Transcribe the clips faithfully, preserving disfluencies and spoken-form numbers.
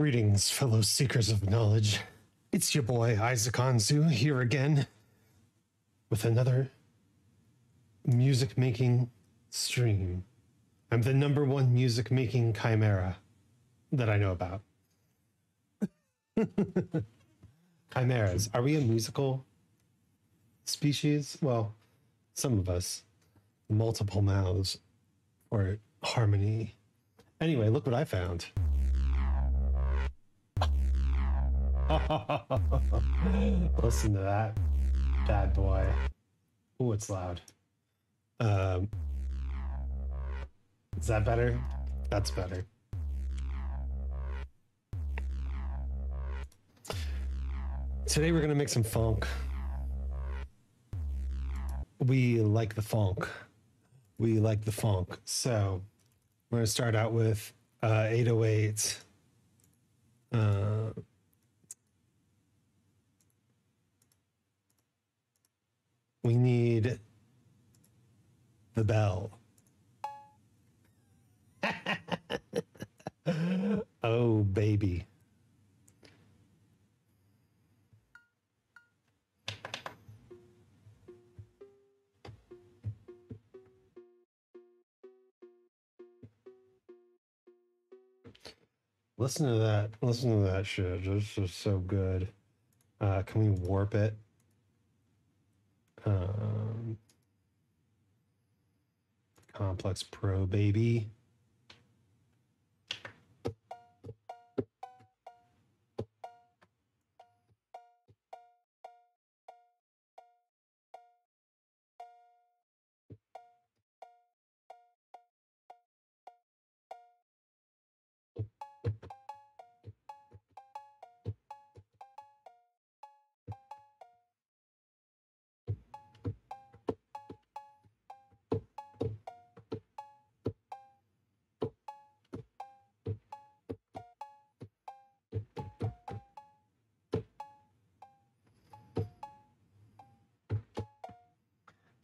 Greetings, fellow seekers of knowledge. It's your boy, Isaac Anzu, here again with another music-making stream. I'm the number one music-making chimera that I know about. Chimeras. Are we a musical species? Well, some of us. Multiple mouths or harmony. Anyway, look what I found. Listen to that bad boy. Oh, it's loud. Um, is that better? That's better. Today we're gonna make some funk. We like the funk. We like the funk. So we're gonna start out with uh, eight oh eight. Uh, We need the bell. Oh, baby. Listen to that. Listen to that shit. This is so good. Uh, can we warp it? Um, Complex Pro, baby.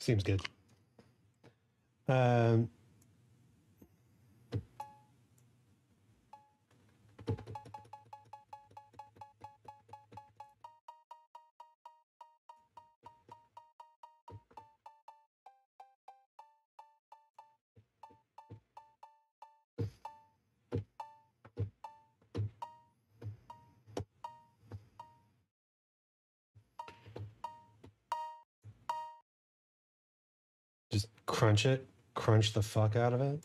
Seems good. Um, Crunch it, crunch the fuck out of it.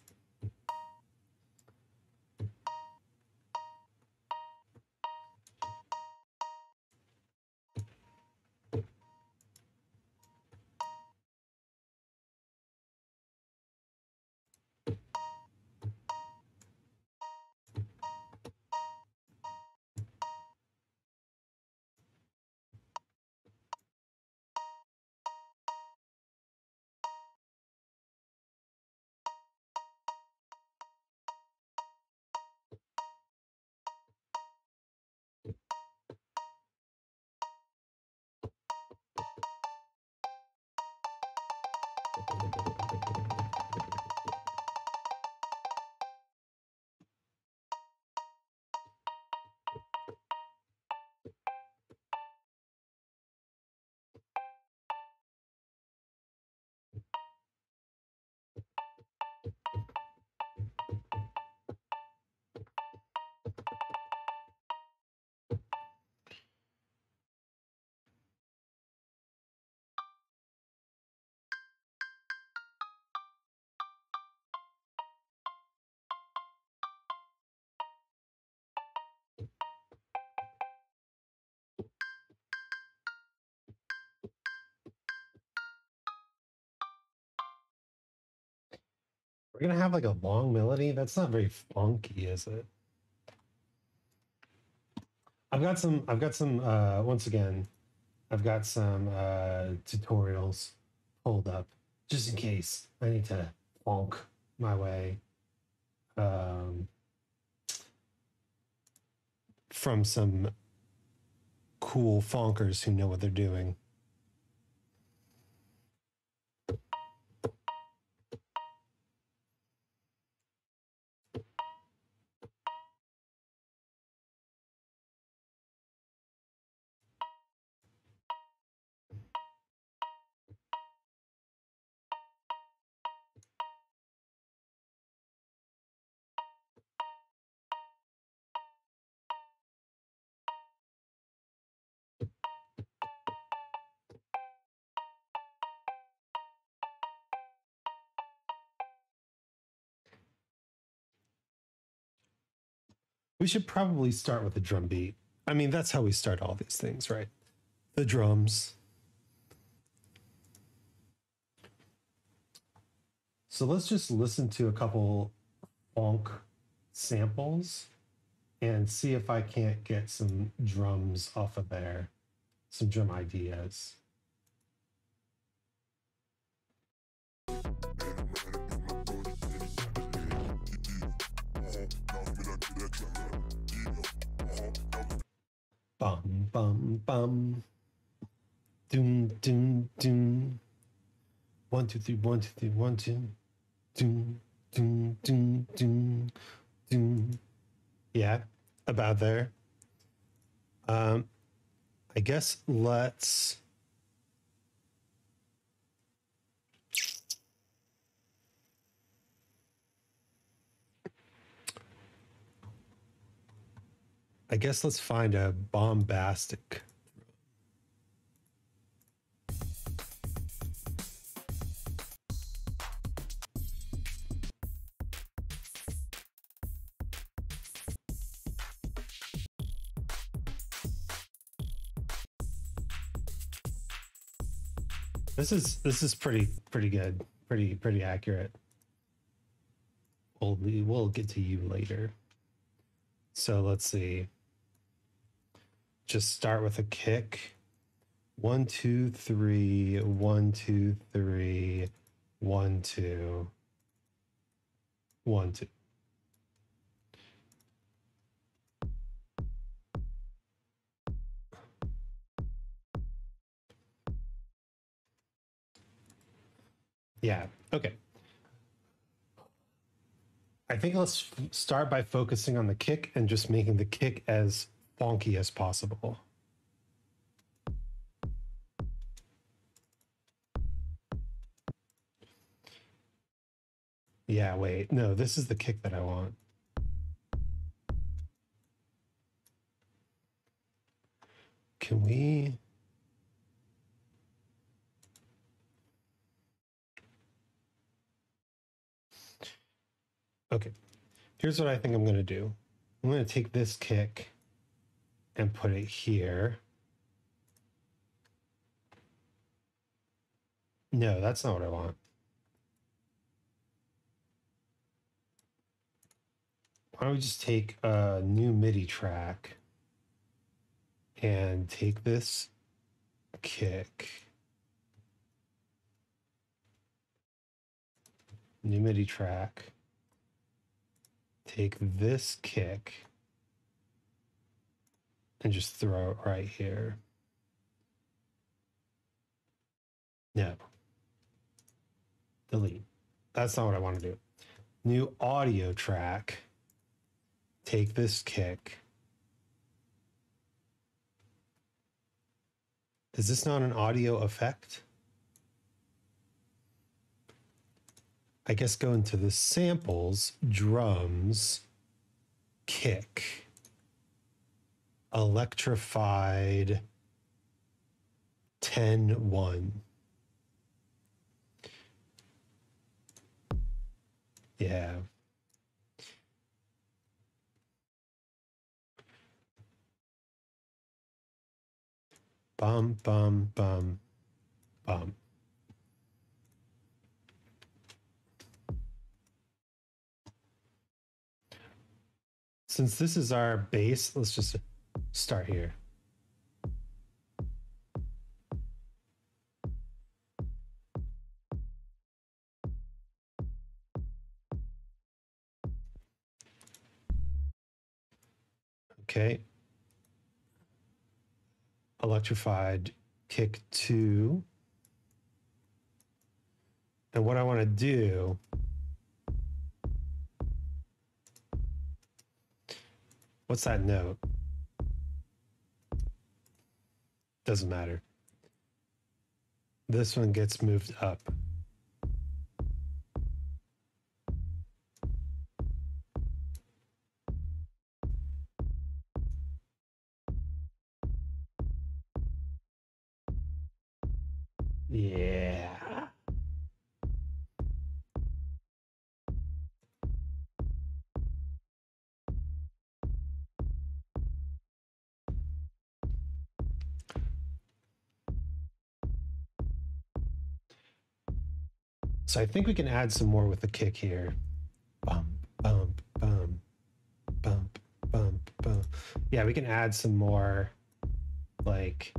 We're gonna have like a long melody? That's not very funky, is it? I've got some, I've got some, uh, once again, I've got some uh, tutorials pulled up just in case I need to funk my way um, from some cool funkers who know what they're doing. We should probably start with a drum beat. I mean, that's how we start all these things, right? The drums. So let's just listen to a couple funk samples and see if I can't get some drums off of there, some drum ideas. Bum, bum, bum. Doom, doom, doom. One, two, three, one, two, three, one, two. Doom, doom, doom, doom, doom. Yeah, about there. Um, I guess let's... I guess let's find a bombastic. This is this is pretty pretty good, pretty pretty accurate. We'll we'll get to you later. So let's see. Just start with a kick. One, two, three, one, two, three, one, two, one, two. Yeah, okay. I think let's start by focusing on the kick and just making the kick as funky as possible. Yeah, wait, no, this is the kick that I want. Can we? Okay, here's what I think I'm gonna do. I'm gonna take this kick and put it here. No, that's not what I want. Why don't we just take a new MIDI track and take this kick. New MIDI track. Take this kick and just throw it right here. No. Delete. That's not what I want to do. New audio track. Take this kick. Is this not an audio effect? I guess go into the samples, drums, kick. Electrified ten one. Yeah. Bum, bum, bum, bum. Since this is our base, let's just start here. Okay. Electrified kick two. And what I want to do what's that note? Doesn't matter. This one gets moved up. Yeah. So I think we can add some more with the kick here. Bump, bump, bump, bump, bump, bump. Yeah, we can add some more, like,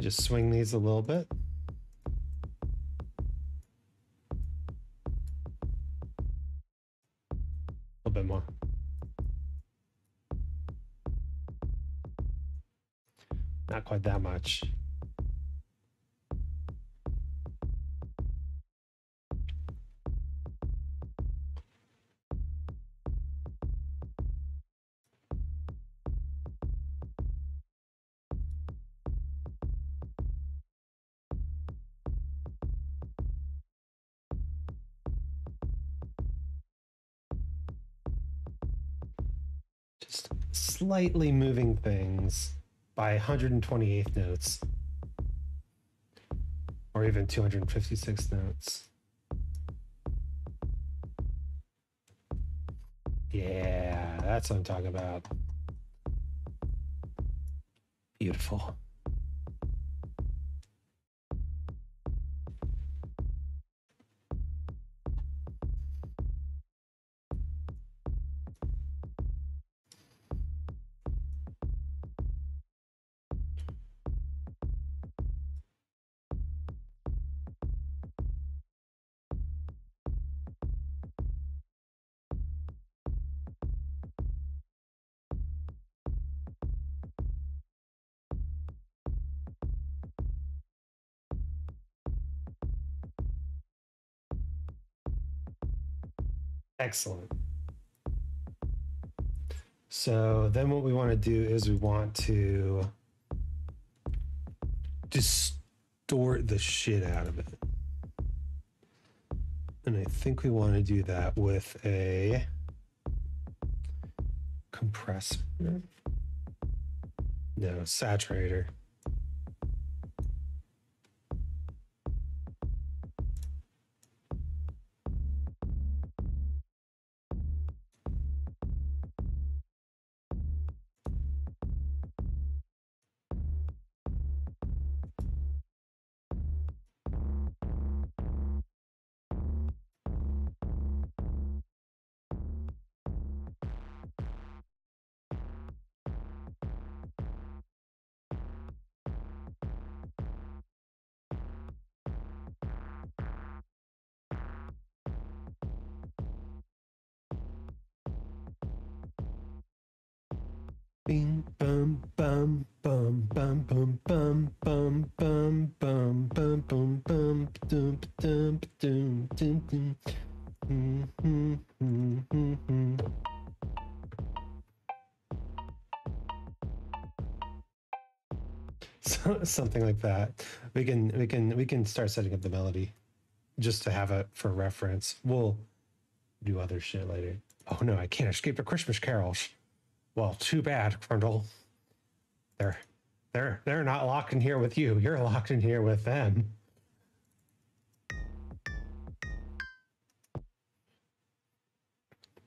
just swing these a little bit. A little bit more. Not quite that much. Slightly moving things by one hundred twenty-eighth notes, or even two hundred fifty-six notes. Yeah, that's what I'm talking about. Beautiful. Excellent. So then what we want to do is we want to distort the shit out of it. And I think we want to do that with a compressor. No, saturator. Something like that. We can we can we can start setting up the melody just to have it for reference. We'll do other shit later. Oh no, I can't escape the Christmas carols. Well, too bad, Grundle. They're they're they're not locked in here with you. You're locked in here with them.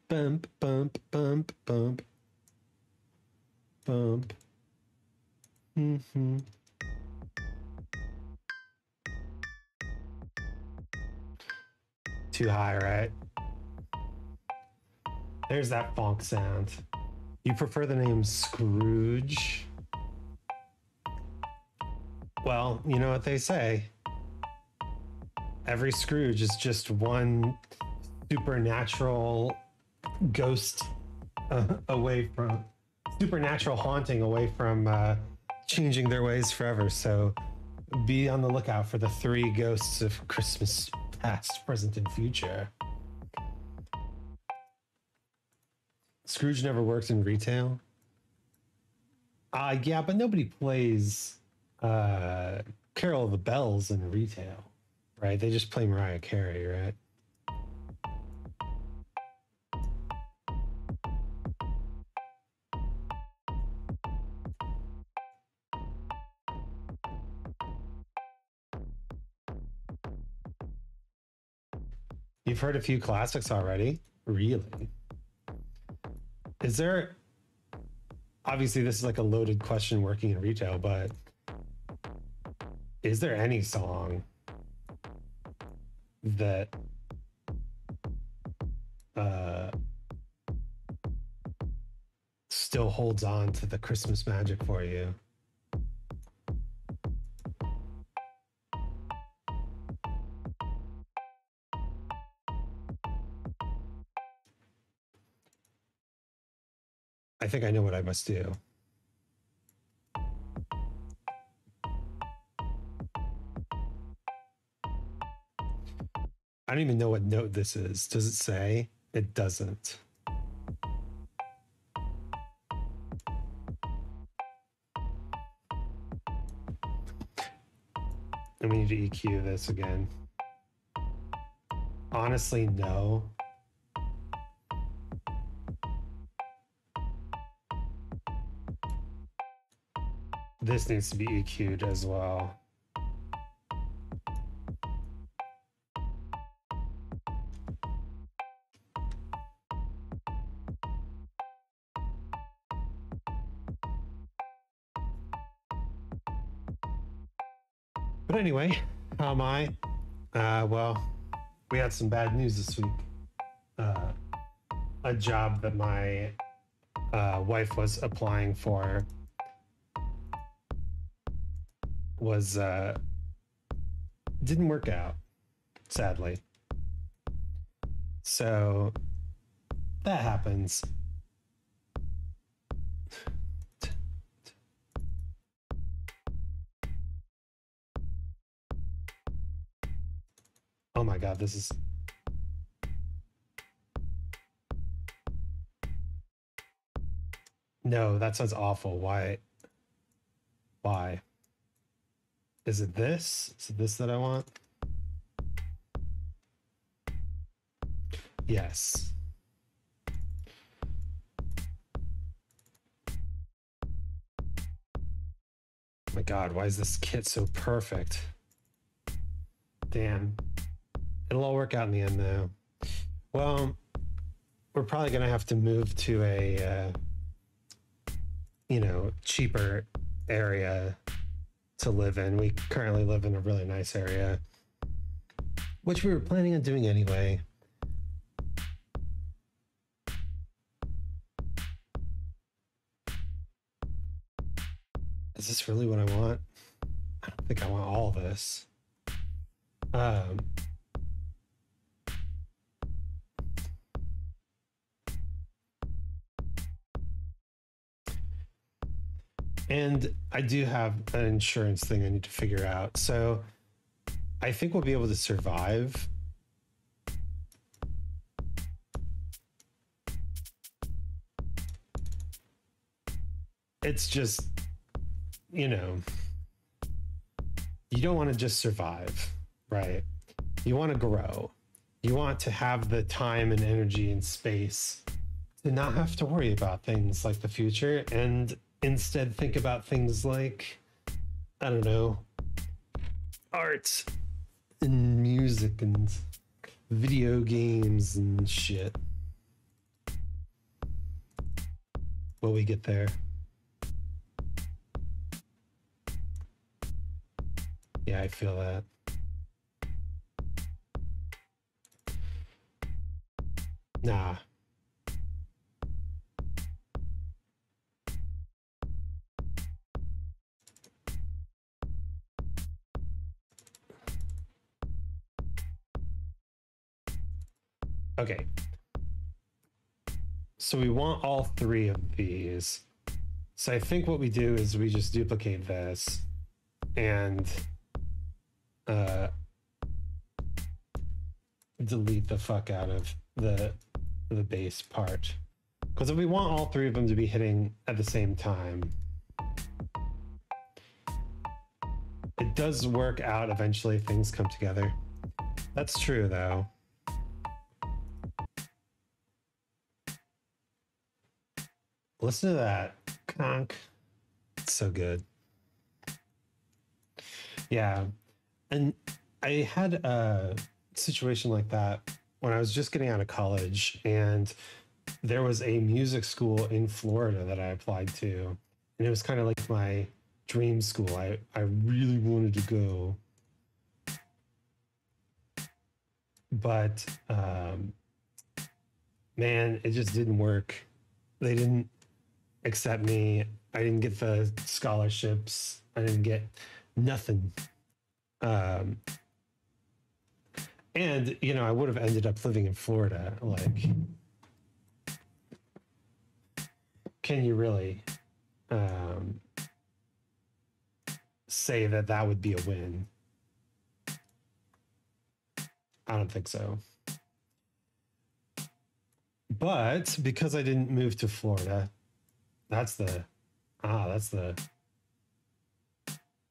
Bump bump bump bump bump. Mm-hmm. Too high, right? There's that funk sound. You prefer the name Scrooge? Well, you know what they say. Every Scrooge is just one supernatural ghost uh, away from, supernatural haunting away from uh, changing their ways forever. So be on the lookout for the three ghosts of Christmas. Past, present, and future. Scrooge never worked in retail. Uh, yeah, but nobody plays uh, Carol of the Bells in retail, right? They just play Mariah Carey, right? You've heard a few classics already. Really? Is there... Obviously, this is like a loaded question working in retail, but is there any song that uh, still holds on to the Christmas magic for you? I think I know what I must do. I don't even know what note this is. Does it say? It doesn't. And we need to E Q this again. Honestly, no. This needs to be E Q'd as well. But anyway, how am I? Uh, well, we had some bad news this week. Uh, a job that my uh, wife was applying for was uh didn't work out, sadly. So that happens. Oh my god, this is no, that sounds awful. Why? Why? Is it this? Is it this that I want? Yes. My God, why is this kit so perfect? Damn. It'll all work out in the end, though. Well, we're probably gonna have to move to a, uh, you know, cheaper area to live in. We currently live in a really nice area, which we were planning on doing anyway. Is this really what I want? I don't think I want all this. Um, And I do have an insurance thing I need to figure out. So I think we'll be able to survive. It's just, you know, you don't want to just survive, right? You want to grow. You want to have the time and energy and space to not have to worry about things like the future, and instead think about things like, I don't know, art and music and video games and shit. Will we get there? Yeah, I feel that. Nah. Okay, so we want all three of these. So I think what we do is we just duplicate this and uh, delete the fuck out of the, the base part. Because if we want all three of them to be hitting at the same time, it does work out eventually, things come together. That's true though. Listen to that conk. It's so good. Yeah. And I had a situation like that when I was just getting out of college, and there was a music school in Florida that I applied to, and it was kind of like my dream school. I, I really wanted to go. But, um, man, it just didn't work. They didn't accept me. I didn't get the scholarships. I didn't get nothing. Um, and, you know, I would have ended up living in Florida. Like, can you really um, say that that would be a win? I don't think so. But because I didn't move to Florida, that's the, ah, that's the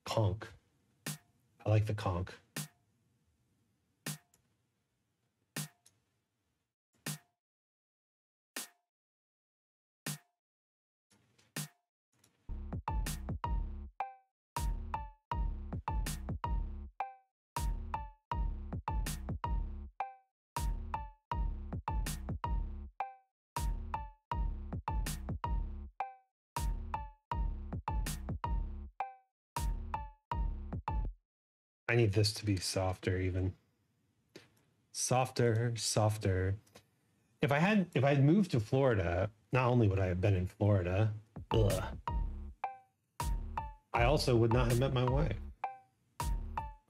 conch. I like the conch. I need this to be softer, even softer, softer. If I had, if I'd moved to Florida, not only would I have been in Florida, ugh, I also would not have met my wife.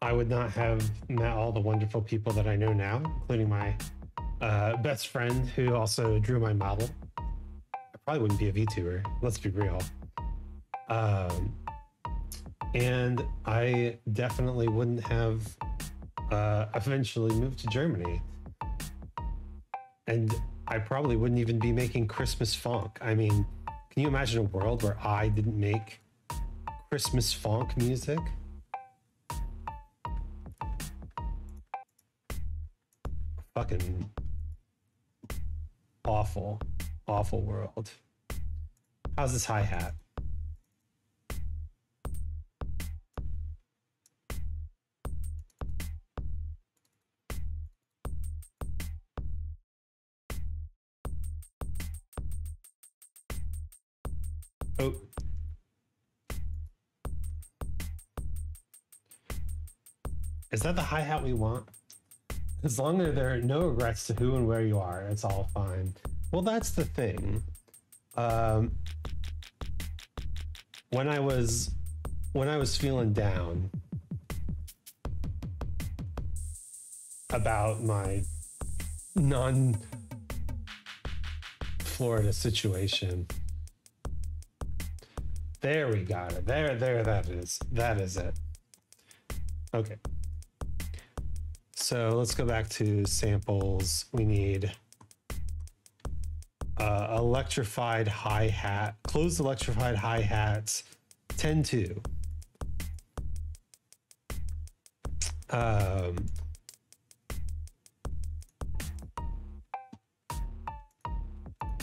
I would not have met all the wonderful people that I know now, including my uh, best friend who also drew my model. I probably wouldn't be a VTuber. Let's be real. Um, And I definitely wouldn't have uh, eventually moved to Germany. And I probably wouldn't even be making Christmas funk. I mean, can you imagine a world where I didn't make Christmas funk music? Fucking awful, awful world. How's this hi-hat? Oh. Is that the hi-hat we want? As long as there are no regrets to who and where you are, it's all fine. Well, that's the thing. Um, when I was when I was feeling down about my non-Florida situation. There we got it. There, there, that is. That is it. Okay. So let's go back to samples. We need uh, electrified hi-hat, closed electrified hi-hats, ten two. Um,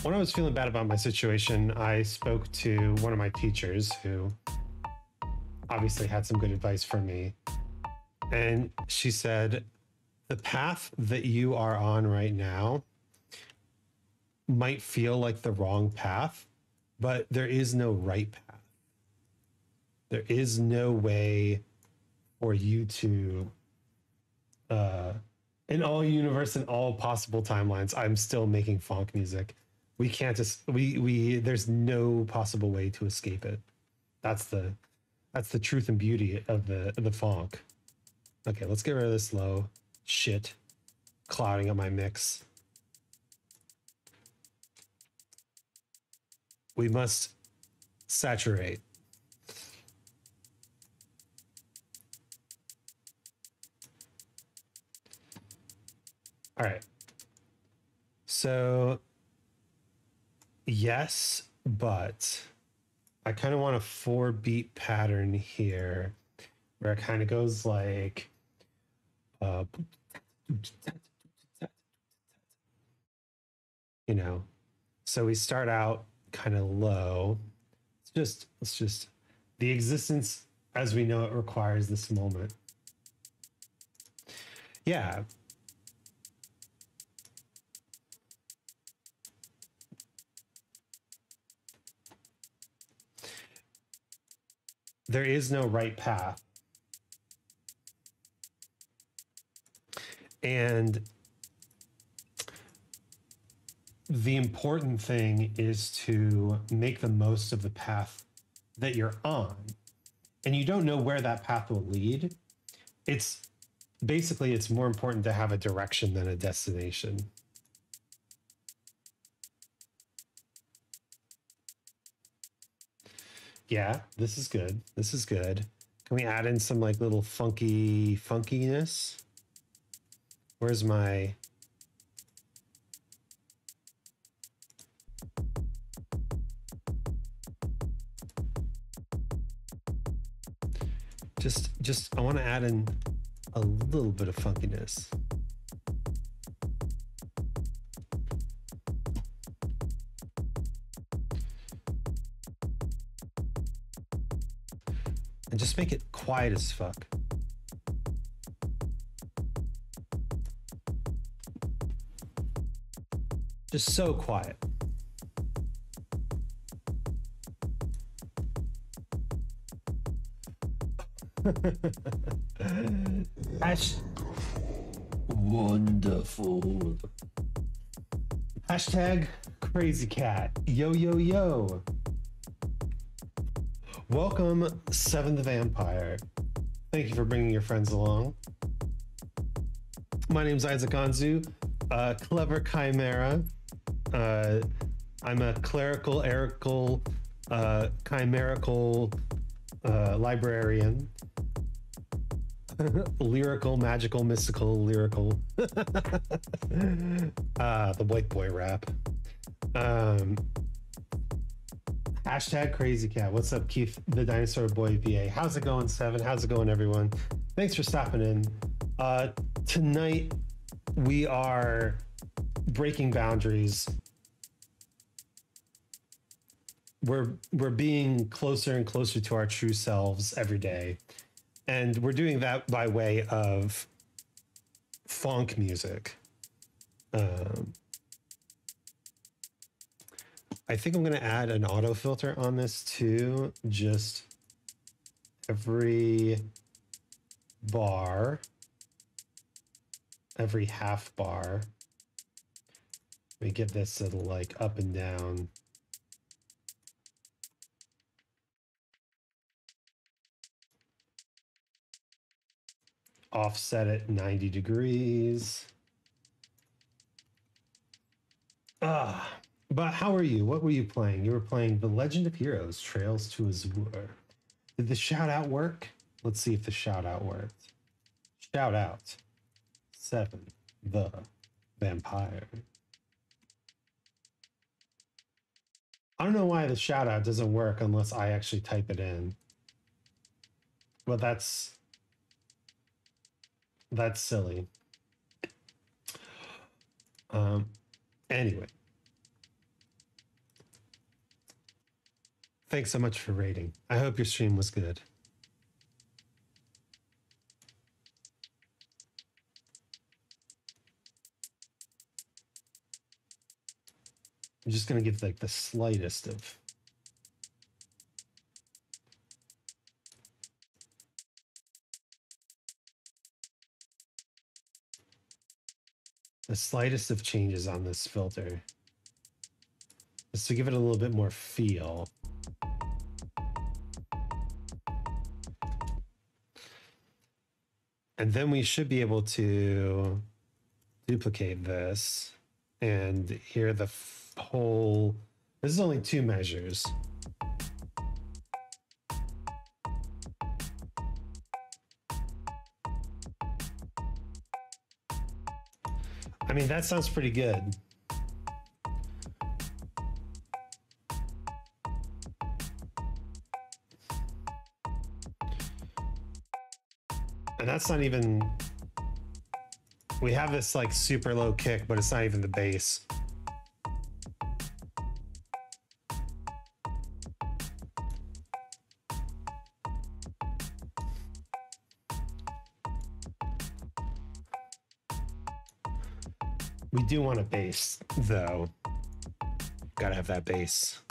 When I was feeling bad about my situation, I spoke to one of my teachers who obviously had some good advice for me. And she said, the path that you are on right now might feel like the wrong path, but there is no right path. There is no way for you to, uh, in all universe and all possible timelines, I'm still making funk music. We can't just, we, we, there's no possible way to escape it. That's the, that's the truth and beauty of the, of the funk. Okay, let's get rid of this low shit clouding up my mix. We must saturate. All right. So, yes, but I kind of want a four beat pattern here where it kind of goes like uh, you know, so we start out kind of low. It's just it's just the existence as we know it requires this moment. Yeah. there is no right path. And the important thing is to make the most of the path that you're on. And you don't know where that path will lead. It's basically, it's more important to have a direction than a destination. Yeah, this is good. This is good. Can we add in some like little funky funkiness? Where's my... Just, just, I want to add in a little bit of funkiness. And just make it quiet as fuck. Just so quiet. Hash- Wonderful. Hashtag crazy cat. Yo, yo, yo. Welcome, Seventh Vampire. Thank you for bringing your friends along. My name's Isaac Anzu, a clever chimera. Uh, I'm a clerical, erical, uh, chimerical uh, librarian. Lyrical, magical, mystical, lyrical. uh, the white boy rap. Um, hashtag crazy cat. What's up, Keith, the dinosaur boy V A? How's it going, Seven? How's it going, everyone? Thanks for stopping in. Uh, tonight, we are breaking boundaries. We're, we're being closer and closer to our true selves every day. And we're doing that by way of funk music. Um, I think I'm going to add an auto filter on this too. Just every bar, every half bar. We get this to like up and down. Offset at ninety degrees. Ah, but how are you? What were you playing? You were playing The Legend of Heroes, Trails to Azure. Did the shout out work? Let's see if the shout out worked. Shout out, Seven, the Vampire. I don't know why the shout out doesn't work unless I actually type it in. Well, that's That's silly. Um, anyway. Thanks so much for rating. I hope your stream was good. I'm just going to give like the slightest of... the slightest of changes on this filter, just to give it a little bit more feel. And then we should be able to duplicate this and hear the whole, this is only two measures. I mean, that sounds pretty good. And that's not even, we have this like super low kick, but it's not even the bass. Do want a bass though. Gotta have that bass.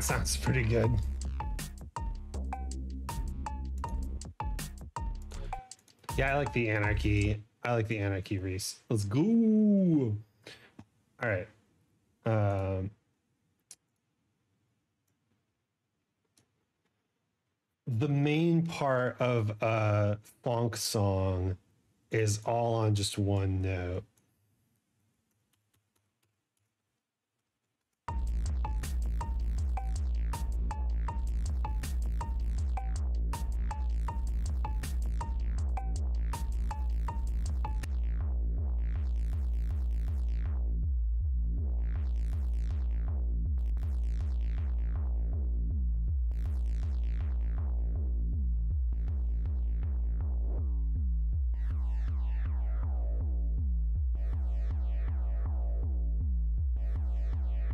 that sounds pretty good. Yeah, I like the anarchy. I like the anarchy, Reese. Let's go. All right. Um, the main part of a funk song is all on just one note.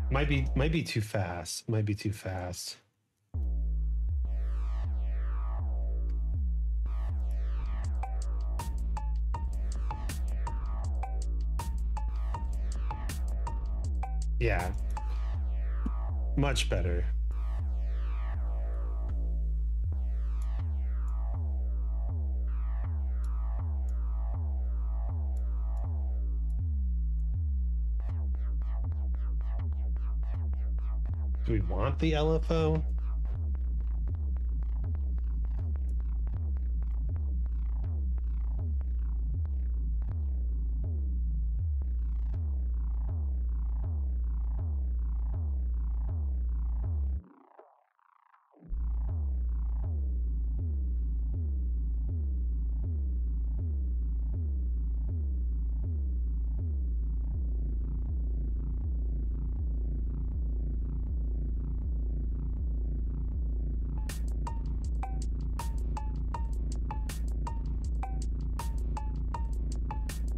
Might be, might be too fast. Might be too fast. Yeah. Much better. Do we want the L F O?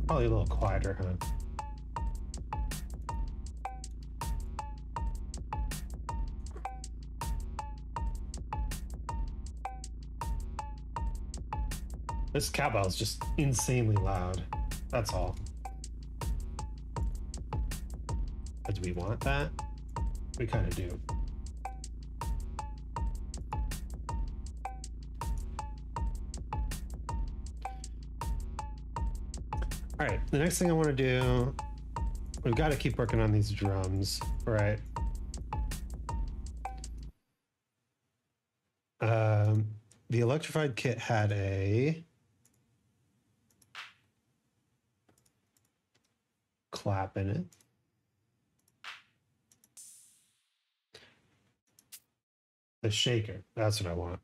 Probably a little quieter, huh? This cowbell is just insanely loud. That's all. But do we want that? We kind of do. All right, the next thing I want to do, we've got to keep working on these drums, right? Um, the electrified kit had a clap in it. The shaker, that's what I want.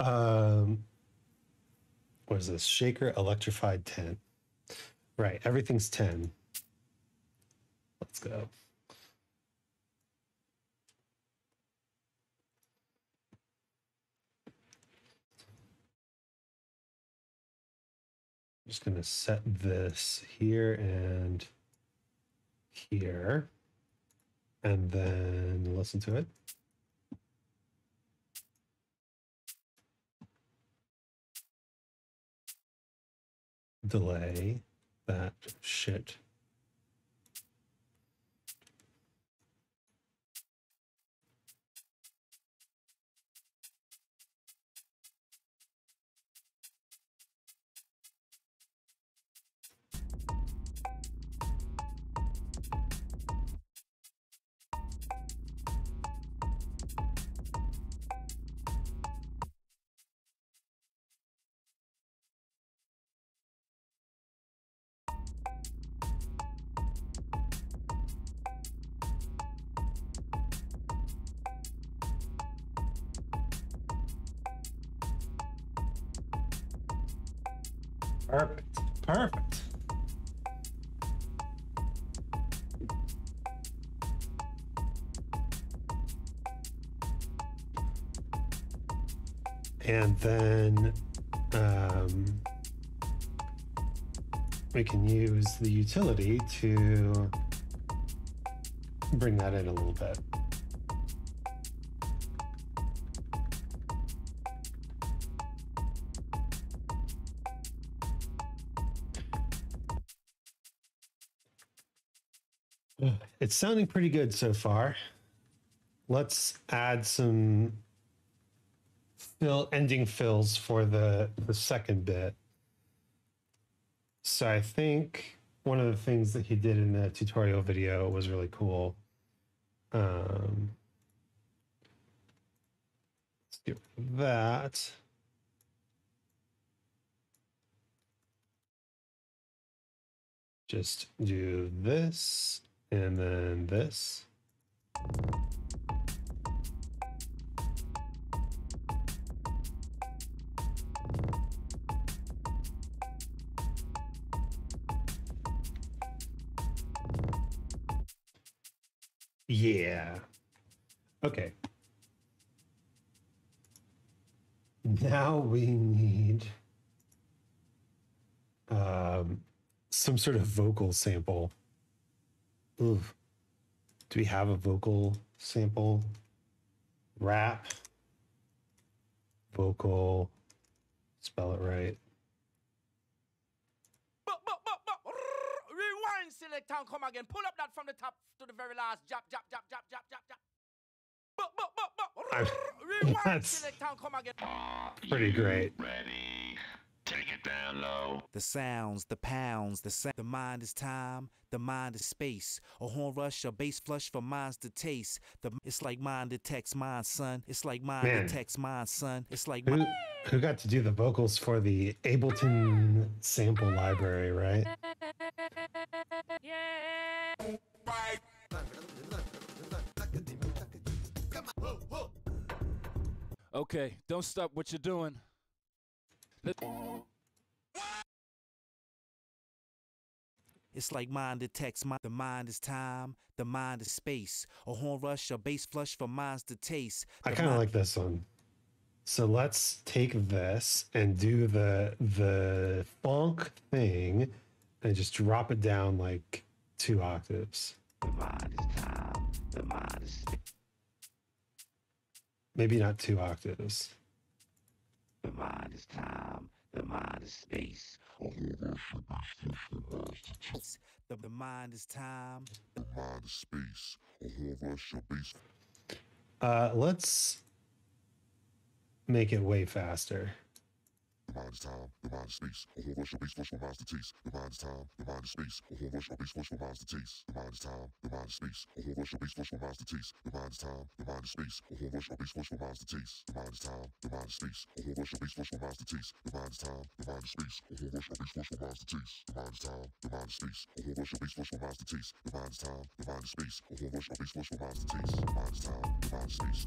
Um, what is this? Shaker electrified ten. Right, everything's ten. Let's go. I'm just gonna set this here and here, and then listen to it. Delay that shit. Perfect. Perfect. And then um, we can use the utility to bring that in a little bit. It's sounding pretty good so far. Let's add some fill, ending fills for the, the second bit. So I think one of the things that he did in the tutorial video was really cool. Um, let's get rid of that. Just do this and then this. Yeah. Okay. Now we need um, some sort of vocal sample. Ooh. Do we have a vocal sample? Rap. Vocal. Spell it right. Rewind, select and come again. Pull up that from the top to the very last. Jab, jab, jab, jab, jab, jab, jab. Rewind, select and come again. Pretty great. Ready. Take it down low. The sounds, the pounds, the sound. The mind is time, the mind is space. A horn rush, a bass flush for minds to taste. The it's like mind detects mind, son. It's like mind Man. detects mind, son. It's like who, who got to do the vocals for the Ableton sample library, right? Yeah. Right. Okay, don't stop what you're doing. It's like mind detects mind. The mind is time, the mind is space. A horn rush, a bass flush for minds to taste. I kind of like this one. So let's take this and do the the funk thing and just drop it down like two octaves. The mind is time, the mind is space. Maybe not two octaves. The mind is time, the mind is space. The, the mind is time, the mind is space. Uh, let's make it way faster. The mind is time, the mind is space. A whole rush of bass flush for minds to taste. The mind is time, the mind is space. A whole rush of bass flush for minds to taste. The mind is time, the mind is space. A whole rush of bass flush for minds to taste. The mind is time, the mind is space. A whole rush of bass flush for minds to taste. The mind is time, the mind is space. A whole rush of bass flush for minds to taste. The mind is time, the mind is space. A whole rush of bass flush for minds to taste. The mind is time, the mind is space.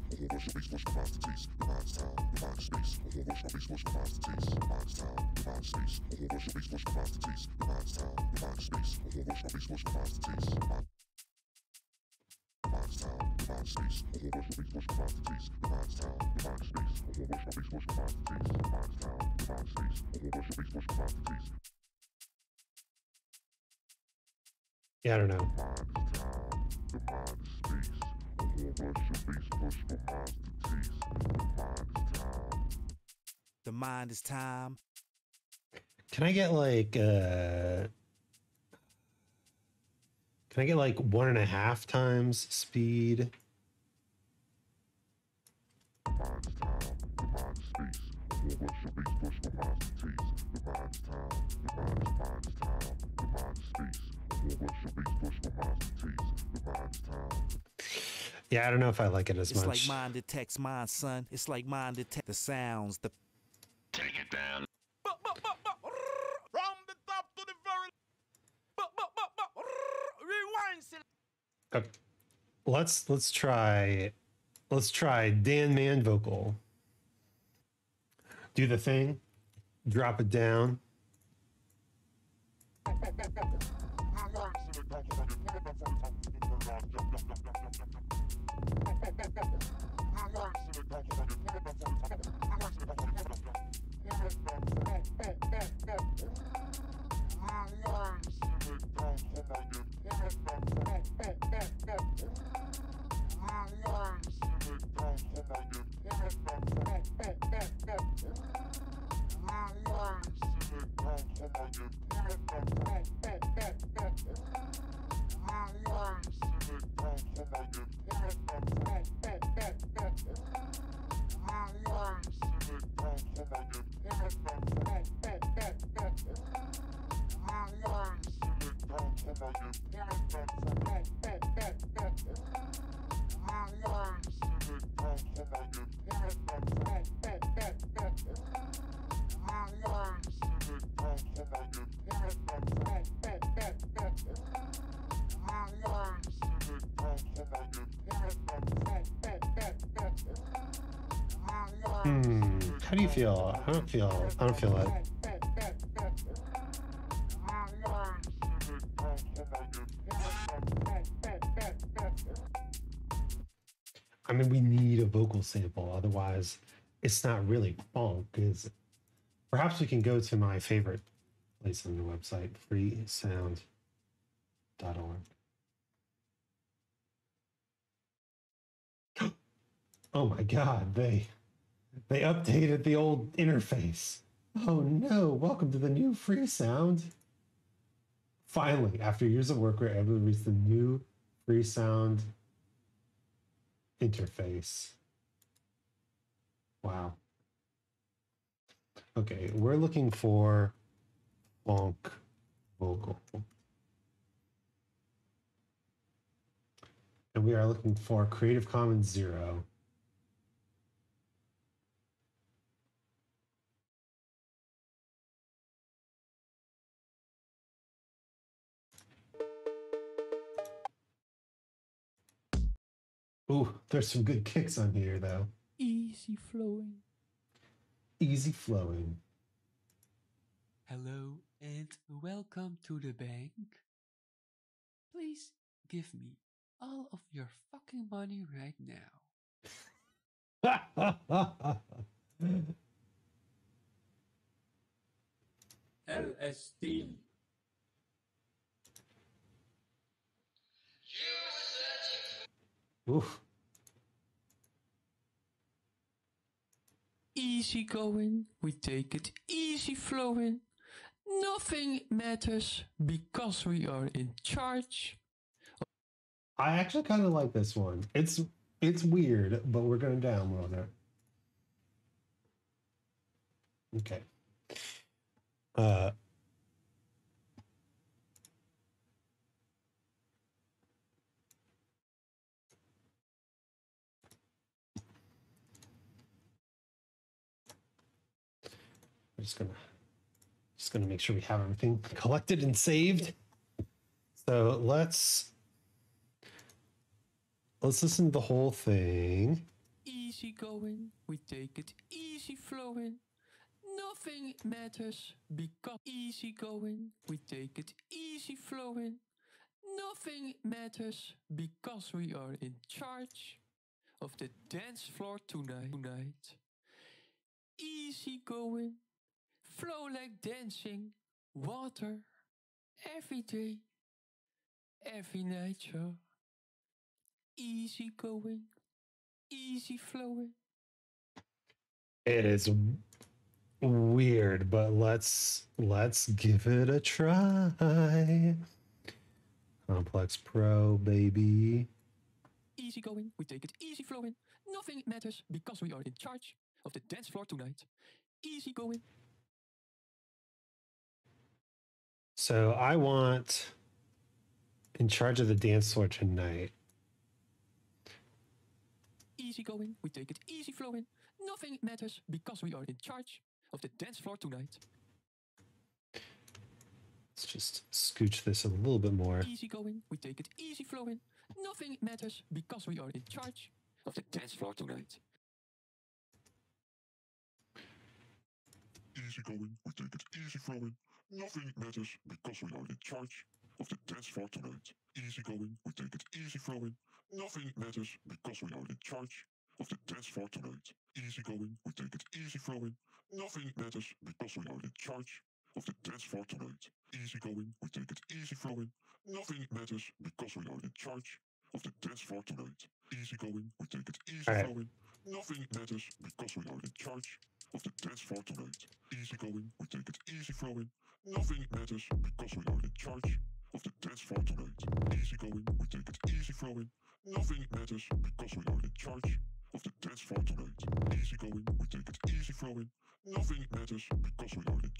A whole rush of bass flush for minds to taste. The mind is time, the mind is space. A whole rush of bass flush for minds to taste. The mind is time, the mind is space. A whole rush of bass flush for minds to taste. The mind is time, the mind is space. A whole rush of bass flush for minds to taste. The mind's time, the mind's space, a whole rush of bass flush for minds to taste. The mind's time, the mind's space, a whole rush of bass flush for minds to taste. The mind's time, the mind's space, a whole rush of bass flush for minds to taste. The mind's time, the mind's space, a whole rush of bass flush for minds to taste. The mind's time, the mind's space, a whole rush of bass flush for minds to taste. Yeah, I don't know. The mind's time, the mind's space, a whole rush of bass flush for minds to taste. The mind's time. The mind is time. Can I get like uh can I get like one and a half times speed? The mind's time, the mind's space. The mind's space, the mind's taste. The mind's time, the mind's mind's time, the mind's space. Yeah, I don't know if I like it as much. It's like mind detects mind, son. It's like mind detects the sounds, the take it down. From the top to the very. Rewind. Let's let's try let's try Dan Man vocal. Do the thing. Drop it down. I Hmm. How do you feel? I don't feel. I don't feel it. I mean, we need a vocal sample, otherwise it's not really funk. Is it? Perhaps we can go to my favorite place on the website, free sound dot org. Oh my God, they they updated the old interface. Oh no, welcome to the new Free Sound. Finally, after years of work, we're able to reach the new Free Sound interface. Wow. Okay, we're looking for funk vocal. And we are looking for Creative Commons zero. Ooh, there's some good kicks on here though. Easy flowing. Easy flowing. Hello and welcome to the bank. Please give me all of your fucking money right now. L S D. Oof. Easy going, we take it easy flowing. Nothing matters because we are in charge. I actually kind of like this one. It's it's weird, but we're going to download it. Okay. Uh. I'm just gonna just gonna make sure we have everything collected and saved. So let's let's listen to the whole thing. Easy going, we take it easy flowing. Nothing matters because easy going, we take it easy flowing. Nothing matters because we are in charge of the dance floor tonight. Tonight. Easy going. Flow like dancing, water, every day, every night show. Easy going, easy flowing. It is weird, but let's let's give it a try. Complex Pro, baby. Easy going, we take it easy flowing. Nothing matters because we are in charge of the dance floor tonight. Easy going. So I want in charge of the dance floor tonight. Easy going, we take it easy flowing. Nothing matters because we are in charge of the dance floor tonight. Let's just scooch this a little bit more. Easy going, we take it easy flowing. Nothing matters because we are in charge of the dance floor tonight. Easy going, we take it easy flowing. Nothing matters because we are in charge of the dance floor tonight. Easy going, we take it easy flowing. Nothing matters because we are in charge of the dance floor tonight. Easy going, we take it easy flowing. Nothing matters because we are in charge of the dance floor tonight. Easy going, we take it easy flowing. Nothing matters because we are in charge of the dance floor tonight. Easy going, we take it easy flowing. Nothing matters because we are in charge of the dance floor tonight. Easy going, we take it easy flowing. Nothing matters because we are in charge of the dance floor tonight. Easy going, we take it easy flowing. Nothing matters because we are in charge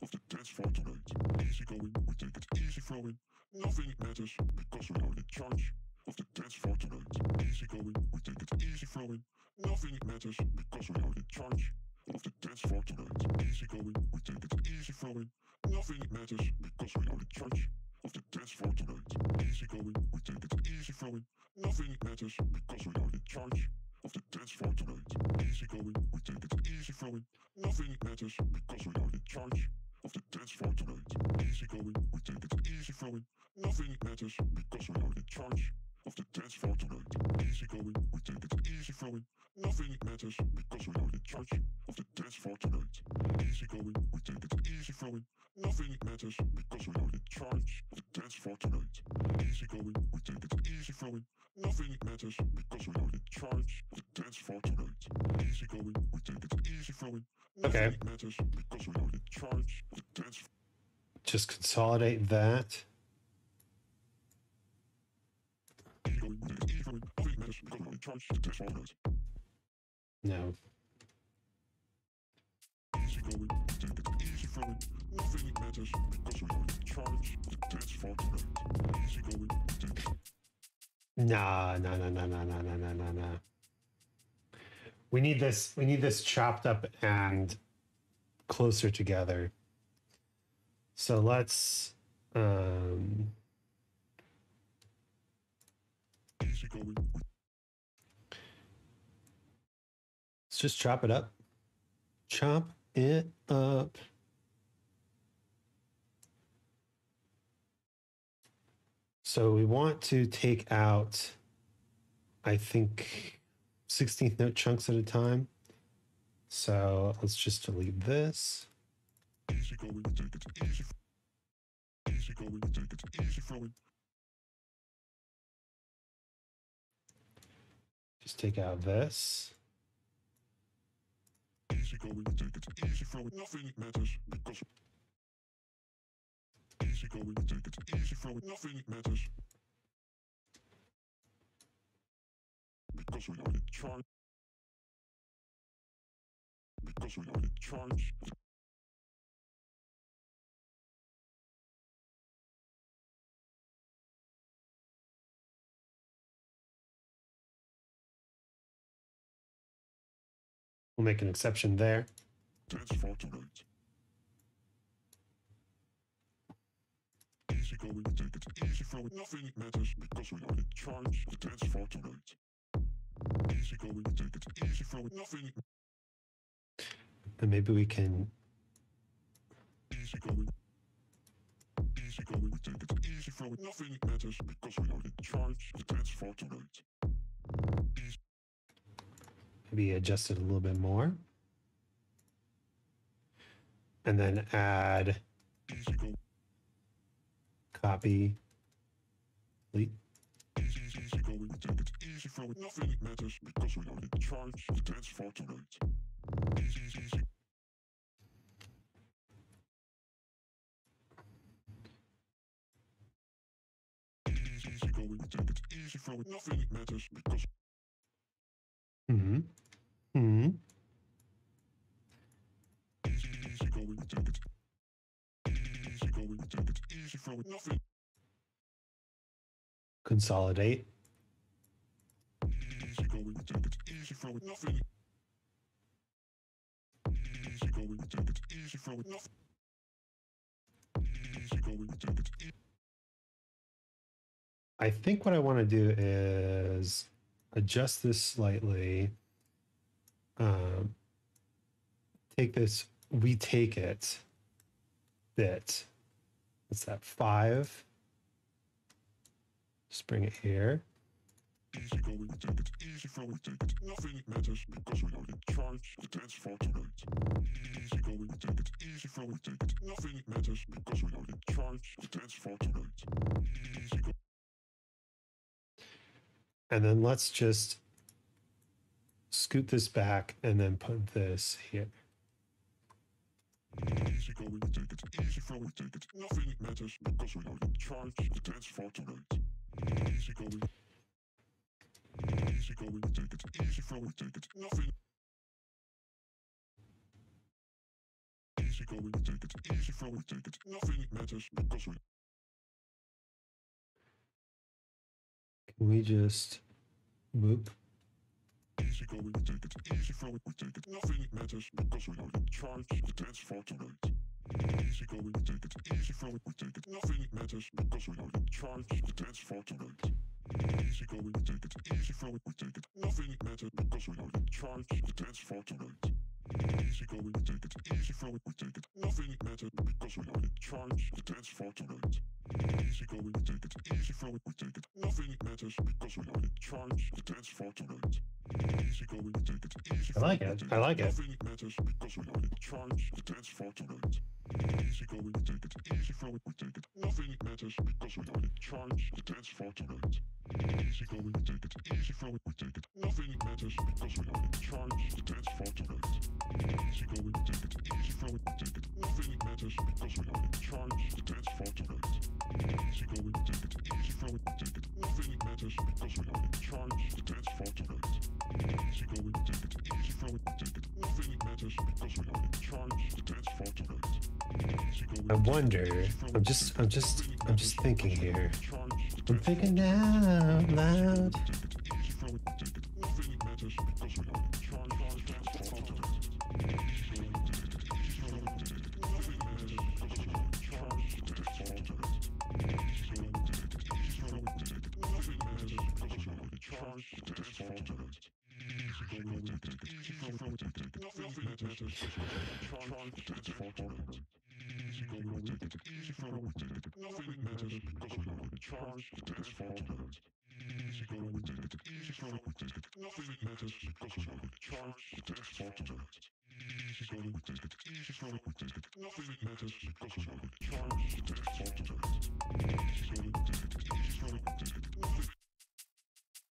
of the dance floor tonight. Easy going, we take it easy flowing. Nothing matters because we are in charge of the dance floor tonight. Easy going, we take it easy flowing. Nothing matters because we are in charge of the dance floor tonight. Easy going, we take it easy flowing. Nothing matters because we are in charge of the dance floor tonight. Easy going, we take it easy flowing. Nothing matters because we are in charge of the dance floor tonight. Easy going, we take it easy flowing. Nothing matters because we are in charge of the dance floor tonight. Easy going, we take it easy flowing. Nothing matters because we are in charge of the dance floor tonight. Easy going, we take it easy flowing. Nothing matters because we are in charge of the dance floor tonight. Easy going, we take it easy flowing. Nothing matters because we are in charge of the dance floor tonight. Easy going, we take it easy flowing. Nothing matters because we are in charge of the dance floor tonight. Easy going, we take it easy flowing. Nothing matters because we are in charge of the dance floor tonight. Easy going, we take it easy flowing. Nothing matters because we are in charge of the dance. Just consolidate that. No. Easy going, take it easy flowing. Nothing matters because we are in charge of the dance floor tonight. Easy going, take it. Nah, nah, nah, nah, nah, nah, nah, nah, nah. We need this. We need this chopped up and closer together. So let's. Um, Easy going. Let's just chop it up. Chop it up. So we want to take out, I think, sixteenth note chunks at a time. So let's just delete this. Easy going, take it easy. Easy going, take it easy flowing. Just take out this. Easy going, take it easy flowing. Nothing matters because. Easy going, take it easy flowing. Nothing matters because we are in charge. Because we are in charge. We'll make an exception there. Dance floor tonight. Easy going, take it easy flowing. Nothing matters because we are in charge of the dance floor tonight. Easy going, take it easy flowing. Nothing. And maybe we can. Easy going. Easy going, take it easy flowing. Nothing matters because we are in charge of the dance floor tonight. Easy. Maybe adjust it a little bit more. And then add easy go. Copy. Delete. Easy, easy, easy going, take it easy flowing. Nothing matters because we are in charge of the dance floor tonight. Easy, easy, easy. Easy, easy going, take it easy flowing. Nothing matters because. Mm-hmm. Mm-hmm. Easy, easy going, take it. Easy going, take it easy flowing. Nothing. Consolidate. Easy going, take it easy flowing. Nothing. Easy going, take it easy flowing. Nothing. Easy going, take it easy. I think what I want to do is adjust this slightly. Um, take this, we take it bit. What's that? Five. Just bring it here. Easy going, take it easy flowing, take it. Nothing matters because we are in charge of the dance floor tonight. Easy going, take it easy flowing, take it. Nothing matters because we are in charge of the dance floor tonight. Easy going. And then let's just scoot this back and then put this here. Easy going, take it easy flowing, take it. Nothing matters because we are in charge of the dance floor tonight. Easy going. Easy going, take it easy flowing, take it. Nothing. Easy going, take it easy flowing, take it. Nothing matters because we. We just whoop. Easy going, take it easy flowing, we take it. Nothing matters because we are in charge of the dance floor tonight. Easy going, take it easy flowing, we take it. Nothing matters because we are in charge of the dance floor tonight. Easy going, we take it. Easy flowing, we take it. Nothing matters because we are in charge. The dance for tonight. Easy going, we take it. Easy flowing, we take it. Nothing matters because we are in charge. The dance for tonight. Easy going, we take it. Easy flowing, we take it. Nothing matters because we are in charge. The dance for tonight. Easy going, we take it. Easy flowing, we take it. I like it. Nothing matters because we are in charge. The dance for tonight. Easy going, we take it. Easy flowing, we take it. Nothing matters because we are in charge. The dance for tonight. Easy going, we take it. Easy flowing, we take it. Nothing matters because we are in charge. The dance for tonight. Easy going, we take it. Easy flowing, we take it. Nothing matters because we are in charge. The dance for tonight. Easy going, we take it. Easy flowing, we take it. Nothing matters because we are in charge. The dance for tonight. Easy going, we take it. Easy flowing, we take it. Nothing matters because we are in charge. The dance for tonight. Easy going. I wonder. I'm just. I'm just. I'm just thinking here. I'm thinking now. Loud.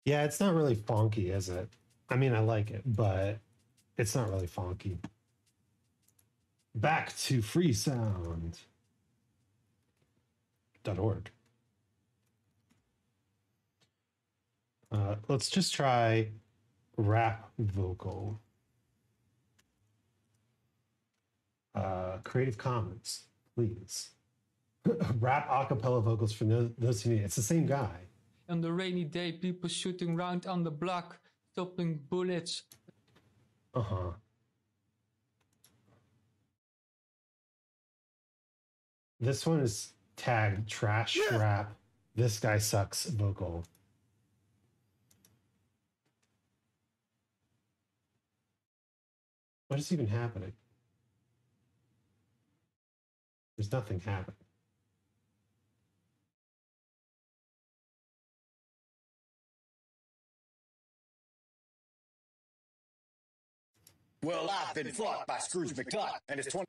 Yeah, it's not really funky, is it? I mean, I like it, but it's not really funky. Back to free sound dot org. Uh, let's just try rap vocal. Uh, Creative Commons, please. Rap acapella vocals for no, those who need it. It's the same guy. On the rainy day, people shooting round on the block, toppling bullets. Uh-huh. This one is tagged trash yeah. rap. This guy sucks vocal. What is even happening? There's nothing happening. Well, I've been fucked by Scrooge McDuck, and it's twenty.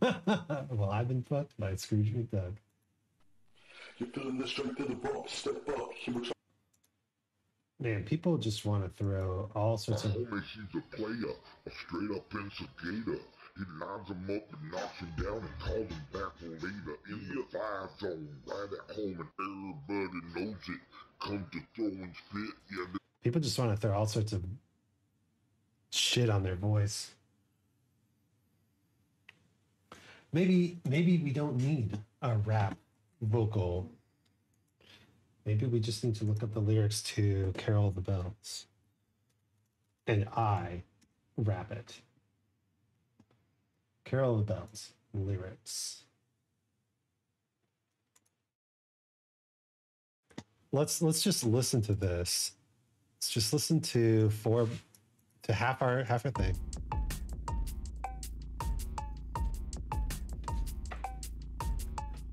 Well, I've been fucked by Scrooge McDuck. You're feeling the strength of the boss. Step up. Man, people just want to throw all sorts of. Homie, he's a player, a straight-up instigator. He lines them up and knocks them down and calls them back for later in the fire zone. Right at home, and everybody knows it. Come to throwing spit. Yeah, people just want to throw all sorts of shit on their voice. Maybe, maybe we don't need a rap vocal. Maybe we just need to look up the lyrics to Carol of the Bells. And I rap it. Carol of the Bells lyrics. Let's let's just listen to this. Let's just listen to four to half our half our thing.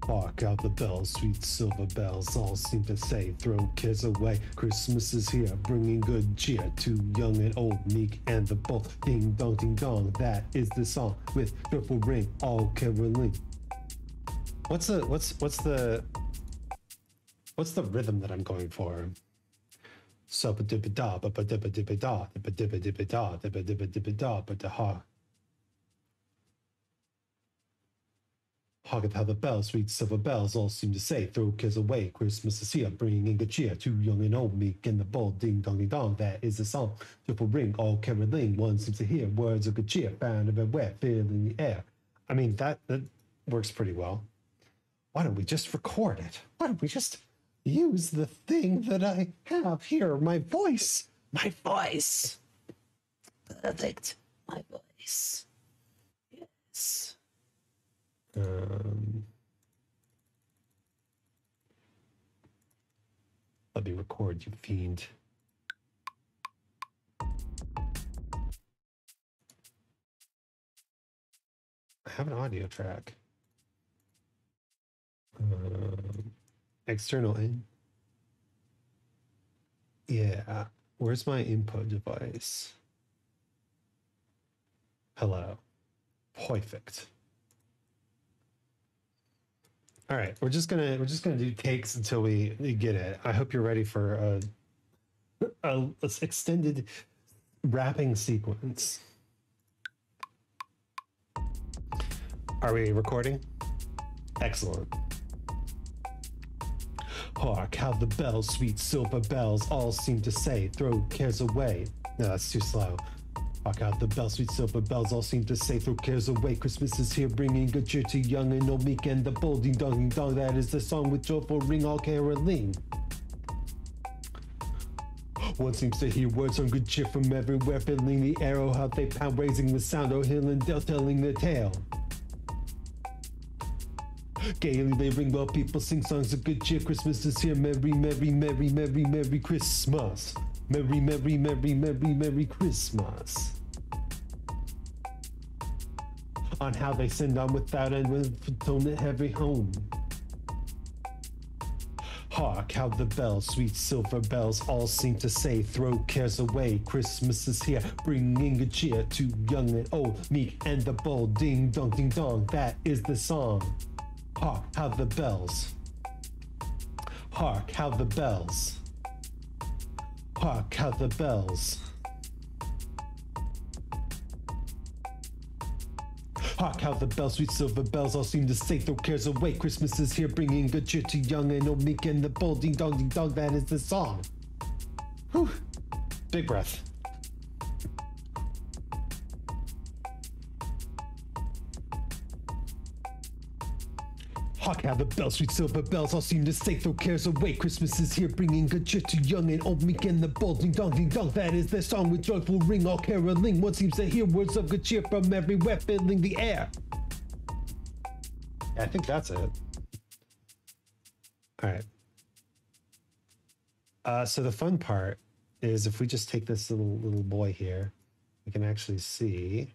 Bark out the bells, sweet silver bells, all seem to say, throw kids away. Christmas is here, bringing good cheer to young and old, meek and the bold. Ding dong, ding dong, that is the song with triple ring, all caroling. What's the what's what's the what's the rhythm that I'm going for? So ba da da ba da ba da ba da ba da ba da ba da ba da ba da ba da ba da ha. Hark at how the bells, sweet silver bells, all seem to say, throw kids away, Christmas is here, bringing good cheer to young and old, meek and the bold, ding dong ding dong, that is the song, triple ring, all caroling, one seems to hear, words of good cheer, found everywhere, filling the air. I mean, that, that works pretty well. Why don't we just record it? Why don't we just use the thing that I have here, my voice? My voice. Perfect. My voice. Yes. Um, Let me record, you fiend. I have an audio track. Um, external in. Yeah. Where's my input device? Hello. Perfect. All right, we're just gonna we're just gonna do takes until we get it. I hope you're ready for a, a, a extended rapping sequence. Are we recording? Excellent. Hark how the bells, sweet silver bells, all seem to say, throw cares away. No, that's too slow. Hark out the bells, sweet silver bells, all seem to say, throw cares away. Christmas is here, bringing good cheer to young and old, meek and the bold, ding dong, ding dong. That is the song with joyful ring, all caroling. One seems to hear words on good cheer from everywhere, filling the arrow, how they pound, raising the sound, oh hill and dale, telling their tale. Gaily they ring while people sing songs of good cheer. Christmas is here, merry, merry, merry, merry, merry Christmas. Merry, merry, merry, merry, merry Christmas. On how they send on without end with tone at every home. Hark how the bells, sweet silver bells, all seem to say, throw cares away. Christmas is here, bringing good cheer to young and old, meek and the bold. Ding dong, ding dong, that is the song. Hark how the bells. Hark how the bells. Hark how the bells. Hark how the bells, sweet silver bells, all seem to say, throw cares away. Christmas is here, bringing good cheer to young and old, meek and the bold. Ding dong, ding dong, that is the song. Whew. Big breath. Hark how the bells, sweet silver bells, all seem to say, throw cares away. Christmas is here, bringing good cheer to young and old, meek and the bold. Ding dong, ding dong, that is their song with joyful ring, all caroling. One seems to hear words of good cheer from everywhere, filling the air. Yeah, I think that's it. All right. Uh, so the fun part is if we just take this little little boy here, we can actually see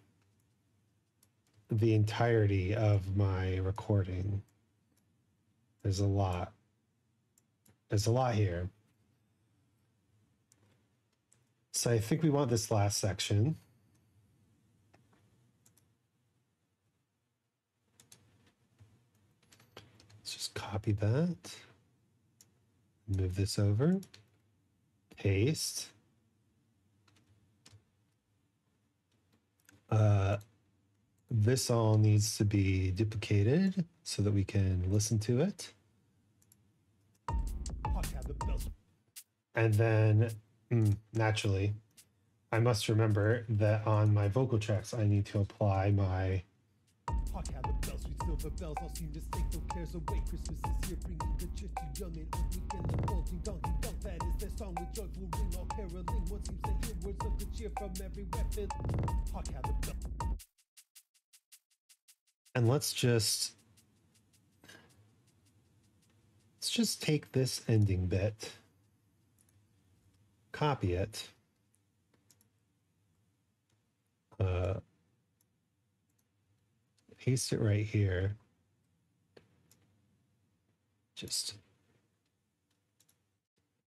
the entirety of my recording. There's a lot. There's a lot here. So I think we want this last section. Let's just copy that. Move this over. Paste. Uh, this all needs to be duplicated so that we can listen to it. And then mm, naturally, I must remember that on my vocal tracks, I need to apply my and let's just let's just take this ending bit, copy it, uh, paste it right here. Just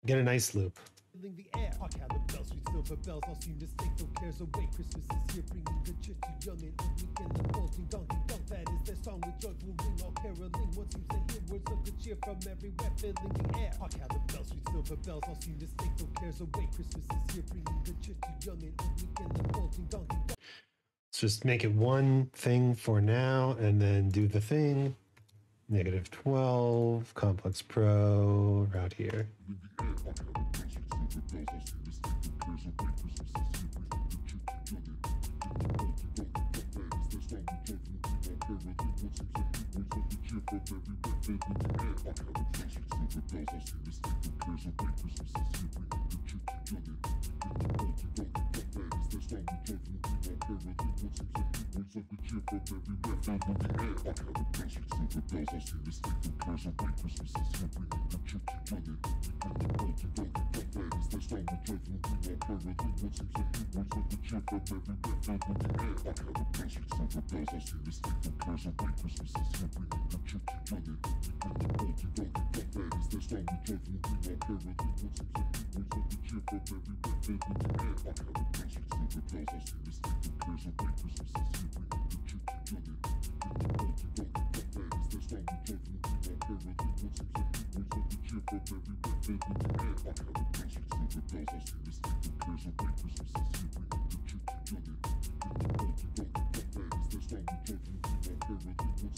get a nice loop. The air. Hark how the bells, sweet silver bells, all seem to say, throw cares away. Christmas is here, bringing good cheer to young and old, meek and the bold. Ding dong, ding dong, that is their song with joyful ring, all caroling. One seems to hear words of good cheer from everywhere, filling the air. Hark how the bells, sweet silver bells, all seem to say, throw cares away. Christmas is here, bringing good cheer to young and old, meek and the bold. Ding dong, ding dong. Let's just make it one thing for now, and then do the thing. Negative twelve, Complex Pro, right here.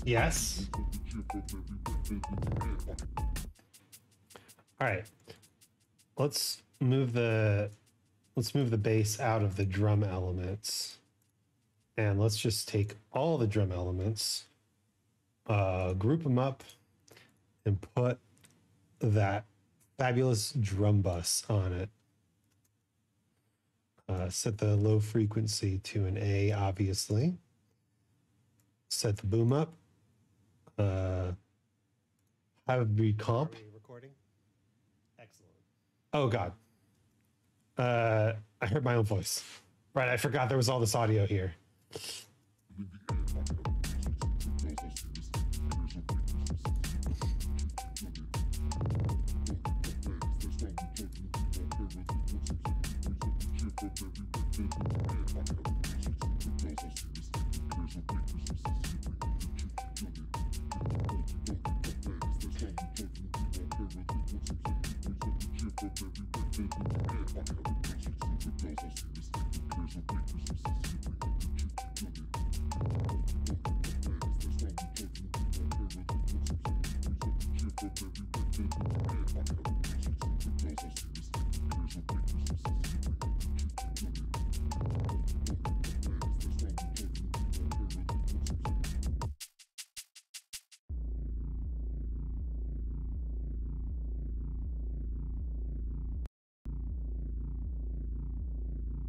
Yes. All right. Let's move the let's move the bass out of the drum elements, and let's just take all the drum elements, uh, group them up, and put that fabulous drum bus on it. Uh, set the low frequency to an A, obviously. Set the boom up. Uh, have the comp. Are we recording? Excellent. Oh God. Uh, I heard my own voice. Right, I forgot there was all this audio here.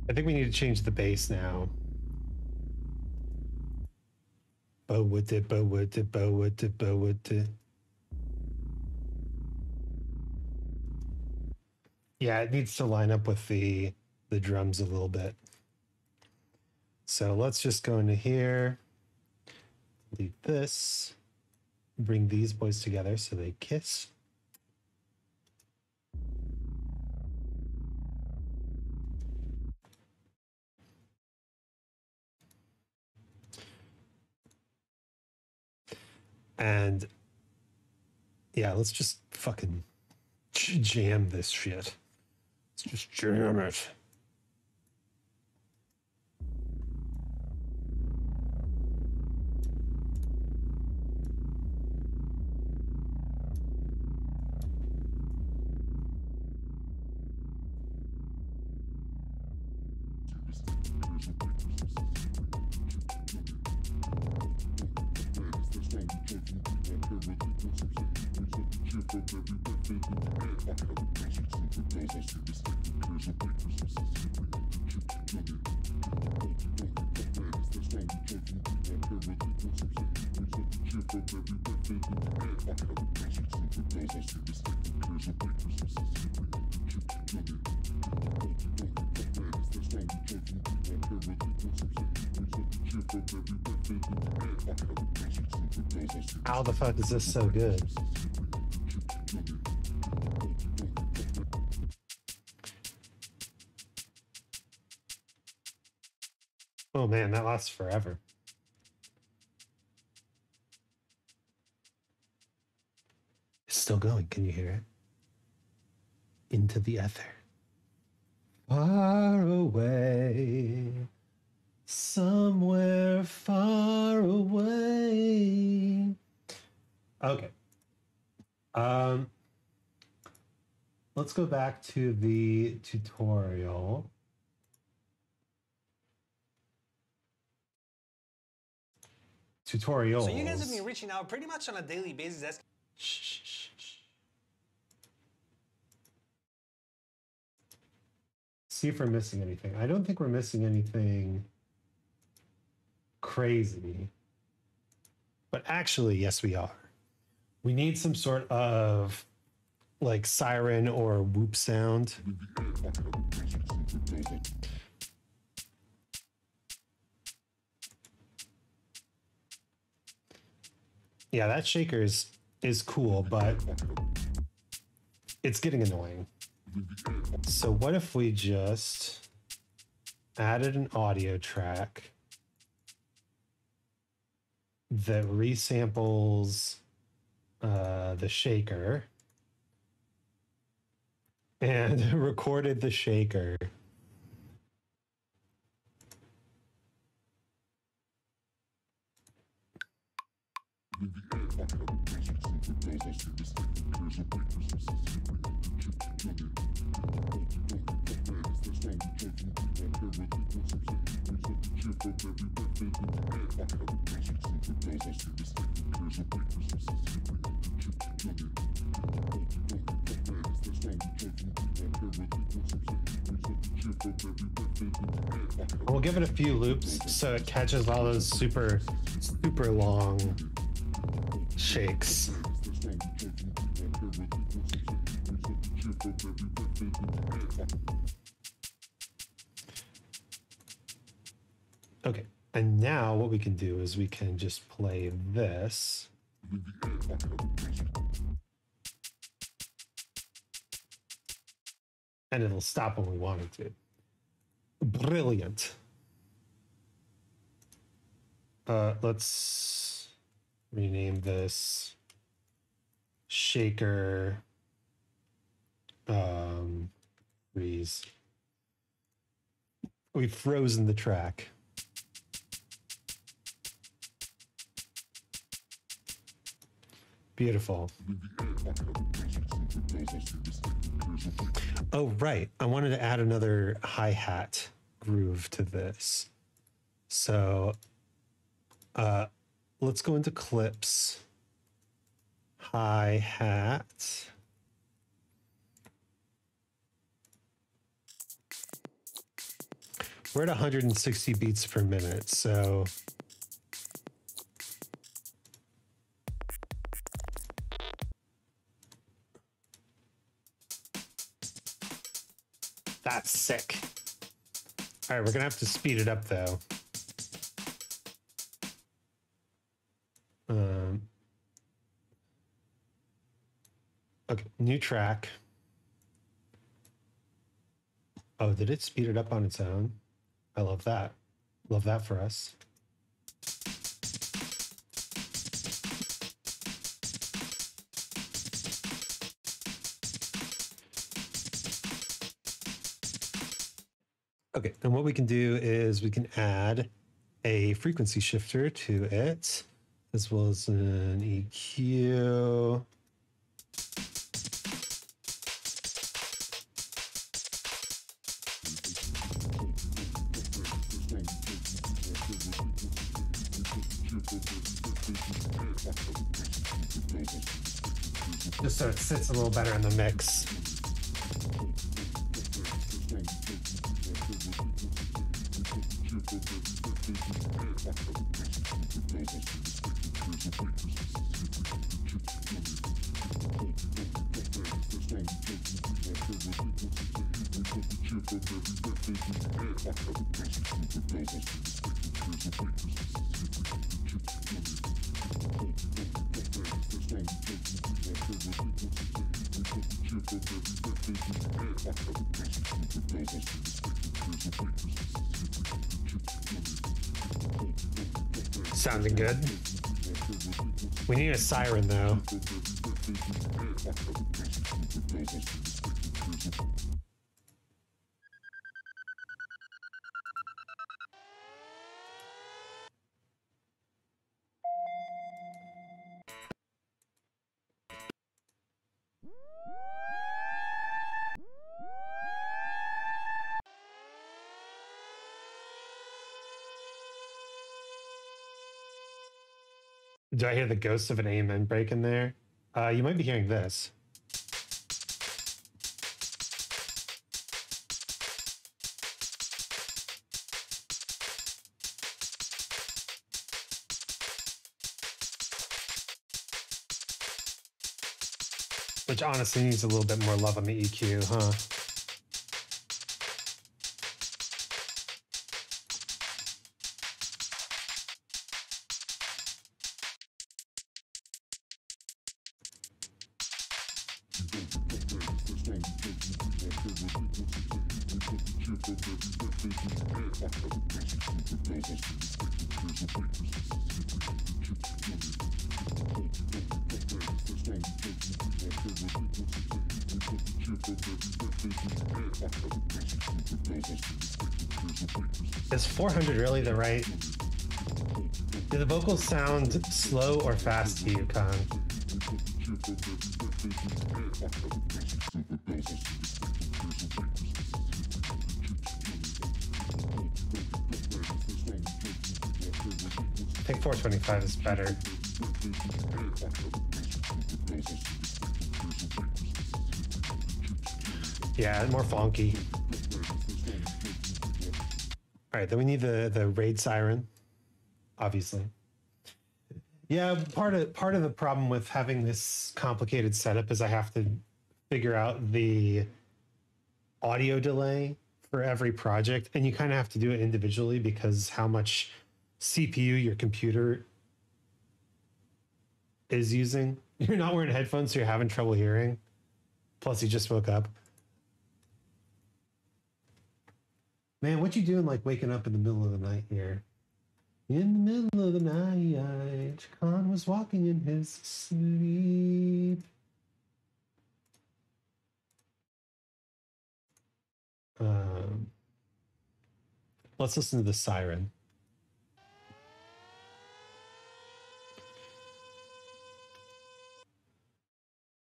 I think we need to change the bass now. Bo with it, bo with it, bo with it, bo with it. Yeah, it needs to line up with the the drums a little bit. So let's just go into here, delete this, bring these boys together so they kiss. And yeah, let's just fucking jam this shit. Let's just jam it. How the fuck is this so good? Oh man, that lasts forever. It's still going, can you hear it? Into the ether. Far away, somewhere far away. Okay. Um, let's go back to the tutorial. Tutorials. So you guys have been reaching out pretty much on a daily basis. That's shh, shh, shh. See if we're missing anything. I don't think we're missing anything crazy. But actually, yes, we are. We need some sort of like siren or whoop sound. Yeah, that shaker is, is cool, but it's getting annoying. So what if we just added an audio track that resamples uh, the shaker and recorded the shaker? We'll give it a few loops so it catches all those super, super long shakes. Okay, and now what we can do is we can just play this. And it'll stop when we want it to. Brilliant. Uh, let's rename this shaker um, freeze. We've frozen the track. Beautiful. Oh, right. I wanted to add another hi-hat groove to this. So uh, let's go into clips. Hi-hat. We're at one hundred sixty beats per minute, so... That's sick. All right, we're gonna have to speed it up though. Um, okay, new track. Oh, did it speed it up on its own? I love that. Love that for us. Okay, and what we can do is we can add a frequency shifter to it, as well as an E Q. Just so it sits a little better in the mix. Sounding good. We need a siren though. Do I hear the ghosts of an Amen break in there? Uh, you might be hearing this. which honestly needs a little bit more love on the E Q, huh? Is four hundred really the right? Do the vocals sound slow or fast to you, Khan? I think four twenty-five is better. Yeah, more funky. All right, then we need the, the raid siren, obviously. Yeah, part of part of the problem with having this complicated setup is I have to figure out the audio delay for every project, and you kind of have to do it individually because how much C P U your computer is using. You're not wearing headphones, so you're having trouble hearing. Plus, you just woke up. Man, what you doing like waking up in the middle of the night here? In the middle of the night, Khan was walking in his sleep. Um, let's listen to the siren.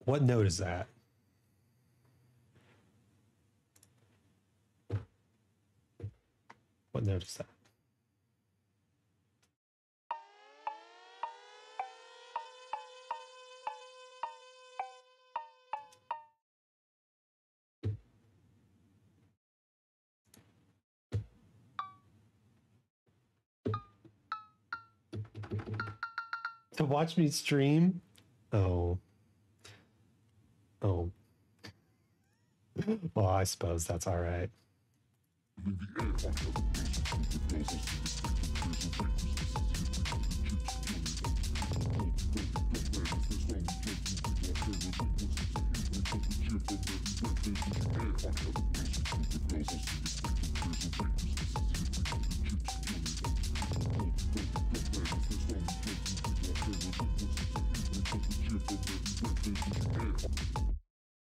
What note is that? What note is that? To watch me stream? Oh. Oh. Well, I suppose that's all right.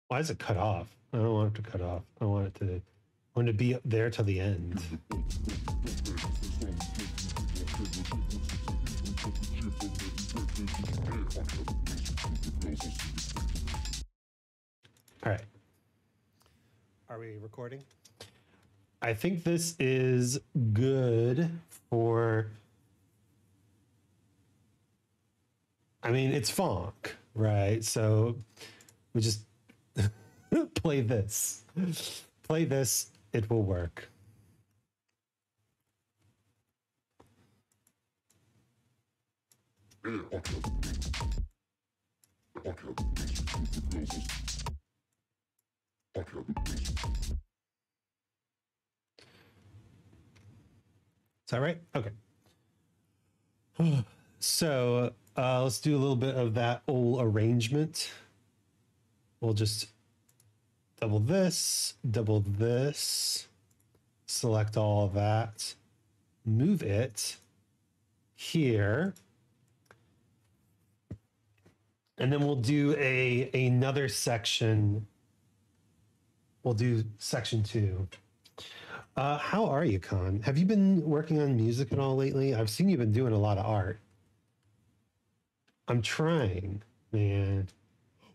Why is it cut off? I don't want it to cut off. I want it to I want to be there till the end. All right. Are we recording? I think this is good for... I mean, it's funk, right? So we just play this. Play this. It will work. Is that right? Okay. So uh, let's do a little bit of that old arrangement. We'll just double this, double this, select all of that, move it here. And then we'll do a another section. We'll do section two. Uh, how are you, Khan? Have you been working on music at all lately? I've seen you've been doing a lot of art. I'm trying, man.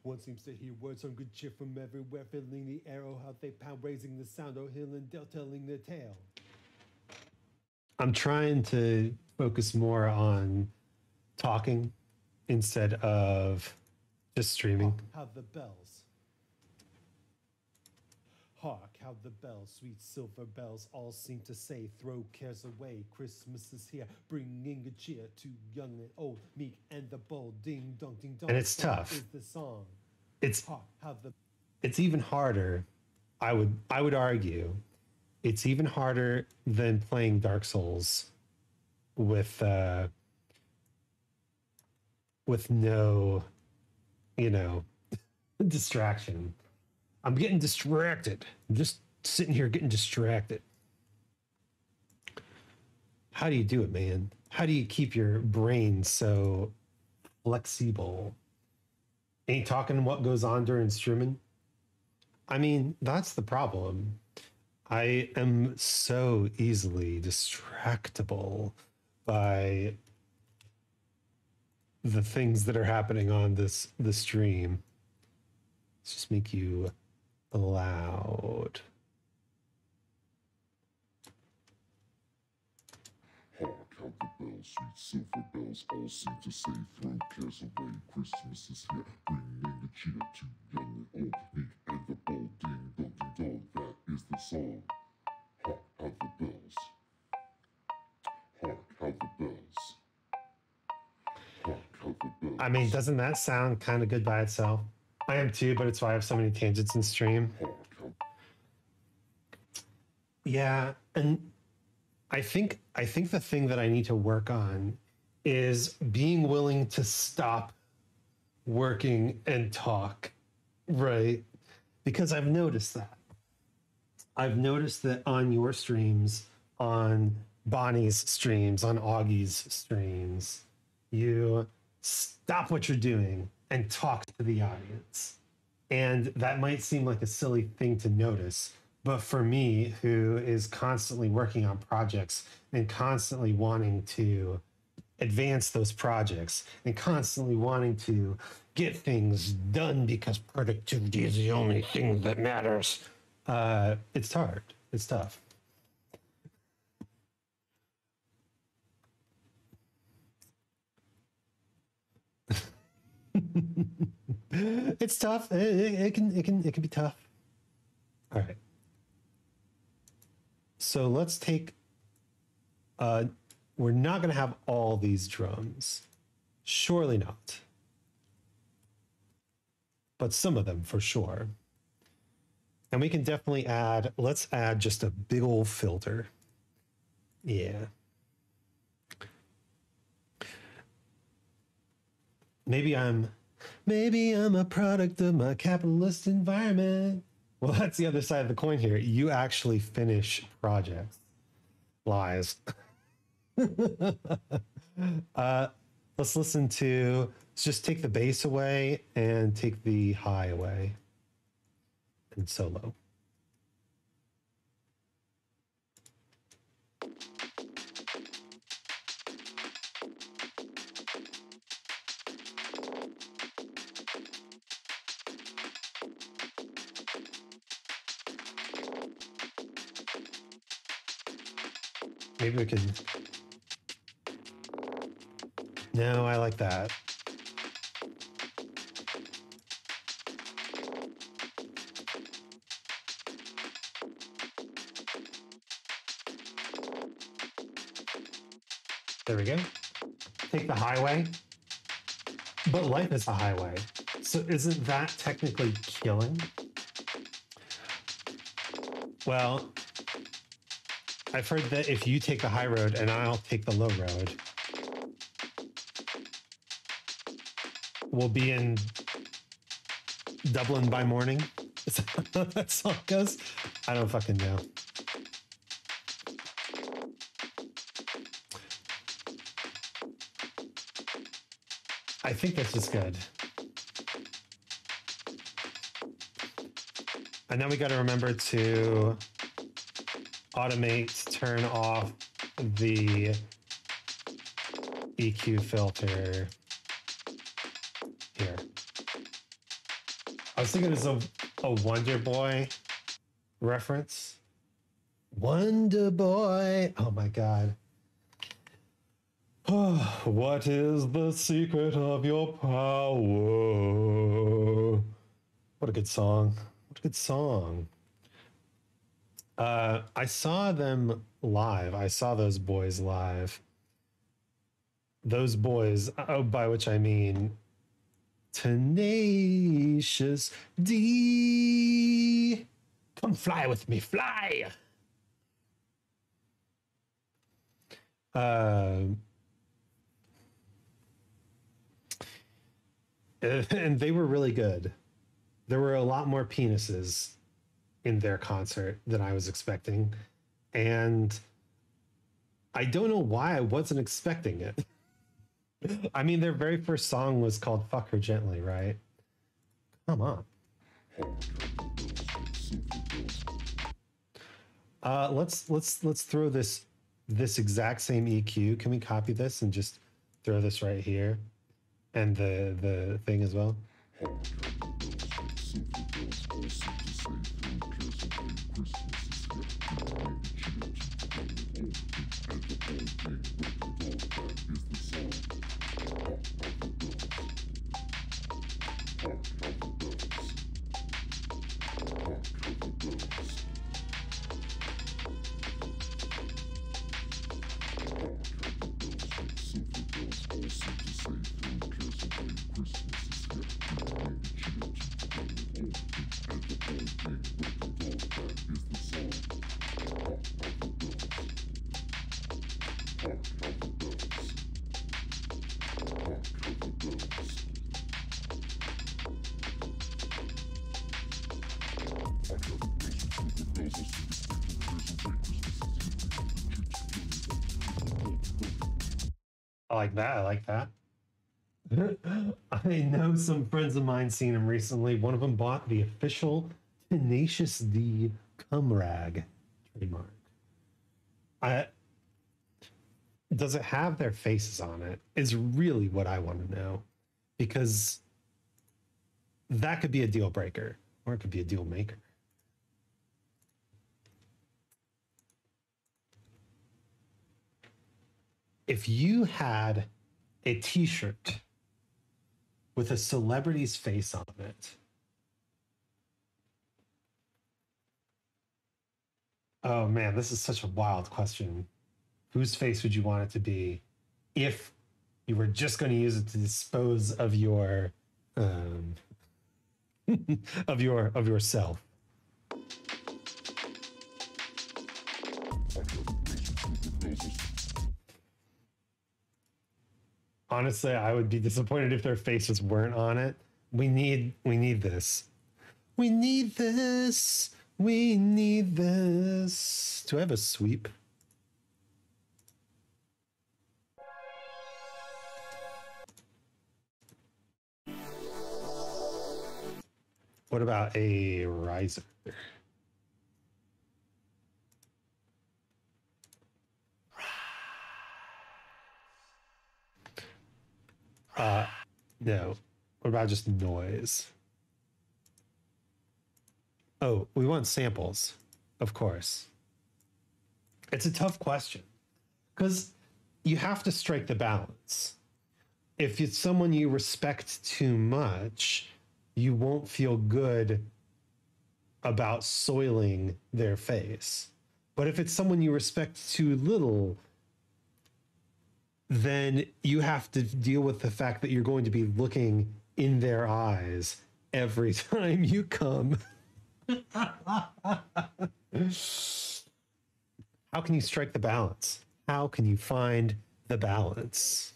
One seems to hear words on good cheer from everywhere, fiddling the arrow, how they pound, raising the sound, or hill and dell, telling the tale. I'm trying to focus more on talking instead of just streaming. Hark how the bells. Hark how the bells, sweet silver bells, all seem to say, throw cares away, Christmas is here, bringing a cheer to young and old, meek and the bold, ding dong, ding dong. And it's tough. Is the song. it's it's even harder. I would I would argue it's even harder than playing Dark Souls with uh, with no, you know, distraction. I'm getting distracted. I'm just sitting here getting distracted. How do you do it, man? How do you keep your brain so flexible? Ain't talking what goes on during streaming. I mean, that's the problem. I am so easily distractible by the things that are happening on this the stream. Let's just make you loud. Count the bells, sweet silver bells, all seem to say, throw cares away, Christmas is here, bringing the cheer to young and old, meek and the bold, ding dong ding dong, that is the song. Hark, how the bells, hark, how the bells, hark, how the bells. I mean, doesn't that sound kind of good by itself? I am too, but it's why I have so many tangents in stream. Yeah, and I think I think the thing that I need to work on is being willing to stop working and talk, right? Because I've noticed that. I've noticed that on your streams, on Bonnie's streams, on Augie's streams, you stop what you're doing and talk to the audience. And that might seem like a silly thing to notice, but for me, who is constantly working on projects and constantly wanting to advance those projects and constantly wanting to get things done because productivity is the only thing that matters, uh, it's hard. It's tough. It's tough. It, it, it can. It can. It can be tough. All right. So let's take, uh, we're not going to have all these drums, surely not, but some of them for sure. And we can definitely add, let's add just a big old filter. Yeah. Maybe I'm, maybe I'm a product of my capitalist environment. Well, that's the other side of the coin here. You actually finish projects. Lies. uh, let's listen to, let's just take the bass away and take the high away. And solo. Maybe we can. No, I like that. There we go. Take the highway. But life is a highway. So isn't that technically killing? Well, I've heard that if you take the high road and I'll take the low road, we'll be in Dublin by morning. Is that how that song goes? I don't fucking know. I think that's just good. And now we got to remember to automate, turn off the E Q filter here. I was thinking it was a, a Wonder Boy reference. Wonder Boy. Oh my God. Oh, what is the secret of your power? What a good song. What a good song. Uh, I saw them live. I saw those boys live. Those boys, oh, by which I mean Tenacious D. Come fly with me, fly. Um. And they were really good. There were a lot more penises in their concert than I was expecting. And I don't know why I wasn't expecting it. I mean, their very first song was called Fuck Her Gently, right? Come on. Uh, let's let's let's throw this this exact same E Q. Can we copy this and just throw this right here? And the the thing as well. I like that. I like that. I know some friends of mine seen him recently. One of them bought the official Tenacious D cum rag trademark. I, does it have their faces on it? Is really what I want to know, because that could be a deal breaker or it could be a deal maker. If you had a t-shirt with a celebrity's face on it. Oh man, this is such a wild question. Whose face would you want it to be if you were just going to use it to dispose of your um, of your of yourself? Honestly, I would be disappointed if their faces weren't on it. We need, we need this. We need this. We need this. Do I have a sweep? What about a riser? Uh, no. What about just noise? Oh, we want samples, of course. It's a tough question because you have to strike the balance. If it's someone you respect too much, you won't feel good about soiling their face. But if it's someone you respect too little, then you have to deal with the fact that you're going to be looking in their eyes every time you come. How can you strike the balance? How can you find the balance?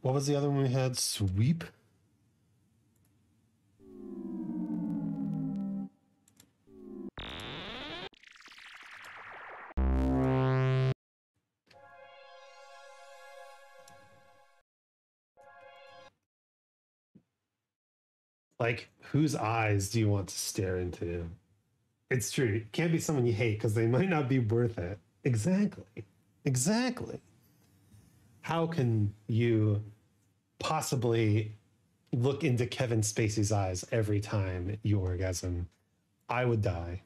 What was the other one we had? Sweep? Like, whose eyes do you want to stare into? It's true. It can't be someone you hate because they might not be worth it. Exactly. Exactly. How can you possibly look into Kevin Spacey's eyes every time you orgasm? I would die.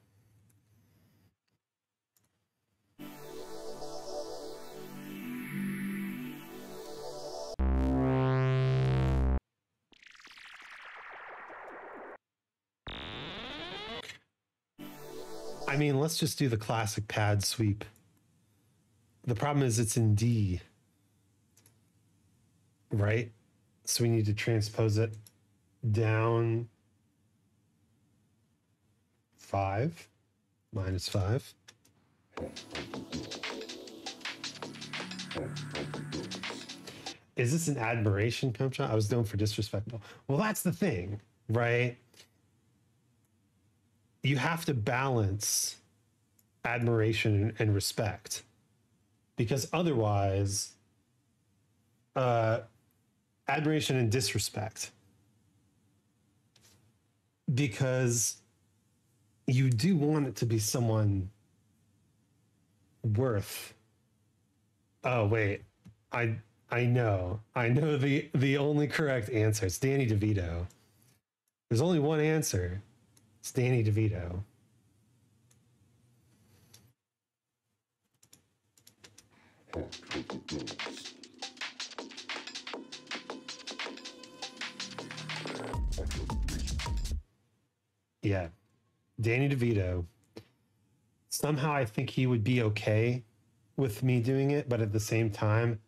I mean, let's just do the classic pad sweep. The problem is it's in D, right? So we need to transpose it down five, minus five. Is this an admiration, Compton? I was known for disrespectful. Well, that's the thing, right? You have to balance admiration and respect, because otherwise, uh, admiration and disrespect, because you do want it to be someone worth. Oh wait, I I know I know the the only correct answer. It's Danny DeVito. There's only one answer. It's Danny DeVito. Yeah, Danny DeVito. Somehow I think he would be okay with me doing it, but at the same time,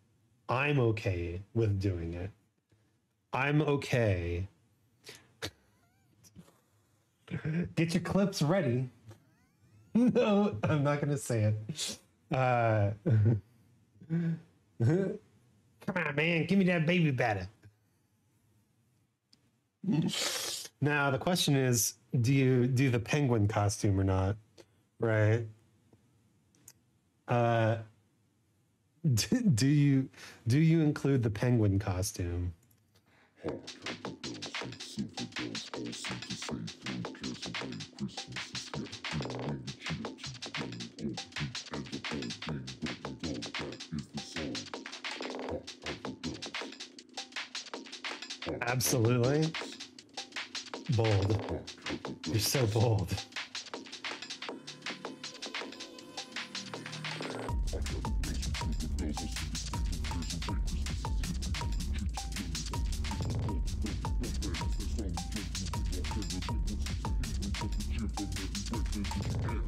I'm okay with doing it. I'm okay. Get your clips ready. No, I'm not going to say it. Uh, Come on, man. Give me that baby batter. Now, the question is, do you do the penguin costume or not? Right? Uh, do, do you do you include the penguin costume? Absolutely. Bold. You're so bold.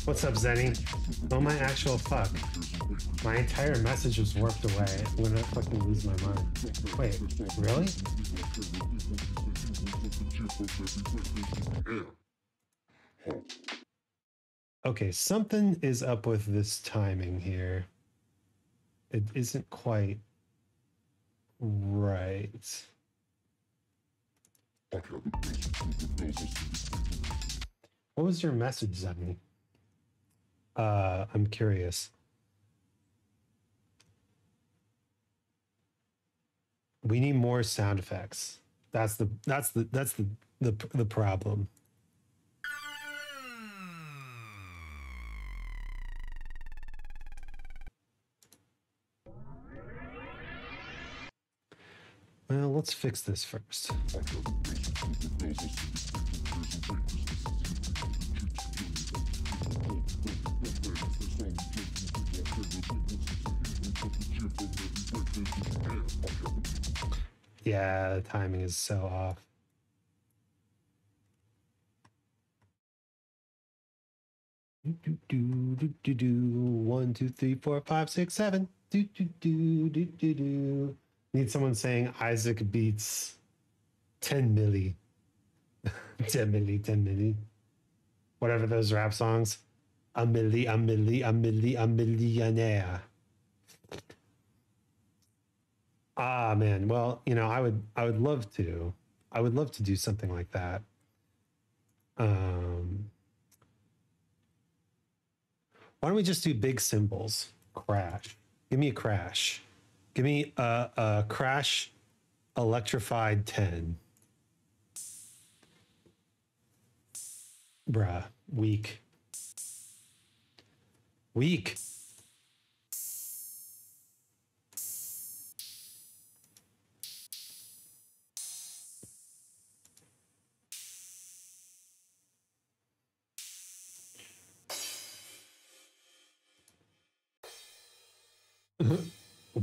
What's up, Zenny? Oh my actual fuck. My entire message was warped away. I'm gonna fucking lose my mind. Wait, really? Okay, something is up with this timing here. It isn't quite right. What was your message, Zenny? Uh, I'm curious. We need more sound effects. That's the that's the that's the the the problem. Well, let's fix this first. Yeah, the timing is so off. Do, do, do, do, do. One, two, three, four, five, six, seven. Do, do, do, do, do, do. Need someone saying Isaac beats ten milli. ten milli, ten milli. Whatever those rap songs. A milli, a milli, a milli, a millionaire. Ah, man. Well, you know, I would, I would love to, I would love to do something like that. Um, why don't we just do big cymbals? Crash. Give me a crash. Give me a, a crash electrified ten. Bruh. Weak. Weak.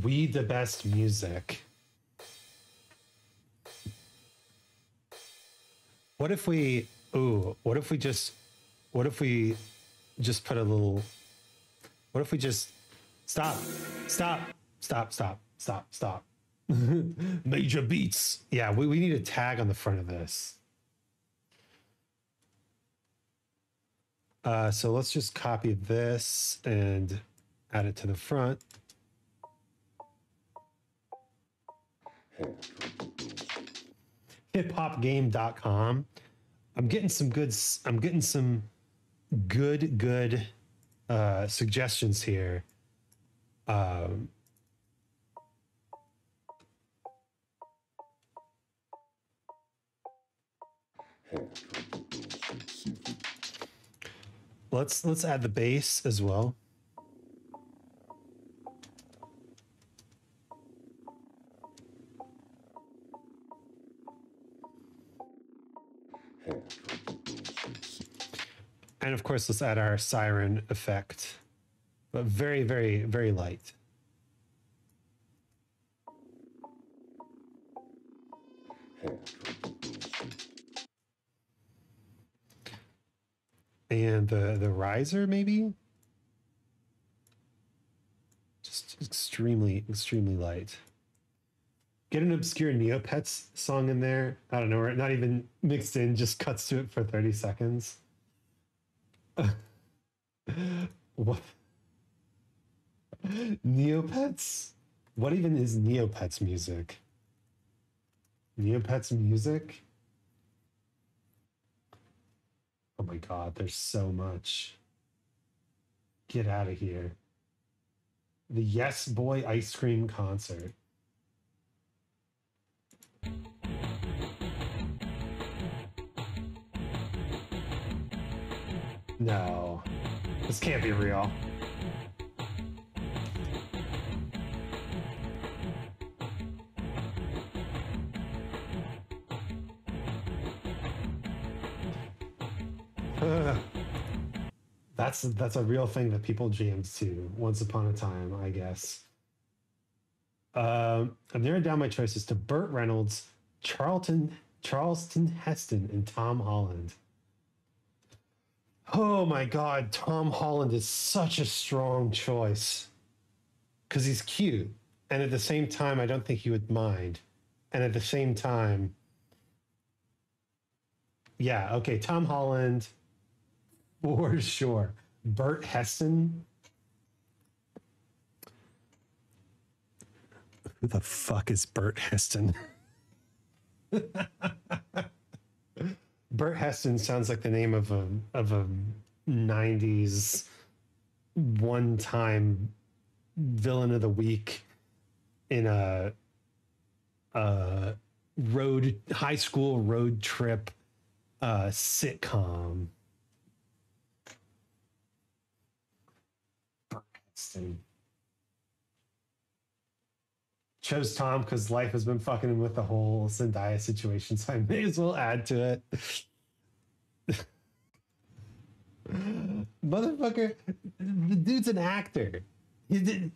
We the best music. What if we, ooh, what if we just, what if we just put a little, what if we just stop, stop, stop, stop, stop, stop. Major beats. Yeah, we, we need a tag on the front of this. Uh, so let's just copy this and add it to the front. hip hop game dot com. I'm getting some good, I'm getting some good, good uh, suggestions here. Um, Let's let's add the bass as well. And of course, let's add our siren effect, but very, very, very light. And the, the riser, maybe? Just extremely, extremely light. Get an obscure Neopets song in there. I don't know, we're not even mixed in, just cuts to it for thirty seconds. What? Neopets? What even is Neopets music? Neopets music? Oh my God, there's so much. Get out of here. The Yes Boy Ice Cream Concert. No, this can't be real. That's that's a real thing that people jammed to once upon a time, I guess. Um, I've narrowed down my choices to Burt Reynolds, Charlton, Charlton Heston, and Tom Holland. Oh my God, Tom Holland is such a strong choice because he's cute, and at the same time, I don't think he would mind, and at the same time, yeah, okay, Tom Holland. For sure. Bert Heston. Who the fuck is Bert Heston? Bert Heston sounds like the name of a of a nineties one-time villain of the week in a, a road high school road trip uh, sitcom. And chose Tom because life has been fucking him with the whole Zendaya situation, so I may as well add to it. Motherfucker, the dude's an actor. He did,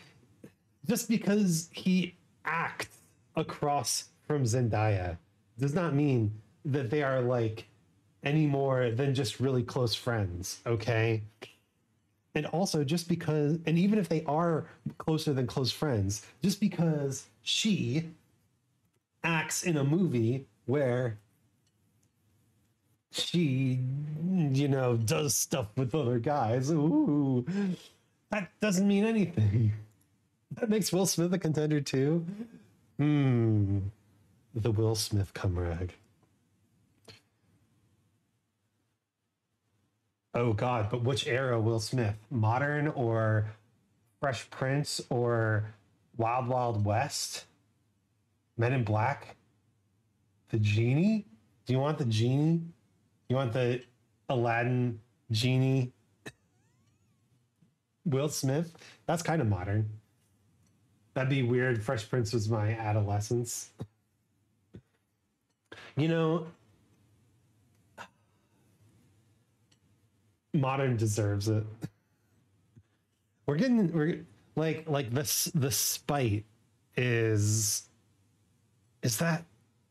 just because he acts across from Zendaya does not mean that they are like any more than just really close friends, okay? And also just because, and even if they are closer than close friends, just because she acts in a movie where she, you know, does stuff with other guys, ooh, that doesn't mean anything. That makes Will Smith a contender too. Hmm, the Will Smith cum rag. Oh God, but which era Will Smith? Modern or Fresh Prince or Wild Wild West? Men in Black? The Genie? Do you want the Genie? You want the Aladdin Genie? Will Smith? That's kind of modern. That'd be weird. Fresh Prince was my adolescence. You know, modern deserves it. We're getting we're like like this the spite is is that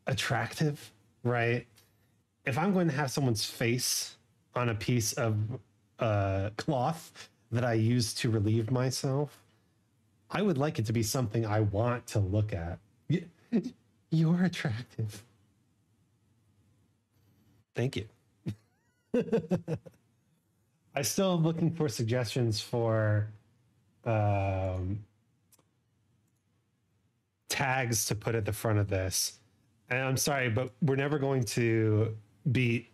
attractive, right? If I'm going to have someone's face on a piece of uh, cloth that I use to relieve myself. I would like it to be something I want to look at. You, you're attractive. Thank you. I still am looking for suggestions for um, tags to put at the front of this. And I'm sorry, but we're never going to beat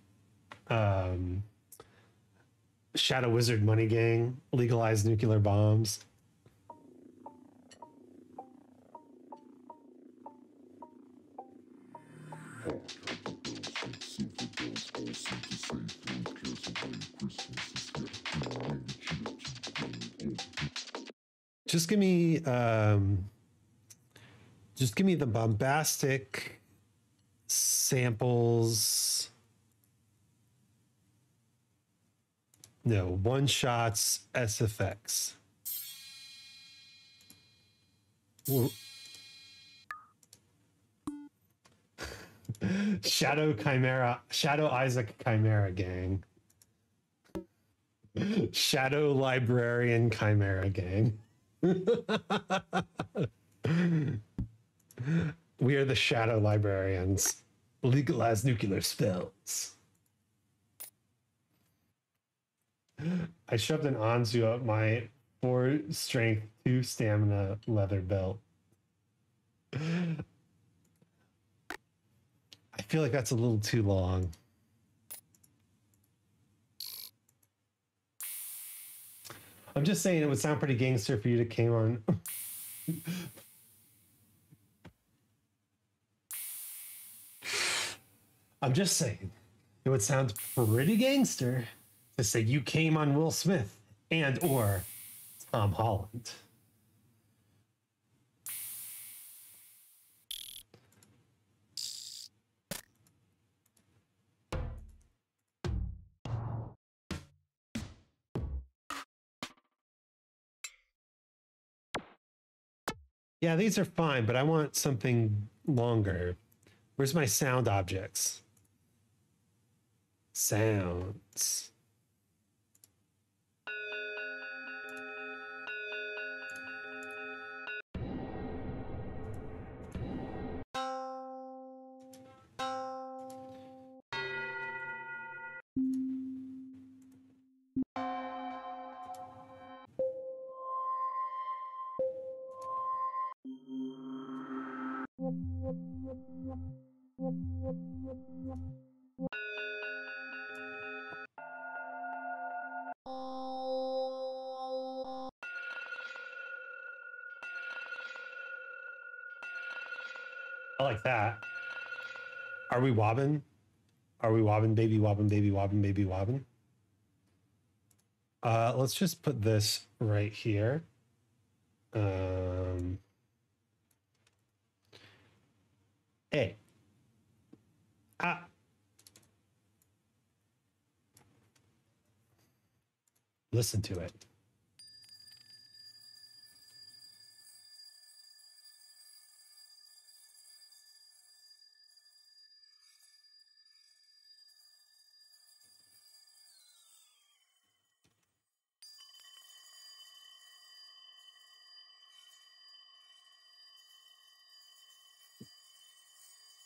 um, Shadow Wizard Money Gang, legalized nuclear bombs. Just give me, um, just give me the bombastic samples. No, one shots, S F X. Well, Shadow Chimera, Shadow Isaac Chimera Gang. Shadow Librarian Chimera Gang. We are the Shadow Librarians. Legalize nuclear spells. I shoved an Anzu up my four strength, two stamina leather belt. I feel like that's a little too long. I'm just saying it would sound pretty gangster for you to came on. I'm just saying it would sound pretty gangster to say you came on Will Smith and or Tom Holland. Yeah, these are fine, but I want something longer. Where's my sound objects? Sounds. That. Are we wobbin? Are we wobbin, baby wobbin, baby wobbin, baby wobbin? Uh, let's just put this right here. Um, hey. Ah. Listen to it.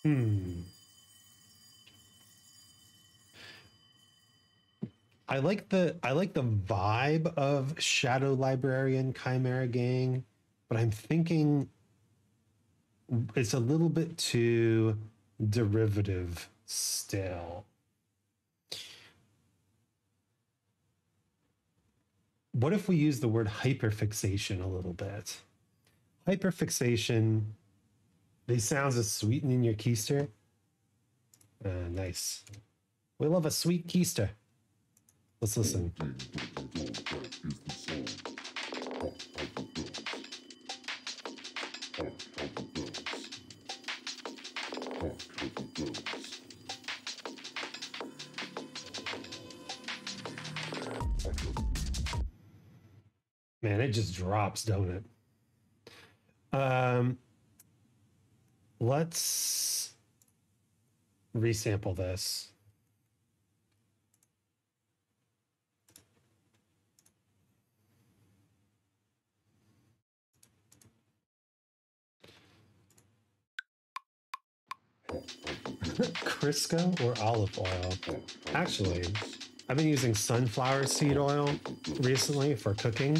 Hmm. I like the I like the vibe of Shadow Librarian Chimera Gang, but I'm thinking it's a little bit too derivative still. What if we use the word hyperfixation a little bit? Hyperfixation. These sounds are sweetening your keister. Uh, nice. We love a sweet keister. Let's listen. Man, it just drops, don't it? Um... Let's resample this. Crisco or olive oil? Actually, I've been using sunflower seed oil recently for cooking,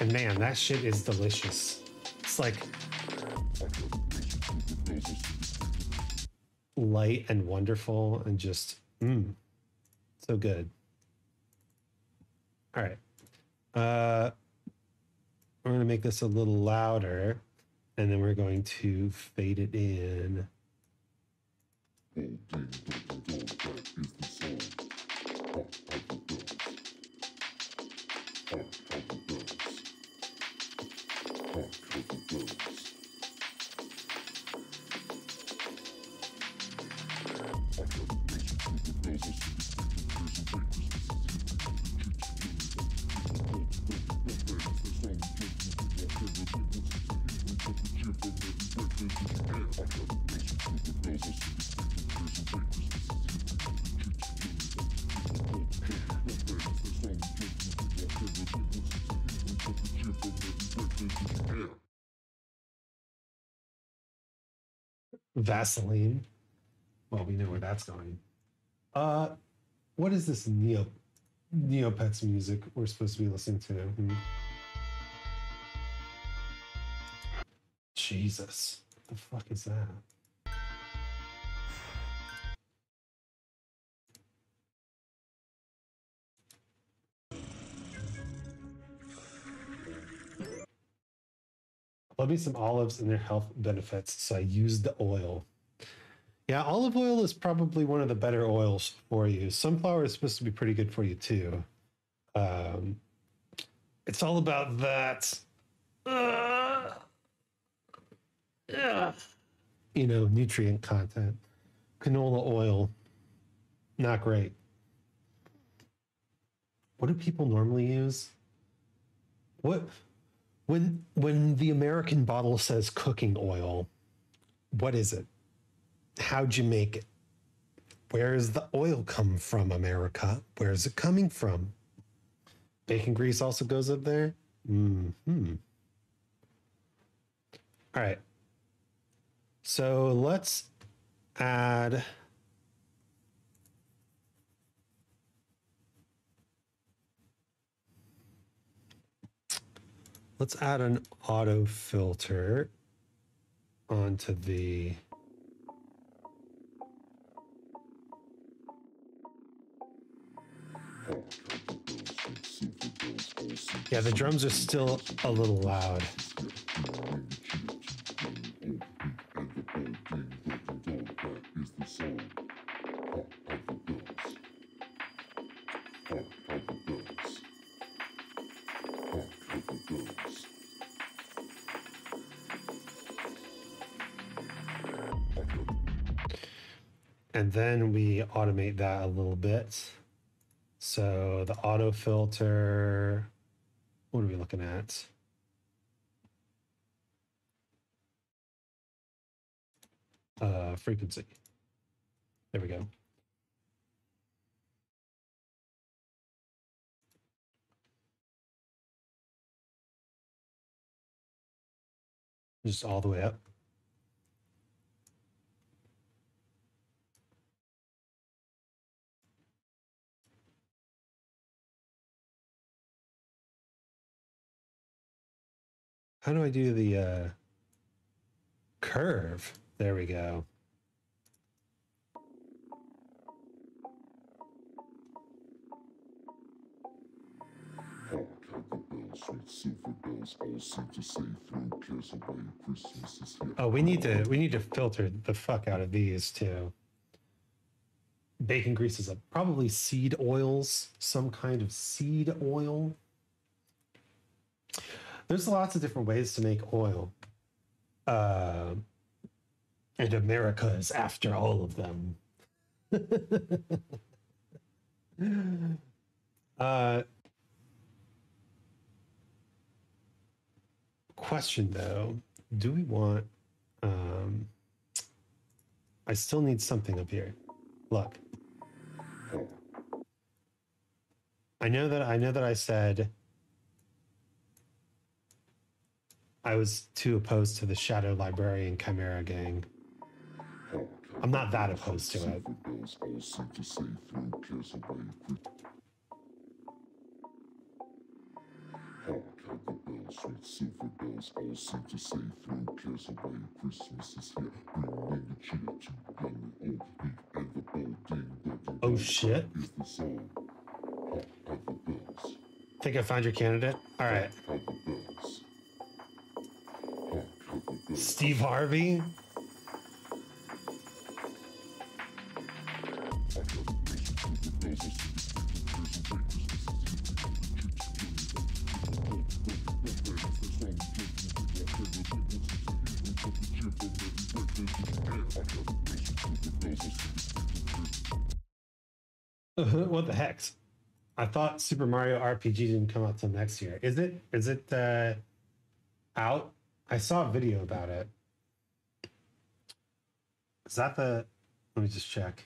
and man, that shit is delicious. It's like light and wonderful and just mmm, so good. All right, uh, we're gonna make this a little louder, and then we're going to fade it in. Vaseline. Well, we know where that's going. Uh, what is this Neo Neopets music we're supposed to be listening to? Hmm. Jesus, what the fuck is that? Love me some olives and their health benefits, so I used the oil. Yeah, olive oil is probably one of the better oils for you. Sunflower is supposed to be pretty good for you too. Um, it's all about that, uh, yeah. you know, nutrient content. Canola oil, not great. What do people normally use? What? When when the American bottle says cooking oil, what is it? How'd you make it? Where's the oil come from, America? Where's it coming from? Bacon grease also goes up there? Mm-hmm. All right. So let's add... Let's add an auto filter onto the Yeah, the drums are still a little loud. And then we automate that a little bit. So the auto filter, what are we looking at? Uh, frequency. There we go. Just all the way up. How do I do the uh, curve? There we go. Oh, we need to we need to filter the fuck out of these too. Bacon grease is a, probably seed oils, some kind of seed oil. There's lots of different ways to make oil, uh, and America is after all of them. uh, question though, do we want, um, I still need something up here. Look, I know that, I know that I said I was too opposed to the Shadow Librarian Chimera gang. I'm not that opposed to it. Oh shit. Think I found your candidate? All right. Steve Harvey? What the heck? I thought Super Mario R P G didn't come out till next year. Is it? Is it uh, out? I saw a video about it. Is that the? Let me just check.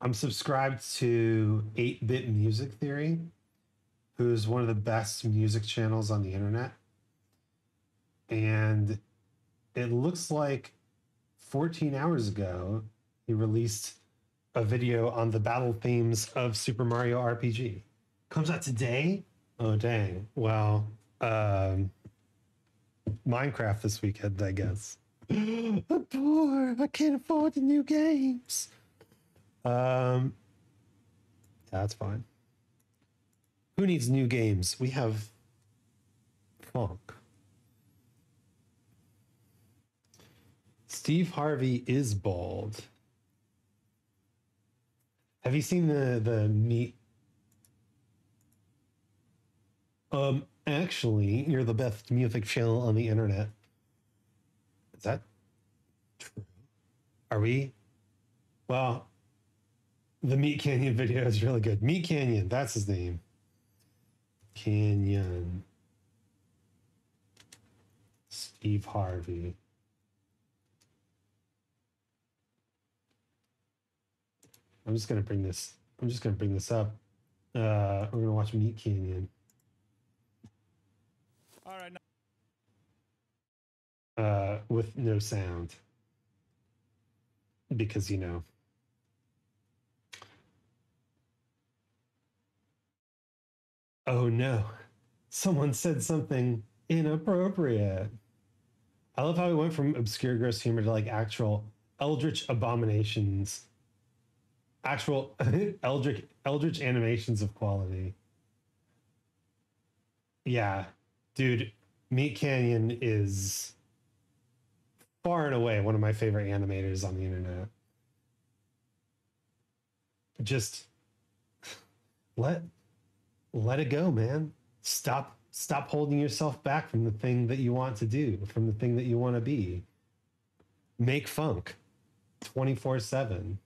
I'm subscribed to eight-Bit Music Theory, who is one of the best music channels on the internet, and it looks like fourteen hours ago he released a video on the battle themes of Super Mario R P G. Comes out today? Oh, dang. Well, um, Minecraft this weekend, I guess. I'm poor. I can't afford the new games. Um, that's fine. Who needs new games? We have funk. Steve Harvey is bald. Have you seen the the meat? Um, actually, you're the best music channel on the internet. Is that true? Are we? Well, the Meat Canyon video is really good. Meat Canyon, that's his name. Canyon. Steve Harvey. I'm just gonna bring this. I'm just gonna bring this up. Uh, we're gonna watch Meat Canyon. All right. No. Uh, with no sound, because you know. Oh no! Someone said something inappropriate. I love how we went from obscure, gross humor to like actual eldritch abominations. Actual eldritch, eldritch animations of quality. Yeah, dude, Meat Canyon is far and away one of my favorite animators on the internet. Just let let it go, man. Stop stop holding yourself back from the thing that you want to do, from the thing that you want to be. Make funk twenty-four seven.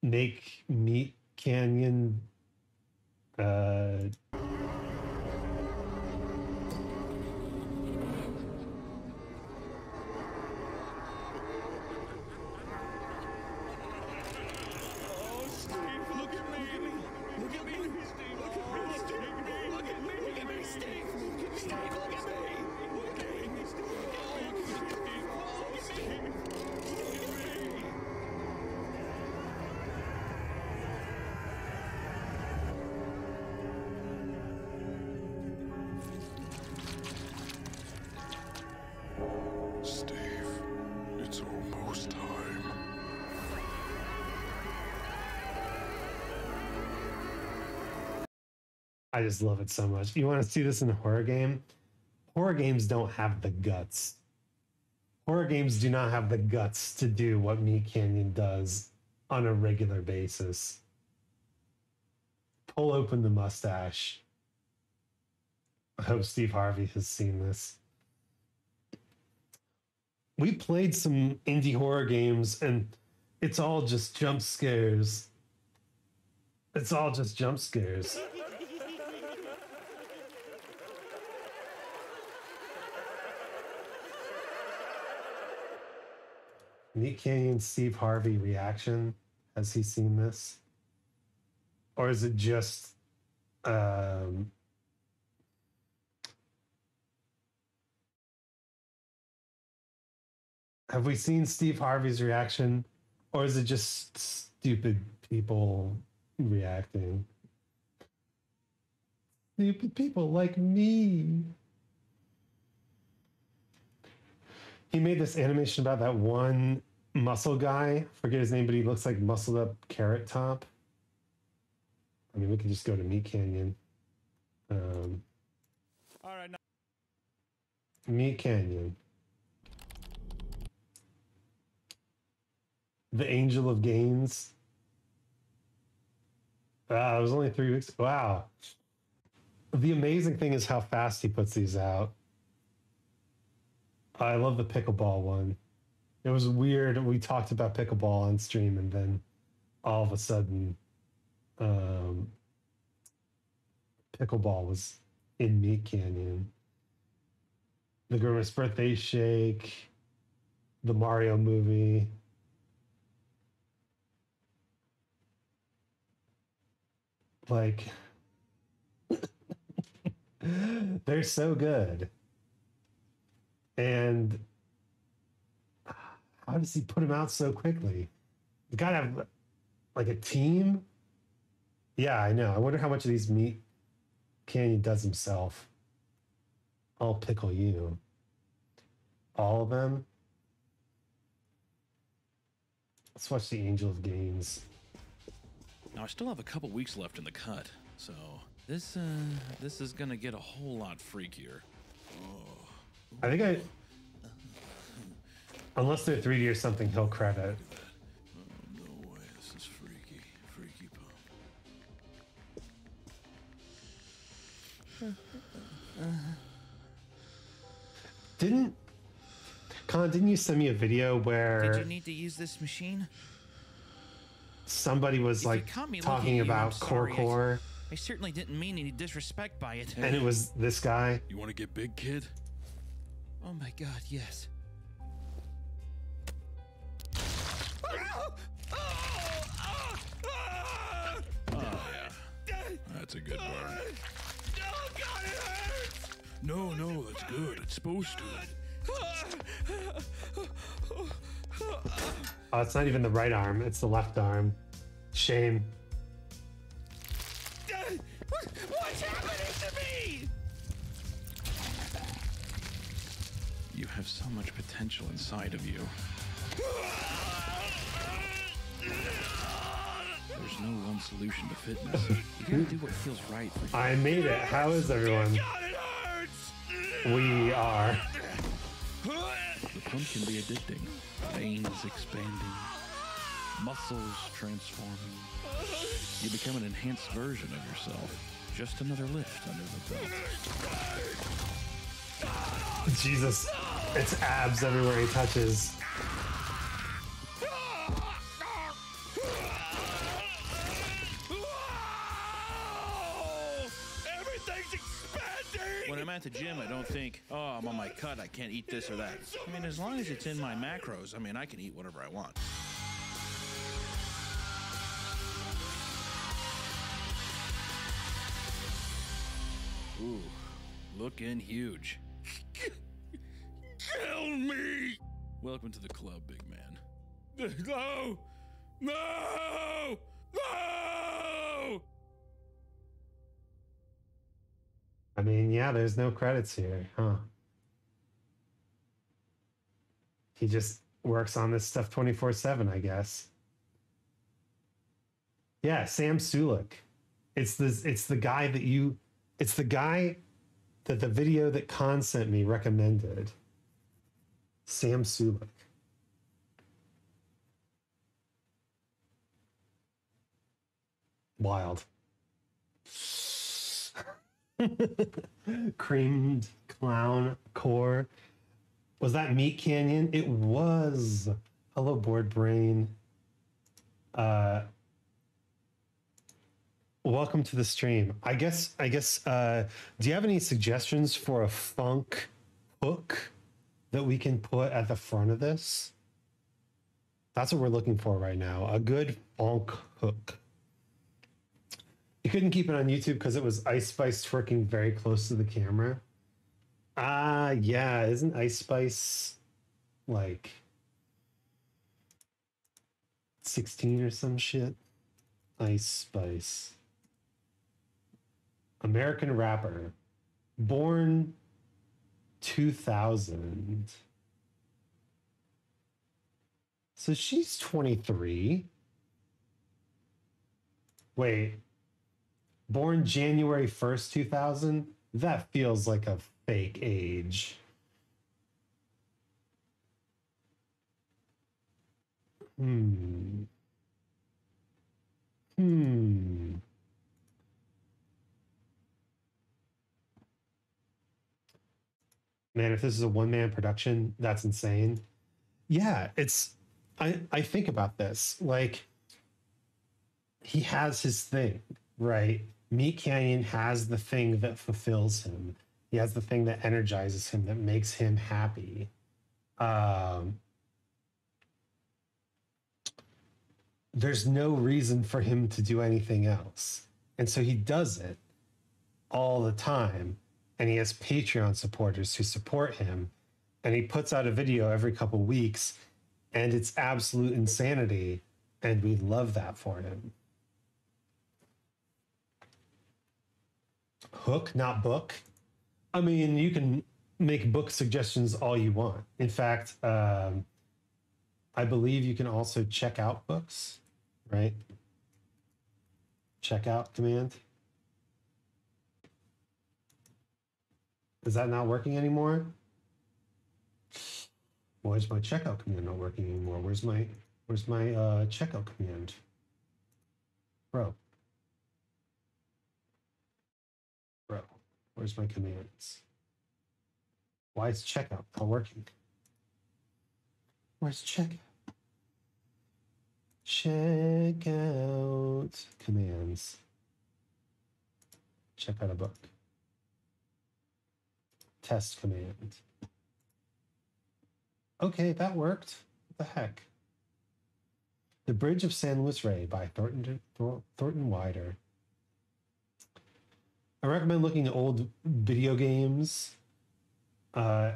Make Meat Canyon uh I just love it so much. You want to see this in a horror game? Horror games don't have the guts. Horror games do not have the guts to do what Meat Canyon does on a regular basis. Pull open the mustache. I hope Steve Harvey has seen this. We played some indie horror games and it's all just jump scares. It's all just jump scares. Meat Canyon Steve Harvey reaction. Has he seen this? Or is it just um, have we seen Steve Harvey's reaction, or is it just stupid people reacting? Stupid people like me. He made this animation about that one muscle guy. Forget his name, but he looks like muscled up Carrot Top. I mean, we can just go to Meat Canyon. Um, All right, now. Meat Canyon. The Angel of Gains. Wow, it was only three weeks. Wow. The amazing thing is how fast he puts these out. I love the pickleball one. It was weird. We talked about pickleball on stream, and then all of a sudden, um, pickleball was in Meat Canyon. The Grimace Birthday Shake, the Mario movie. Like, they're so good. And how does he put him out so quickly? You gotta have like a team. Yeah, I know. I wonder how much of these Meat Canyon does himself. I'll pickle you. All of them. Let's watch the Angel of Gains. Now I still have a couple weeks left in the cut, so this uh, this is gonna get a whole lot freakier. Oh. I think I, unless they're three D or something, he'll credit. Oh, no way, this is freaky, freaky pump. Didn't, Colin, didn't you send me a video where... Did you need to use this machine? Somebody was if like talking about corecore. I, I certainly didn't mean any disrespect by it. And it was this guy. You want to get big, kid? Oh my God, yes. Oh, yeah. That's a good burn. No, God, it hurts! No, no, that's good. It's supposed to. Oh, it's not even the right arm. It's the left arm. Shame. What's happening to me? You have so much potential inside of you. There's no one solution to fitness. You gotta do what feels right. For I made it. How is everyone? God, it hurts. We are. The pump can be addicting. Veins expanding. Muscles transforming. You become an enhanced version of yourself. Just another lift under the belt. Jesus, it's abs everywhere he touches. Everything's expanding. When I'm at the gym, I don't think, oh, I'm on my cut, I can't eat this or that. I mean, as long as it's in my macros, I mean, I can eat whatever I want. Ooh, looking huge. Kill me! Welcome to the club, big man. No! No! No! I mean, yeah, there's no credits here, huh? He just works on this stuff twenty-four seven, I guess. Yeah, Sam Sulek. It's this, it's the guy that you, it's the guy that the video that Khan sent me recommended. Sam Sulek. Wild. Creamed clown core. Was that Meat Canyon? It was. Hello, Bored Brain. Uh, welcome to the stream. I guess, I guess, uh, do you have any suggestions for a funk hook that we can put at the front of this? That's what we're looking for right now. A good funk hook. You couldn't keep it on YouTube because it was Ice Spice twerking very close to the camera. Ah, uh, yeah. Isn't Ice Spice like sixteen or some shit. Ice Spice. American rapper. Born two thousand. So she's twenty-three. Wait. Born January first, two thousand? That feels like a fake age. Hmm. Hmm. Man, if this is a one-man production, that's insane. Yeah, it's... I, I think about this. Like, he has his thing, right? Meat Canyon has the thing that fulfills him. He has the thing that energizes him, that makes him happy. Um, there's no reason for him to do anything else. And so he does it all the time. And he has Patreon supporters who support him. And he puts out a video every couple weeks. And it's absolute insanity. And we love that for him. Hook, not book. I mean, you can make book suggestions all you want. In fact, um, I believe you can also check out books, right? Checkout command. Is that not working anymore? Why is my checkout command not working anymore? Where's my where's my uh, checkout command, bro? Bro, where's my commands? Why is checkout not working? Where's checkout? Checkout commands. Check out a book. Test command. Okay, that worked. What the heck? The Bridge of San Luis Rey by Thornton, Thornton Wilder. I recommend looking at old video games. Uh,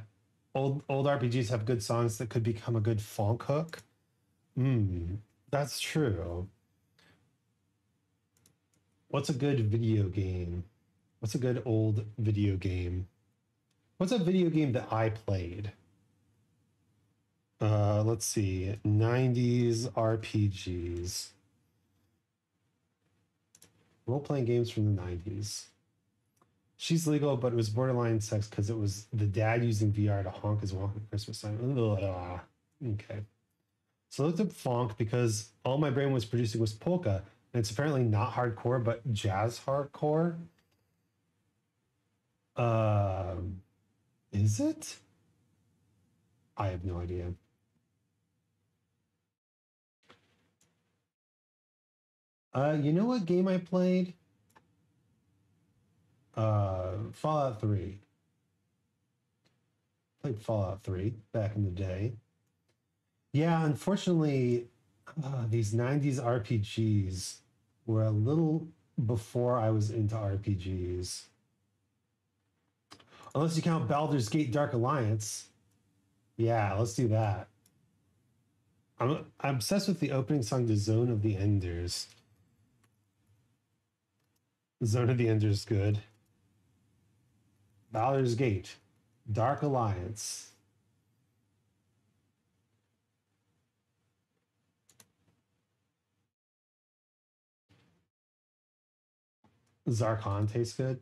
old old R P Gs have good songs that could become a good funk hook. Hmm, that's true. What's a good video game? What's a good old video game? What's a video game that I played? Uh, let's see, nineties R P Gs. Role-playing games from the nineties. She's Legal, but it was borderline sex because it was the dad using V R to honk his walk at Christmas time. Ugh. Okay. So I looked up funk because all my brain was producing was polka, and it's apparently not hardcore, but jazz hardcore. Um, is it? I have no idea. Uh, you know what game I played? Uh, Fallout three. Played Fallout three back in the day. Yeah, unfortunately, uh, these nineties R P Gs were a little before I was into R P Gs. Unless you count Baldur's Gate Dark Alliance. Yeah, let's do that. I'm, I'm obsessed with the opening song to Zone of the Enders. Zone of the Enders is good. Baldur's Gate, Dark Alliance. Zarkon tastes good.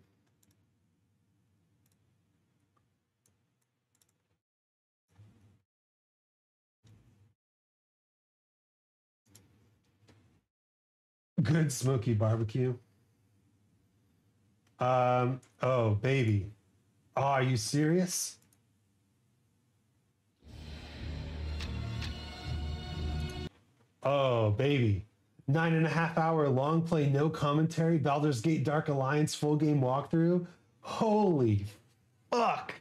Good smoky barbecue. Um, oh, baby. Oh, are you serious? Oh, baby. Nine and a half hour long play, no commentary, Baldur's Gate Dark Alliance full game walkthrough. Holy fuck.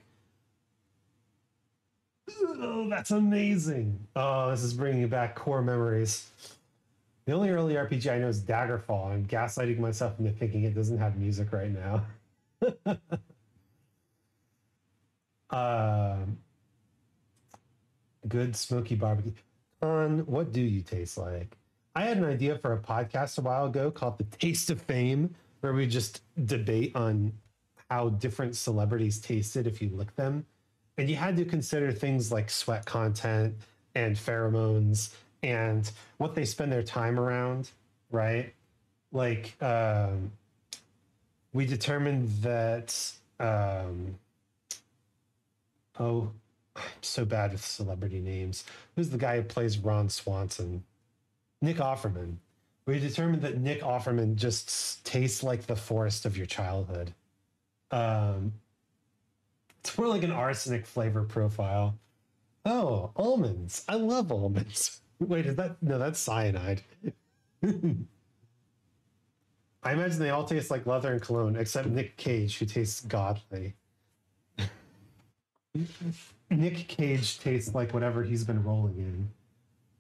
Oh, that's amazing. Oh, this is bringing back core memories. The only early R P G I know is Daggerfall. I'm gaslighting myself into thinking it doesn't have music right now. uh, good smoky barbecue. Con, what do you taste like? I had an idea for a podcast a while ago called The Taste of Fame, where we just debate on how different celebrities tasted if you lick them. And you had to consider things like sweat content and pheromones and what they spend their time around, right? Like, um, we determined that, um, oh, I'm so bad with celebrity names. Who's the guy who plays Ron Swanson? Nick Offerman. We determined that Nick Offerman just tastes like the forest of your childhood. Um, it's more like an arsenic flavor profile. Oh, almonds. I love almonds. Wait, is that? No, that's cyanide. I imagine they all taste like leather and cologne, except Nick Cage, who tastes godly. Nick Cage tastes like whatever he's been rolling in,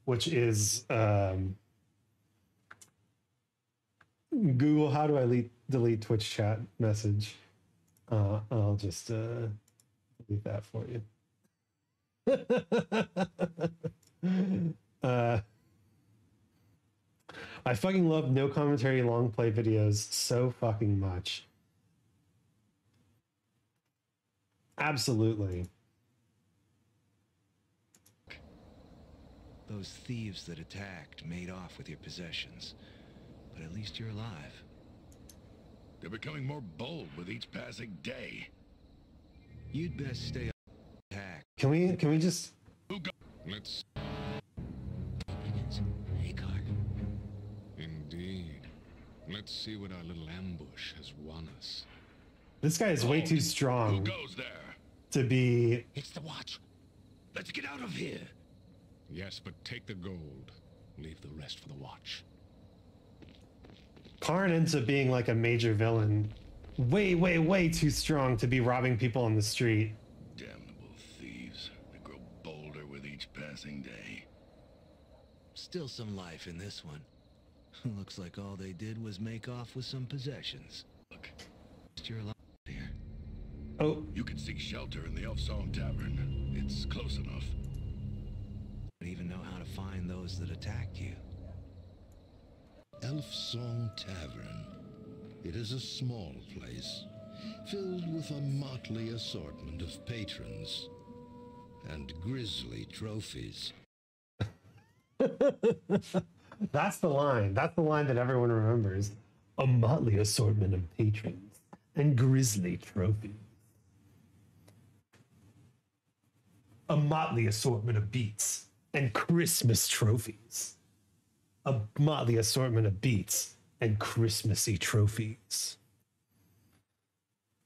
which is... Um, Google, how do I le- delete Twitch chat message? Uh, I'll just uh, delete that for you. uh, I fucking love no commentary long play videos so fucking much. Absolutely. Those thieves that attacked made off with your possessions, but at least you're alive. They're becoming more bold with each passing day. You'd best stay attacked. Can we? Can we just? Let's. Indeed. Let's see what our little ambush has won us. This guy is way too strong. Who goes there? To be. It's the watch. Let's get out of here. Yes, but take the gold. Leave the rest for the watch. Karn ends up being like a major villain. Way, way, way too strong to be robbing people on the street. Damnable thieves. They grow bolder with each passing day. Still some life in this one. Looks like all they did was make off with some possessions. Look, you're alive here. Oh, you can seek shelter in the Elf Song Tavern. It's close enough. I don't even know how to find those that attacked you. Elf Song Tavern. It is a small place, filled with a motley assortment of patrons and grisly trophies. That's the line. That's the line that everyone remembers. A motley assortment of patrons and grisly trophies. A motley assortment of beats and Christmas trophies. A motley assortment of beats and Christmassy trophies.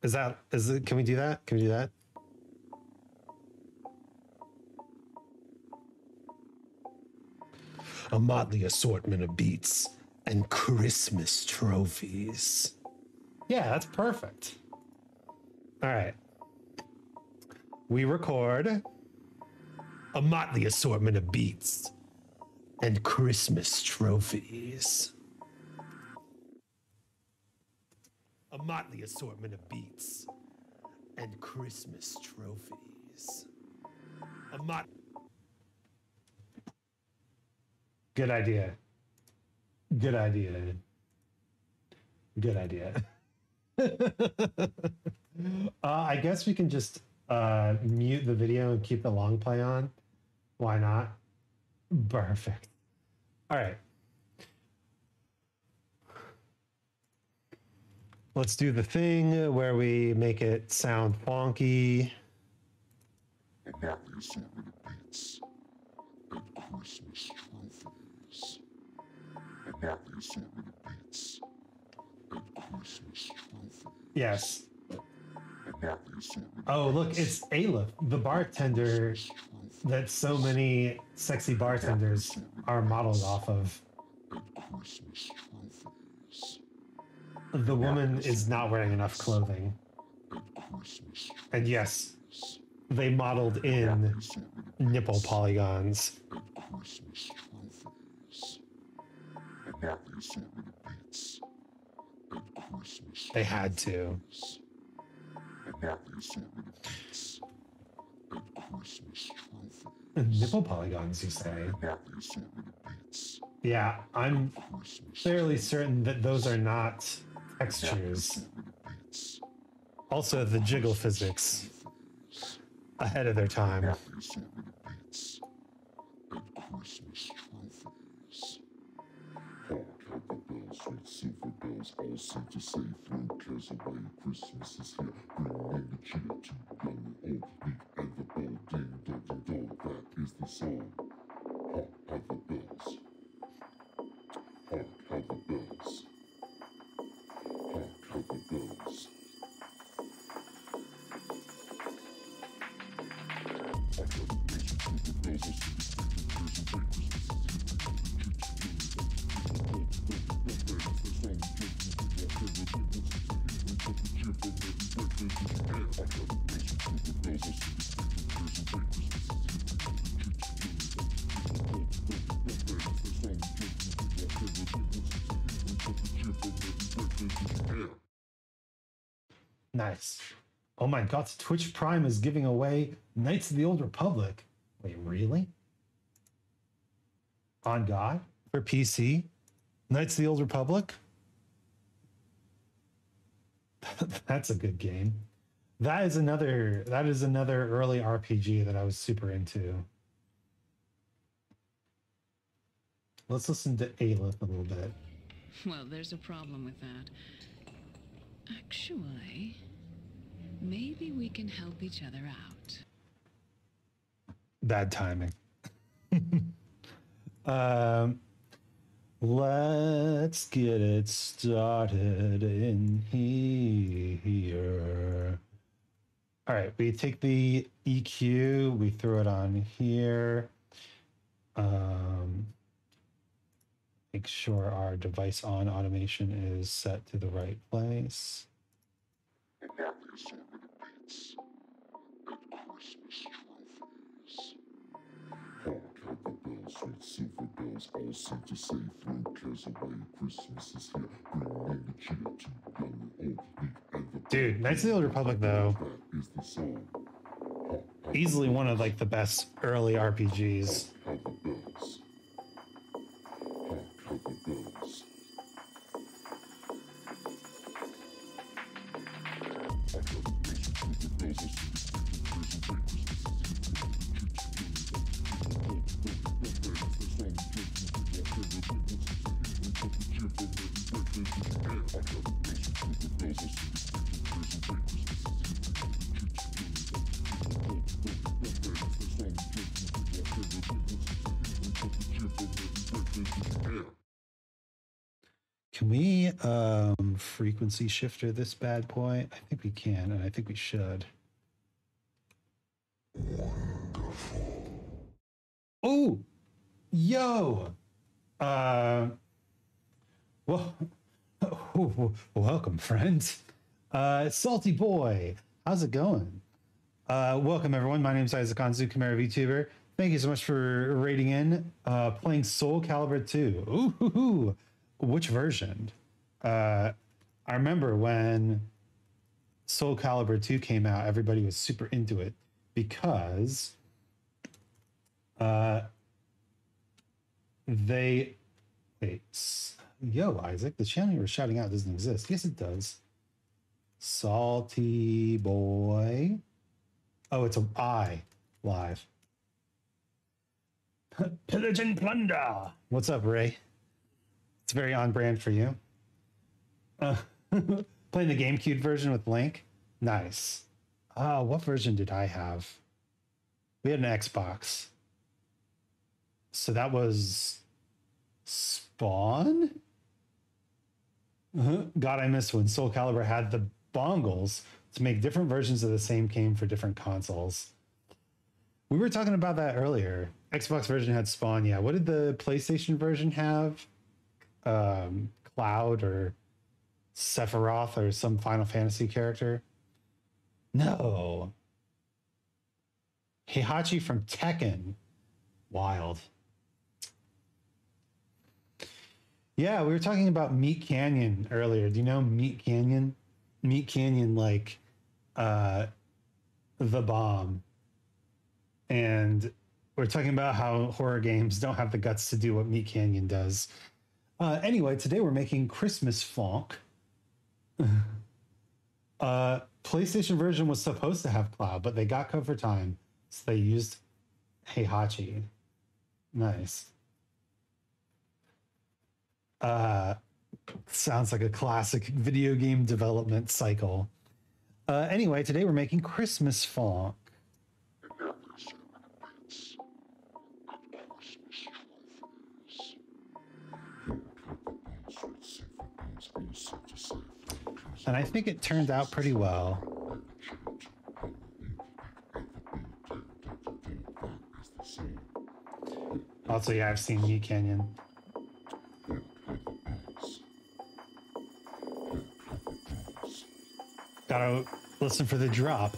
Is that, is it, can we do that? Can we do that? A motley assortment of beats and Christmas trophies. Yeah, that's perfect. All right. We record a motley assortment of beats and Christmas trophies. A motley assortment of beats and Christmas trophies. A mot. Good idea. Good idea. Good idea. uh, I guess we can just uh, mute the video and keep the long play on. Why not? Perfect. All right. Let's do the thing where we make it sound funky. A motley assortment of beats and Christmas trophies. A motley assortment of beats and Christmas trophies. Yes. Oh, look, it's Aleph, the bartender that so many sexy bartenders are modeled off of. The woman is not wearing enough clothing. And yes, they modeled in nipple polygons. They had to. Nipple polygons, you say? Yeah, I'm fairly certain that those are not textures. Also, the jiggle physics ahead of their time. Nice. Oh my God, Twitch Prime is giving away Knights of the Old Republic. Wait, really? On God? For P C? Knights of the Old Republic? That's a good game. That is another that is another early R P G that I was super into. Let's listen to Aelith a little bit. Well, there's a problem with that. Actually, maybe we can help each other out. Bad timing. um, let's get it started in here. All right, we take the E Q, we throw it on here. Um, make sure our device on automation is set to the right place. And now there's so many beats and Christmas trophies. Hard had the bells, sweet silver bells, all seem to say through cares away. Christmas is here, bring the cheer to young and old, weak and the... Dude, Knights of the Old Republic, though, that is the song. Easily one of, like, the best early R P Gs. Hard had the bells. Can we um, frequency shifter this bad boy? I think we can, and I think we should. Wonderful. Oh, yo. Uh, well, oh, welcome, friend. Uh, Salty Boy, how's it going? Uh, welcome, everyone. My name is Isaac Anzu, Chimera VTuber. Thank you so much for rating in, uh, playing Soul Calibur two. Ooh, hoo, hoo. Which version? Uh, I remember when Soul Calibur two came out, everybody was super into it because uh, they... Wait, yo, Isaac, the channel you were shouting out doesn't exist. Yes, it does. Salty Boy. Oh, it's an I live. Pillage and Plunder. What's up, Ray? It's very on brand for you. Uh, playing the GameCube version with Link. Nice. Uh, what version did I have? We had an Xbox. So that was Spawn? Uh-huh. God, I miss when Soul Calibur had the bongles to make different versions of the same game for different consoles. We were talking about that earlier. Xbox version had Spawn, yeah. What did the PlayStation version have? Um, Cloud or Sephiroth or some Final Fantasy character? No. Heihachi from Tekken. Wild. Yeah, we were talking about Meat Canyon earlier. Do you know Meat Canyon? Meat Canyon, like, uh, the bomb. And We're talking about how horror games don't have the guts to do what Meat Canyon does. Uh, anyway, today we're making Christmas Flonk. uh, PlayStation version was supposed to have cloud, but they got cut for time, so they used Heihachi. Nice. Uh, sounds like a classic video game development cycle. Uh, anyway, today we're making Christmas Flonk. And I think it turned out pretty well. Also, yeah, I've seen Meat Canyon. Gotta listen for the drop.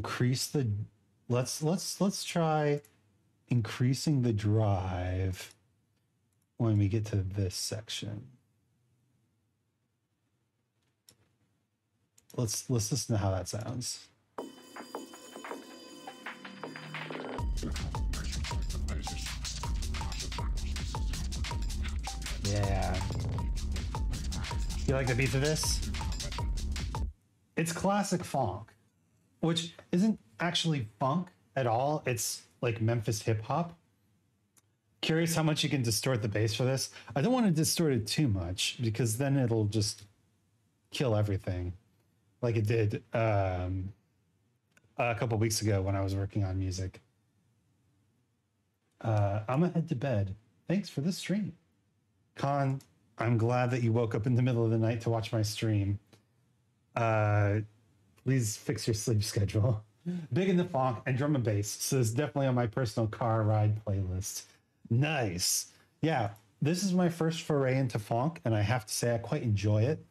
Increase the let's let's let's try increasing the drive when we get to this section. Let's let's listen to how that sounds. Yeah. You like the beat of this? It's classic funk. Which isn't actually funk at all. It's like Memphis hip hop. Curious how much you can distort the bass for this. I don't want to distort it too much because then it'll just kill everything like it did um, a couple weeks ago when I was working on music. Uh, I'm gonna head to bed. Thanks for the stream. Khan, I'm glad that you woke up in the middle of the night to watch my stream. Uh, Please fix your sleep schedule. Big in the funk and drum and bass. So it's definitely on my personal car ride playlist. Nice. Yeah, this is my first foray into funk, and I have to say I quite enjoy it.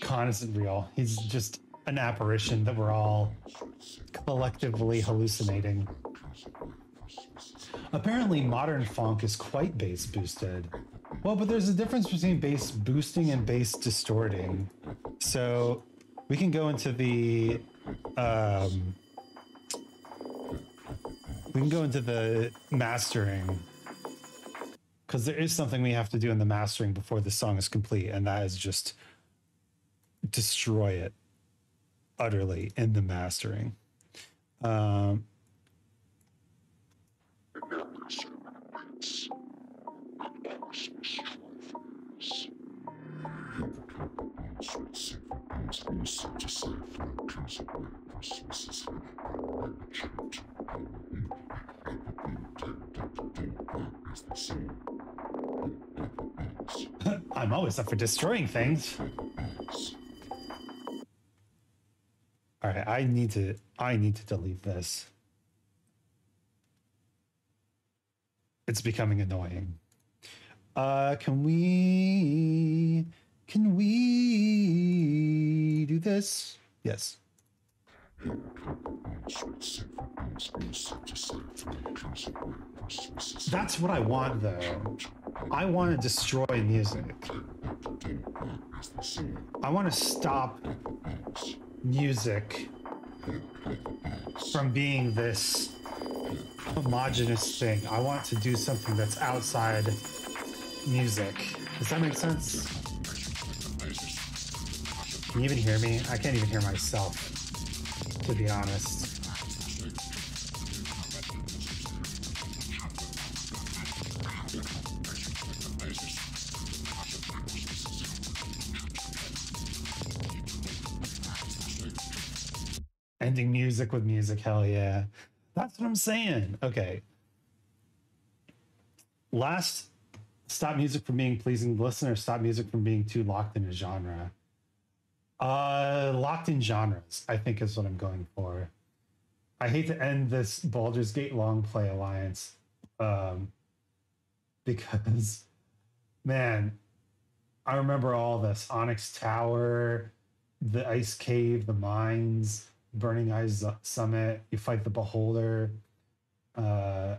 Khan isn't real. He's just an apparition that we're all collectively hallucinating. Apparently, modern funk is quite bass boosted. Well, but there's a difference between bass boosting and bass distorting. So we can go into the um, we can go into the mastering, because there is something we have to do in the mastering before the song is complete, and that is just destroy it utterly in the mastering. Um, I'm always up for destroying things. All right, I need to I need to delete this. It's becoming annoying. Uh, can we, can we do this? Yes. That's what I want, though. I want to destroy music. I want to stop music from being this homogenous thing. I want to do something that's outside music. Does that make sense? Can you even hear me? I can't even hear myself, to be honest. Ending music with music, hell yeah. That's what I'm saying. Okay. Last, stop music from being pleasing to the listener, stop music from being too locked in a genre. Uh, locked in genres, I think, is what I'm going for. I hate to end this Baldur's Gate long play alliance um, because, man, I remember all this. Onyx Tower, the Ice Cave, the Mines, Burning Eyes Summit. You fight the Beholder, uh,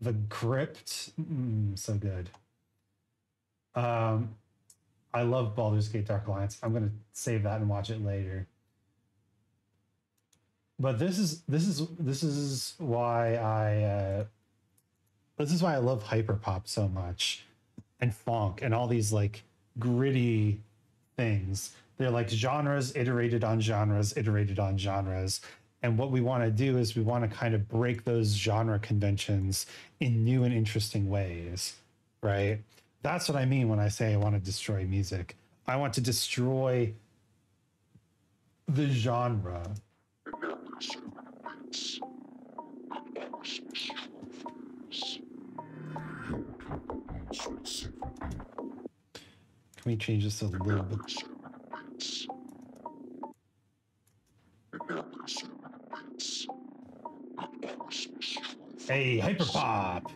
the Crypt. Mm, so good. Um, I love Baldur's Gate Dark Alliance. I'm gonna save that and watch it later. But this is this is this is why I uh, this is why I love hyperpop so much, and funk and all these like gritty things. They're like genres iterated on genres iterated on genres, and what we want to do is we want to kind of break those genre conventions in new and interesting ways, right? That's what I mean when I say I want to destroy music. I want to destroy the genre. Can we change this a little bit? Hey, hyperpop!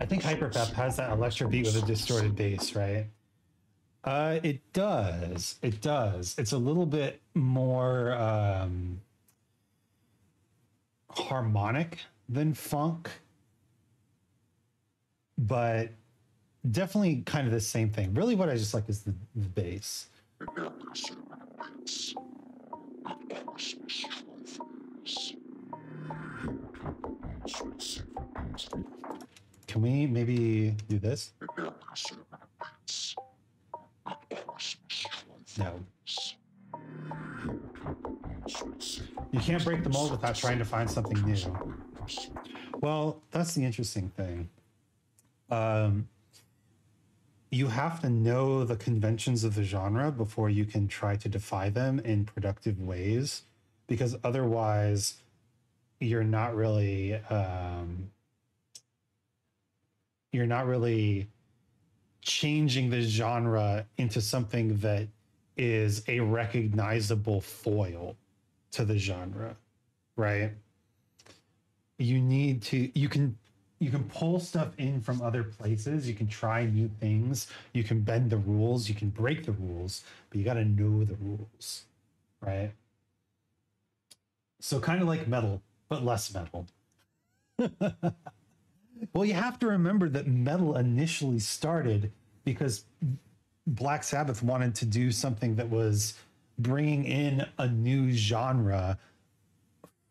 I think hyperpop has that electric beat with a distorted bass, right? Uh, it does. It does. It's a little bit more um, harmonic than funk, but definitely kind of the same thing. Really, what I just like is the, the bass. Can we maybe do this? No. You can't break the mold without trying to find something new. Well, that's the interesting thing. Um, you have to know the conventions of the genre before you can try to defy them in productive ways, because otherwise you're not really um, you're not really changing the genre into something that is a recognizable foil to the genre, right? You need to, you can you can pull stuff in from other places, you can try new things, you can bend the rules, you can break the rules, but you gotta know the rules, right? So kind of like metal, but less metal. Well, you have to remember that metal initially started because Black Sabbath wanted to do something that was bringing in a new genre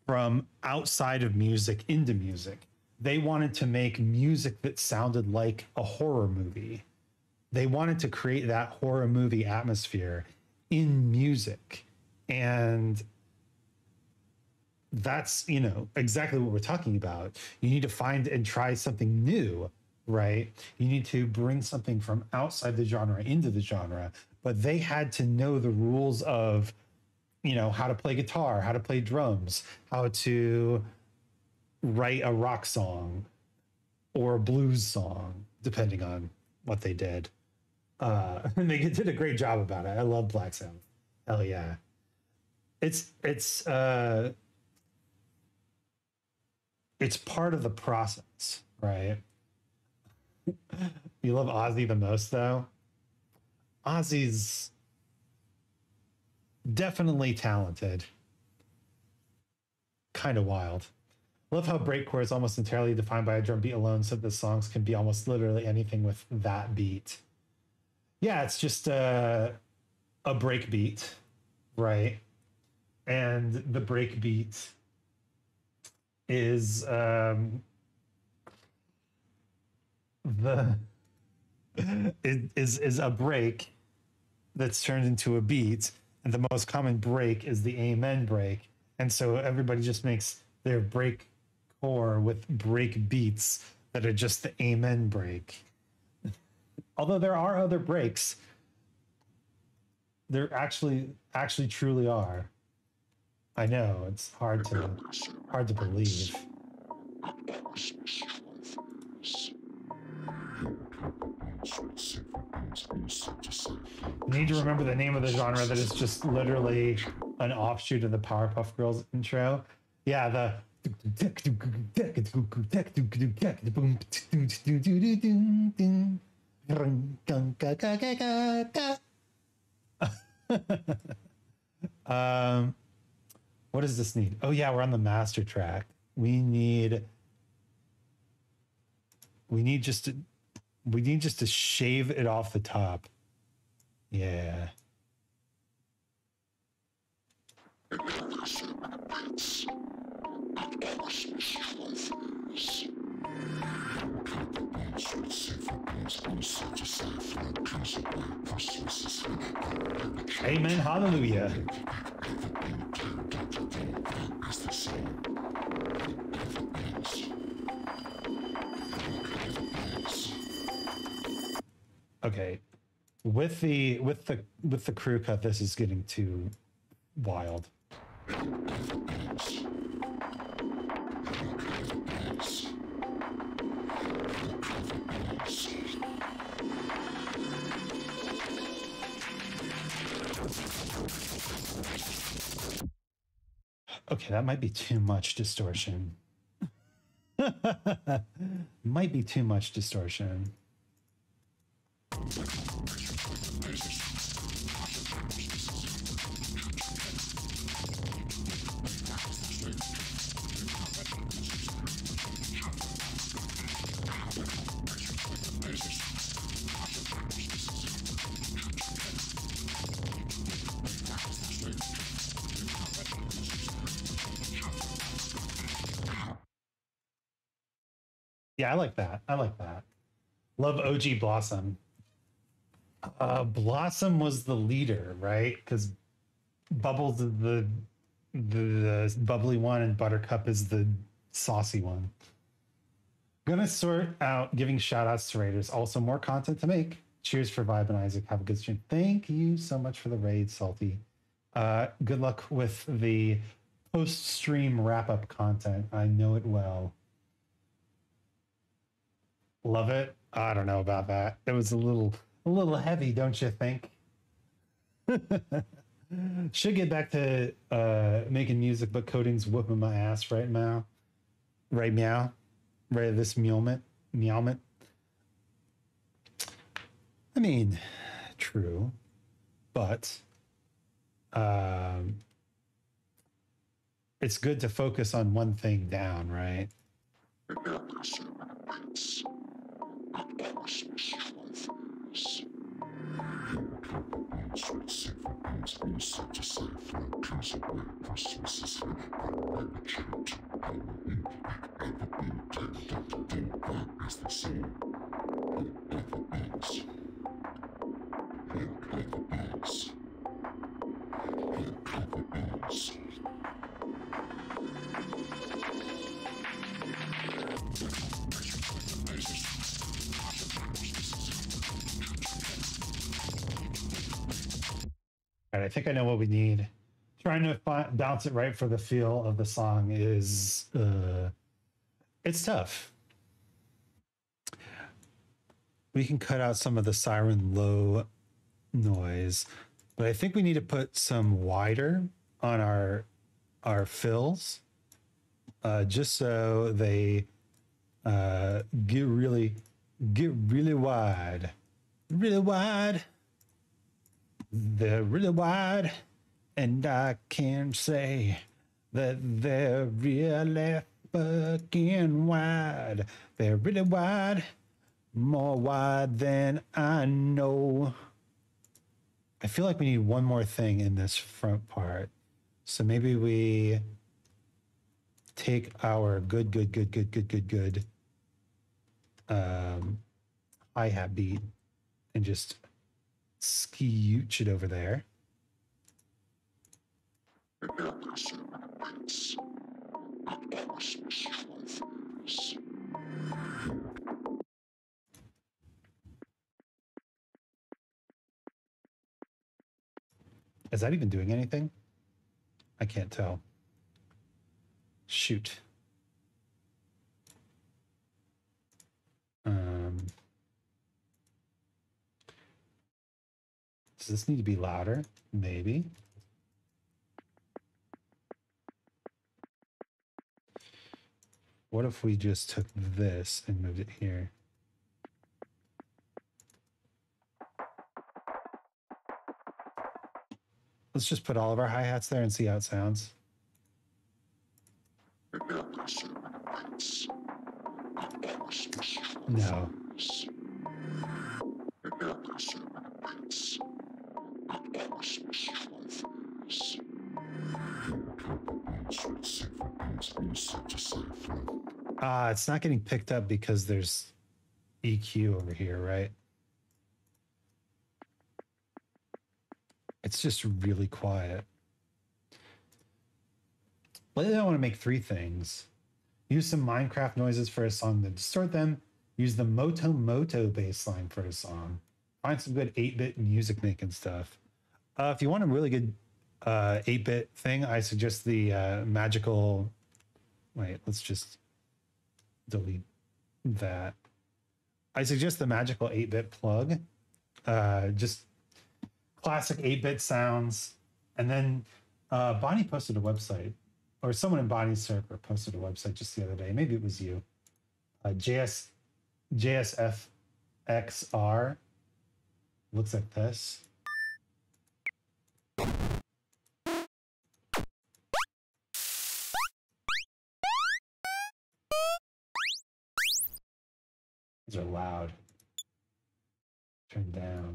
from outside of music into music. They wanted to make music that sounded like a horror movie. They wanted to create that horror movie atmosphere in music. And that's, you know, exactly what we're talking about. You need to find and try something new, right? You need to bring something from outside the genre into the genre, but they had to know the rules of, you know, how to play guitar, how to play drums, how to write a rock song or a blues song, depending on what they did. Uh, and they did a great job about it. I love Black Sabbath. Hell yeah. It's, it's, uh, it's part of the process, right? You love Ozzy the most, though? Ozzy's definitely talented. Kind of wild. Love how breakcore is almost entirely defined by a drum beat alone, so the songs can be almost literally anything with that beat. Yeah, it's just a, a break beat, right? And the break beat is um, the is is a break that's turned into a beat, and the most common break is the Amen break, and so everybody just makes their break core with break beats that are just the Amen break. Although there are other breaks, there actually actually truly are. I know, it's hard to hard to believe. You need to remember the name of the genre that is just literally an offshoot of the Powerpuff Girls intro. yeah, the um, what does this need? Oh yeah, we're on the master track. We need, we need just to, we need just to shave it off the top. Yeah. Amen, hallelujah. Okay, with the with the with the crew cut, this is getting too wild. Okay, that might be too much distortion. Might be too much distortion. Yeah, I like that. I like that. Love O G Blossom. Uh, Blossom was the leader, right? Because Bubbles is the, the the bubbly one, and Buttercup is the saucy one. Gonna sort out giving shout outs to raiders. Also, more content to make. Cheers for Vibe and Isaac. Have a good stream. Thank you so much for the raid, Salty. Uh, good luck with the post stream wrap up content. I know it well. Love it. I don't know about that. It was a little, a little heavy, don't you think? Should get back to uh, making music, but coding's whooping my ass right now. Right meow, right this meowment, meowment. I mean, true, but um, it's good to focus on one thing down, right? All right, I think I know what we need. Trying to find, bounce it right for the feel of the song is, uh, it's tough. We can cut out some of the siren low noise, but I think we need to put some wider on our, our fills, uh, just so they uh, get really, get really wide, really wide. They're really wide, and I can say that they're really fucking wide. They're really wide, more wide than I know. I feel like we need one more thing in this front part. So maybe we take our good, good, good, good, good, good, good um, hi-hat beat and just skewch it over there. Is that even doing anything? I can't tell. Shoot. Um... Does this need to be louder? Maybe. What if we just took this and moved it here? Let's just put all of our hi-hats there and see how it sounds. No. Ah, uh, it's not getting picked up because there's E Q over here, right? It's just really quiet. Lately, I want to make three things. Use some Minecraft noises for a song, then distort them. Use the Moto Moto bass line for a song. Find some good eight-bit music making stuff. Uh, if you want a really good uh, eight-bit thing, I suggest the uh, magical... Wait, let's just delete that. I suggest the magical eight-bit plug. Uh, just classic eight-bit sounds. And then uh, Bonnie posted a website, or someone in Bonnie's circle posted a website just the other day. Maybe it was you. Uh, J S F X R looks like this. These are loud. Turn down.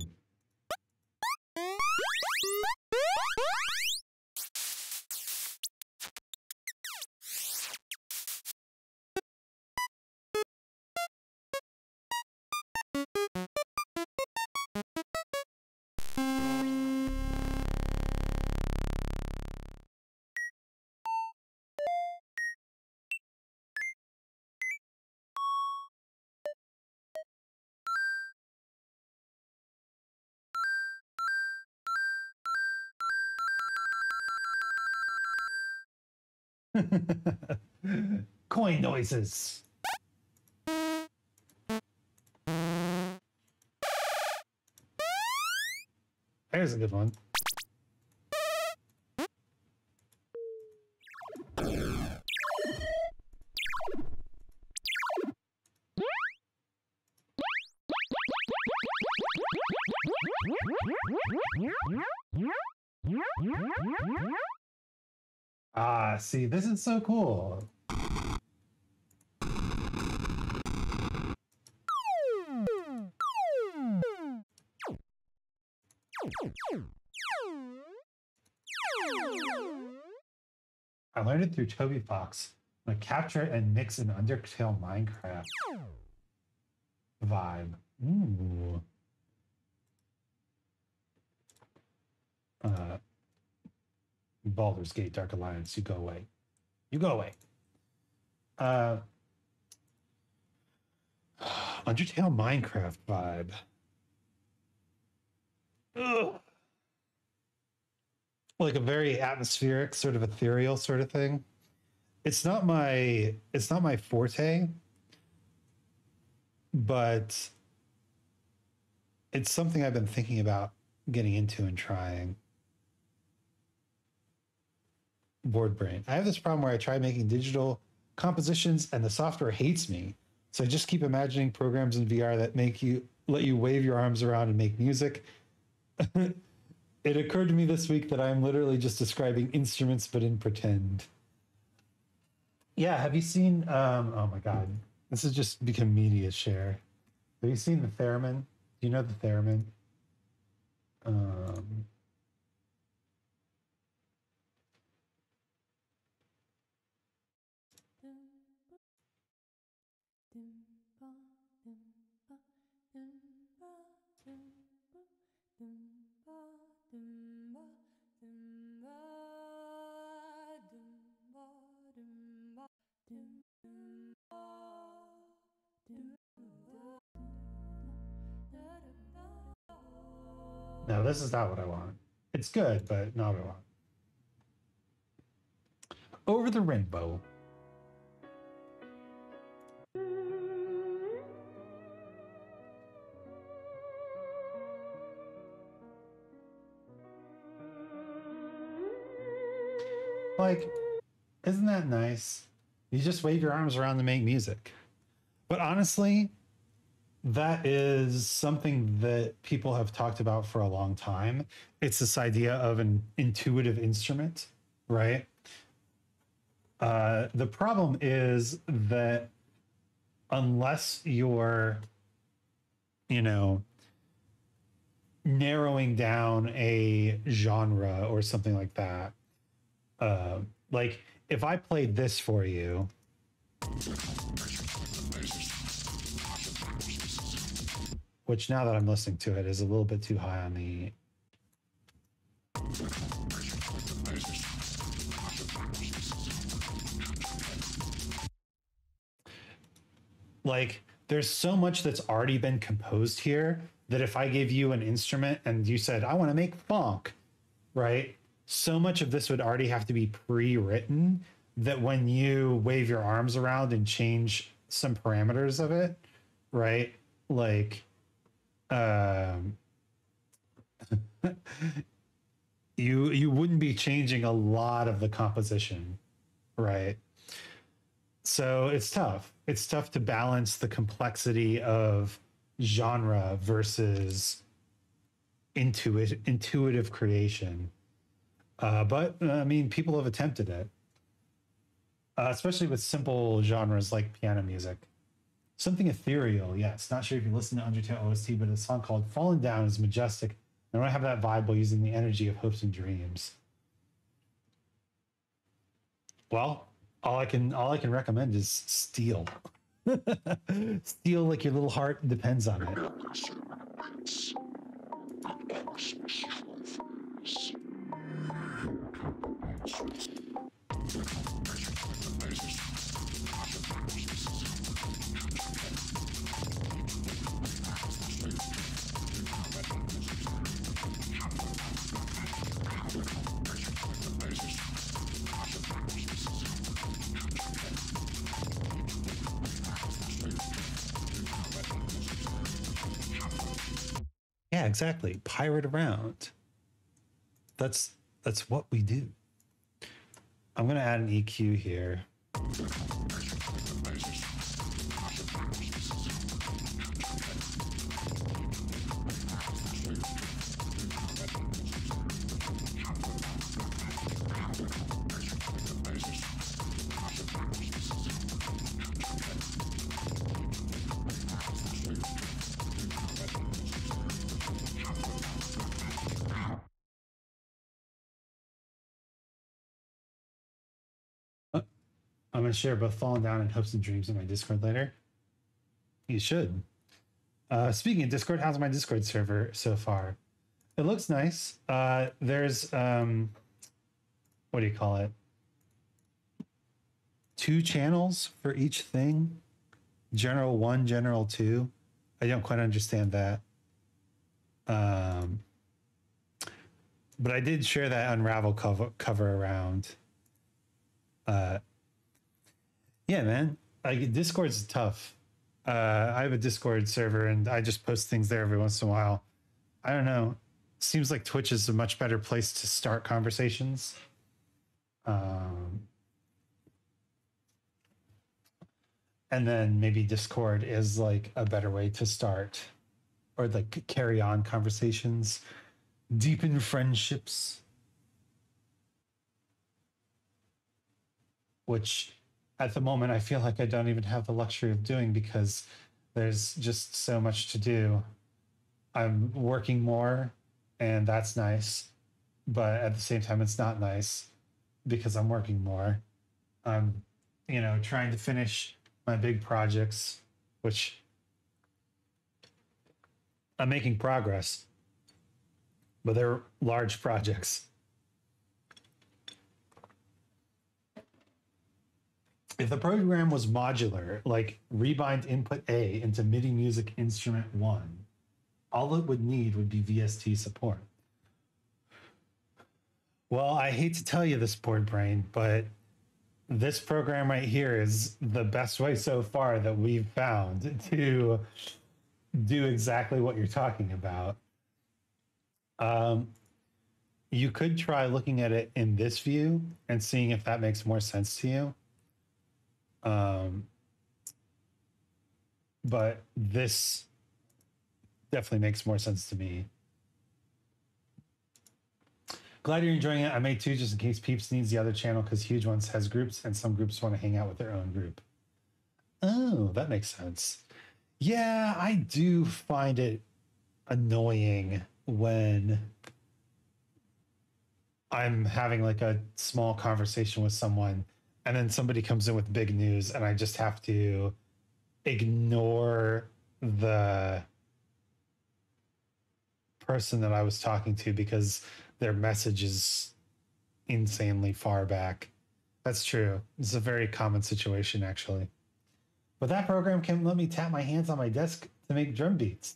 Coin noises. There's a good one. Ah, see, this is so cool. I learned it through Toby Fox. I'm gonna capture it and mix an Undertale Minecraft vibe. Ooh. Uh. Baldur's Gate Dark Alliance, you go away. You go away. Uh, Undertale Minecraft vibe. Ugh. Like a very atmospheric, sort of ethereal sort of thing. It's not my it's not my forte, but it's something I've been thinking about getting into and trying. Board brain. I have this problem where I try making digital compositions and the software hates me. So I just keep imagining programs in V R that make you let you wave your arms around and make music. It occurred to me this week that I'm literally just describing instruments, but in pretend. Yeah. Have you seen, um, oh my God, this has just become media share. Have you seen the theremin? Do you know the theremin? Um, No, this is not what I want. It's good, but not what I want. Over the Rainbow. Like, isn't that nice? You just wave your arms around to make music. But honestly, that is something that people have talked about for a long time. It's this idea of an intuitive instrument, right? Uh, the problem is that unless you're, you know, narrowing down a genre or something like that, uh, like if I played this for you, which now that I'm listening to it is a little bit too high on the... Like, there's so much that's already been composed here that if I gave you an instrument and you said, I want to make funk, right? So much of this would already have to be pre-written that when you wave your arms around and change some parameters of it, right? Like, um, you, you wouldn't be changing a lot of the composition, right? So it's tough. It's tough to balance the complexity of genre versus intuit, intuitive creation. Uh, but, I mean, people have attempted it, uh, especially with simple genres like piano music. Something ethereal, yes. Not sure if you listen to Undertale O S T, but a song called Fallen Down is majestic. And I have that vibe while using the energy of Hopes and Dreams. Well, all I can all I can recommend is steal. Steal like your little heart depends on it. Yeah, exactly. Pirate around. That's that's what we do. I'm going to add an E Q here. I'm going to share both Fallen Down and Hopes and Dreams in my Discord later. You should. Uh, speaking of Discord, how's my Discord server so far? It looks nice. Uh, there's, um, what do you call it? Two channels for each thing. General one, general two. I don't quite understand that. Um, but I did share that Unravel cover, cover around. Uh, Yeah, man, like Discord's tough. Uh, I have a Discord server and I just post things there every once in a while. I don't know. Seems like Twitch is a much better place to start conversations. Um, and then maybe Discord is like a better way to start or like carry on conversations, deepen friendships, which at the moment, I feel like I don't even have the luxury of doing because there's just so much to do. I'm working more, and that's nice. But at the same time, it's not nice because I'm working more. I'm, you know, trying to finish my big projects, which I'm making progress, but they're large projects. If the program was modular, like rebind input A into MIDI music instrument one, all it would need would be V S T support. Well, I hate to tell you this, board brain, but this program right here is the best way so far that we've found to do exactly what you're talking about. Um, you could try looking at it in this view and seeing if that makes more sense to you. Um, but this definitely makes more sense to me. Glad you're enjoying it. I made two just in case Peeps needs the other channel because Huge Ones has groups and some groups want to hang out with their own group. Oh, that makes sense. Yeah, I do find it annoying when I'm having like a small conversation with someone and then somebody comes in with big news and I just have to ignore the person that I was talking to because their message is insanely far back. That's true. It's a very common situation, actually. But that program can let me tap my hands on my desk to make drum beats.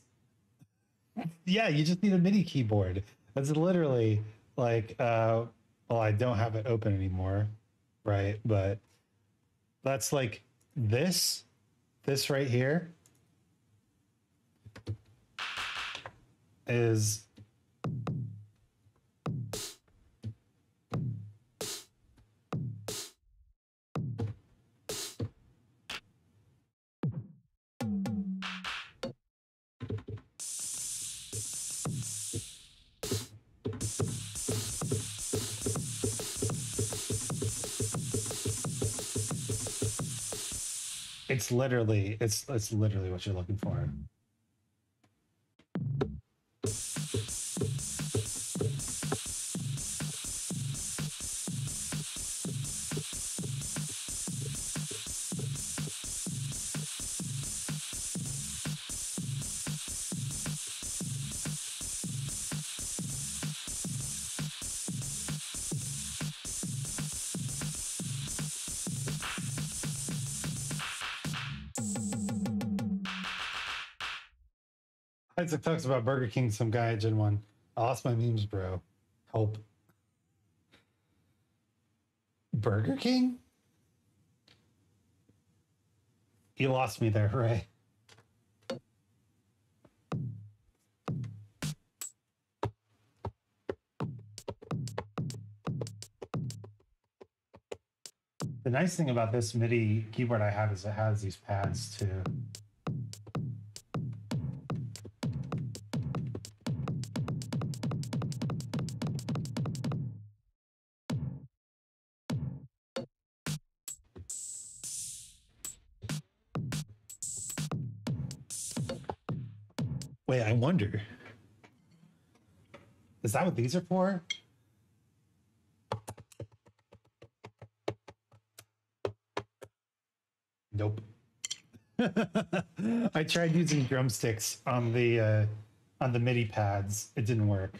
Yeah, you just need a MIDI keyboard. That's literally like, uh, well, I don't have it open anymore, right? But that's like this, this right here is... It's literally, it's it's literally what you're looking for. Isaac talks about Burger King, some guy at Gen one. I lost my memes, bro. Help. Burger King? You lost me there, hooray. The nice thing about this MIDI keyboard I have is it has these pads too. Wait, I wonder, is that what these are for? Nope. I tried using drumsticks on the uh, on the MIDI pads. It didn't work.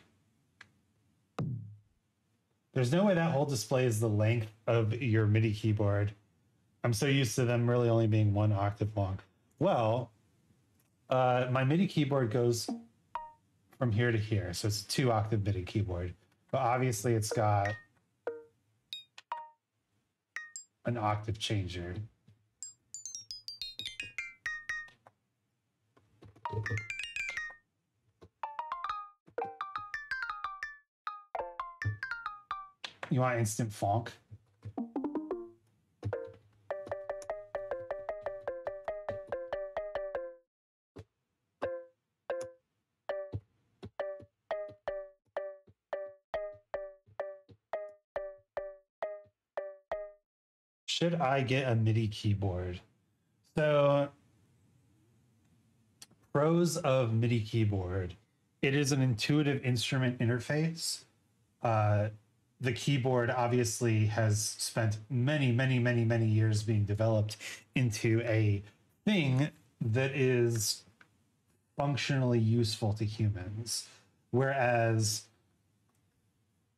There's no way that whole display is the length of your MIDI keyboard. I'm so used to them really only being one octave long. Well. Uh, my MIDI keyboard goes from here to here, so it's a two octave MIDI keyboard. But obviously it's got an octave changer. You want instant funk? Should I get a MIDI keyboard? So, pros of MIDI keyboard. It is an intuitive instrument interface. Uh, the keyboard obviously has spent many, many, many, many years being developed into a thing that is functionally useful to humans. Whereas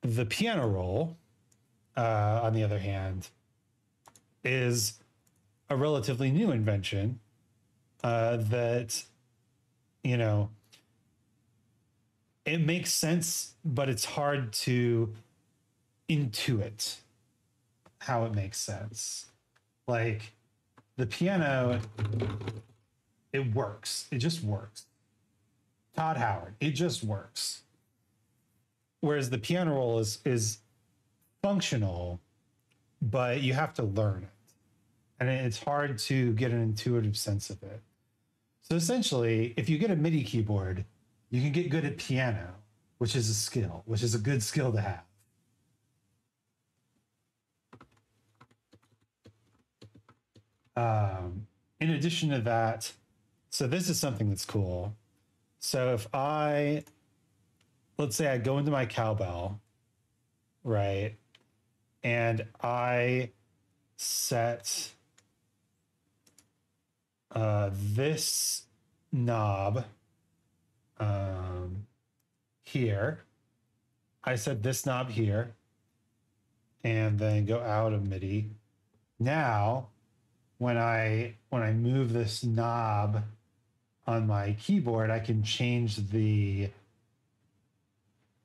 the piano roll, uh, on the other hand, is a relatively new invention uh, that, you know, it makes sense, but it's hard to intuit how it makes sense. Like the piano, it works. It just works. Todd Howard, it just works. Whereas the piano roll is, is functional, but you have to learn it. and it's hard to get an intuitive sense of it. So essentially, if you get a MIDI keyboard, you can get good at piano, which is a skill, which is a good skill to have. Um, in addition to that, so this is something that's cool. So if I, let's say I go into my cowbell, right? And I set uh, this knob um, here. I set this knob here and then go out of MIDI. Now, when I, when I move this knob on my keyboard, I can change the,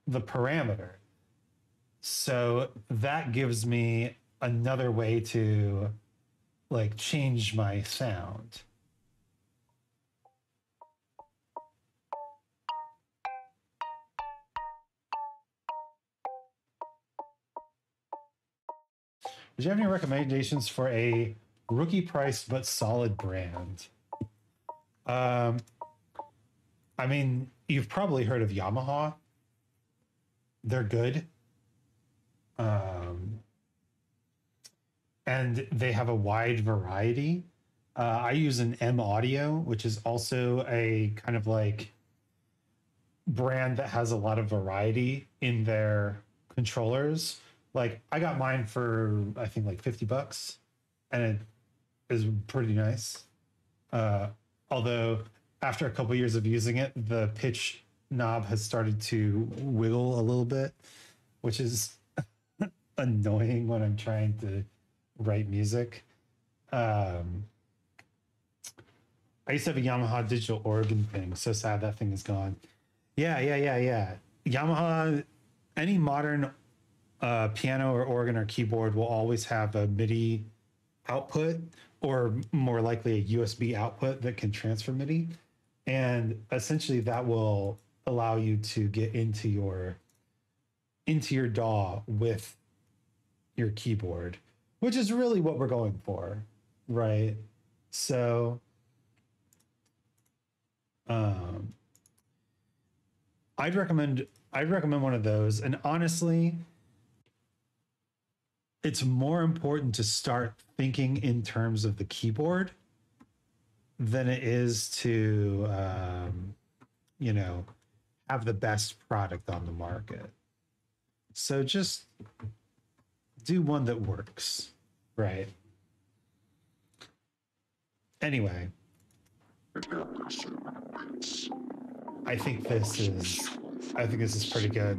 the parameter. So that gives me another way to like change my sound. Do you have any recommendations for a rookie price but solid brand? Um, I mean, you've probably heard of Yamaha. They're good. Um, and they have a wide variety. Uh, I use an M Audio, which is also a kind of like brand that has a lot of variety in their controllers. Like I got mine for, I think like fifty bucks, and it is pretty nice. Uh, although after a couple years of using it, the pitch knob has started to wiggle a little bit, which is annoying when I'm trying to write music. Um, I used to have a Yamaha digital organ thing. So sad that thing is gone. Yeah, yeah, yeah, yeah. Yamaha, any modern uh, piano or organ or keyboard will always have a MIDI output, or more likely a U S B output that can transfer MIDI. And essentially that will allow you to get into your into your D A W with your keyboard, which is really what we're going for, right? So um, I'd recommend I'd recommend one of those. And honestly, it's more important to start thinking in terms of the keyboard than it is to, um, you know, have the best product on the market. So just do one that works, right? Anyway, I think this is, I think this is pretty good.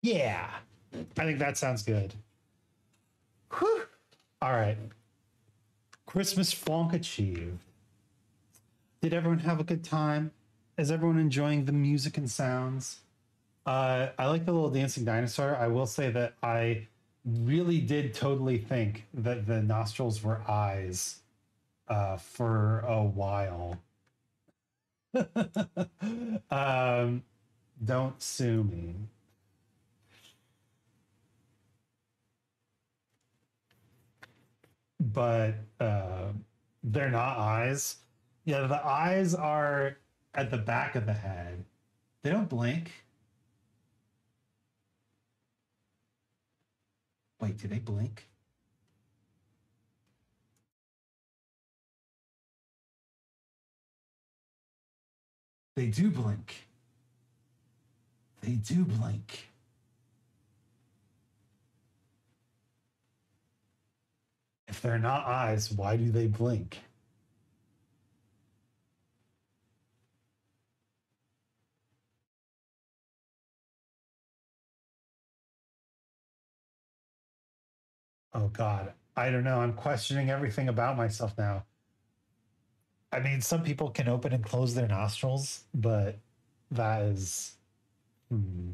Yeah, I think that sounds good. Whew. All right. Christmas flunk achieved. Did everyone have a good time? Is everyone enjoying the music and sounds? Uh, I like the little dancing dinosaur. I will say that I really did totally think that the nostrils were eyes uh, for a while. um, don't sue me. But uh, they're not eyes. Yeah, the eyes are at the back of the head. They don't blink. Wait, do they blink? They do blink. They do blink. If they're not eyes, why do they blink? Oh God, I don't know. I'm questioning everything about myself now. I mean, some people can open and close their nostrils, but that is... Hmm.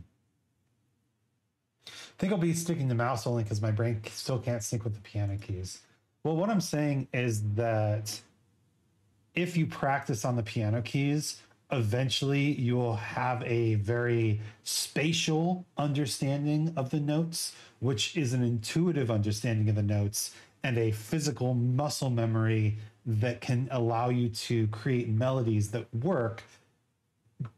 I think I'll be sticking the mouse only because my brain still can't sync with the piano keys. Well, what I'm saying is that if you practice on the piano keys, eventually you will have a very spatial understanding of the notes, which is an intuitive understanding of the notes and a physical muscle memory that can allow you to create melodies that work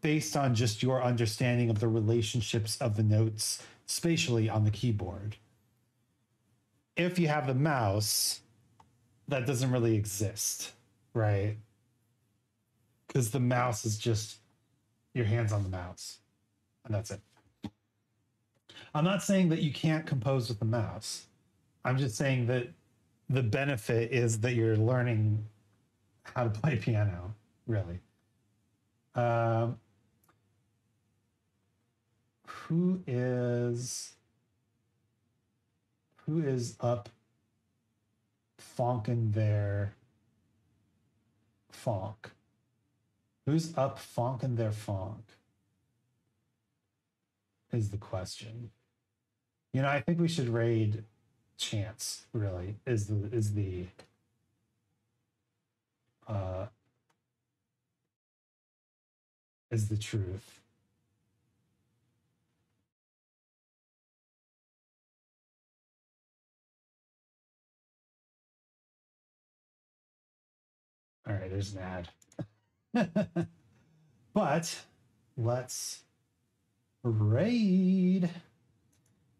based on just your understanding of the relationships of the notes spatially on the keyboard. If you have the mouse, that doesn't really exist, right? Because the mouse is just your hands on the mouse, and that's it. I'm not saying that you can't compose with the mouse. I'm just saying that the benefit is that you're learning how to play piano, really. Um, who is who is up fonkin' their fonk? Who's up fonkin' their fonk? Is the question. You know, I think we should raid Chance. Really, is the is the. Uh, is the truth. All right, there's an ad. But let's raid.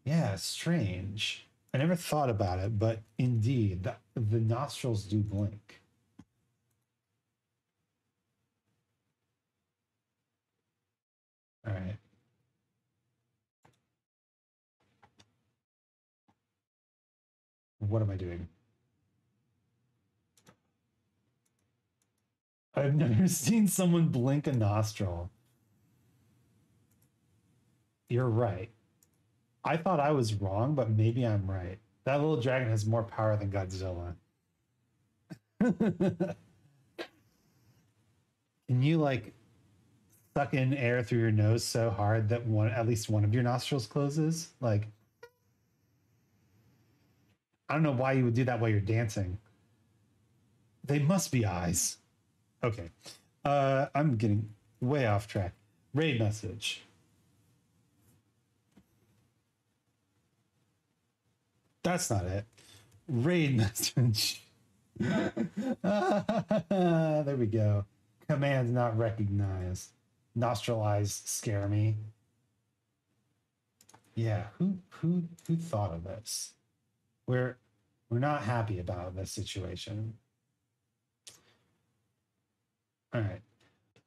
Yeah, strange. I never thought about it, but indeed, the, the nostrils do blink. All right. What am I doing? I've never seen someone blink a nostril. You're right. I thought I was wrong, but maybe I'm right. That little dragon has more power than Godzilla. Can you like suck in air through your nose so hard that one, at least one of your nostrils closes? Like, I don't know why you would do that while you're dancing. They must be eyes. Okay, uh, I'm getting way off track. Raid message. That's not it. Raid message. There we go. Command not recognized. Nostril eyes scare me. Yeah, who who who thought of this? We're we're not happy about this situation. All right.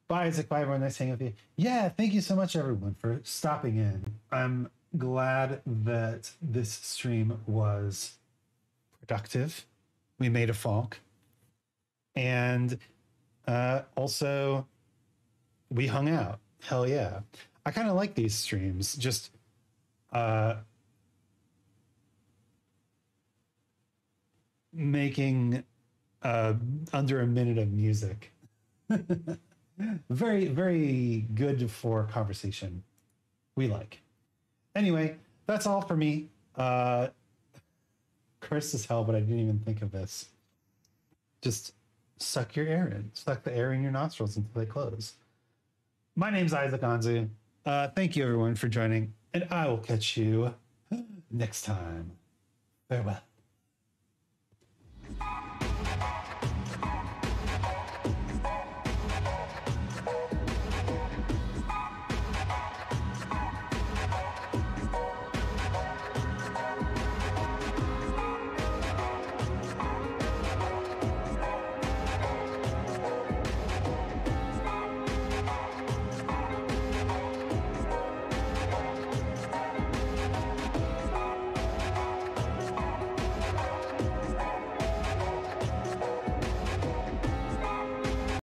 Bye, Isaac. Bye, everyone. Nice hanging with you. Yeah, thank you so much, everyone, for stopping in. I'm glad that this stream was productive. We made a fonk. And uh, also... we hung out. Hell yeah. I kind of like these streams. Just, uh, making, uh, under a minute of music. Very, very good for conversation. We like. Anyway, that's all for me. Uh, cursed as hell, but I didn't even think of this. Just suck your air in. Suck the air in your nostrils until they close. My name's Isaac Anzu. Uh, thank you, everyone, for joining, and I will catch you next time. Farewell.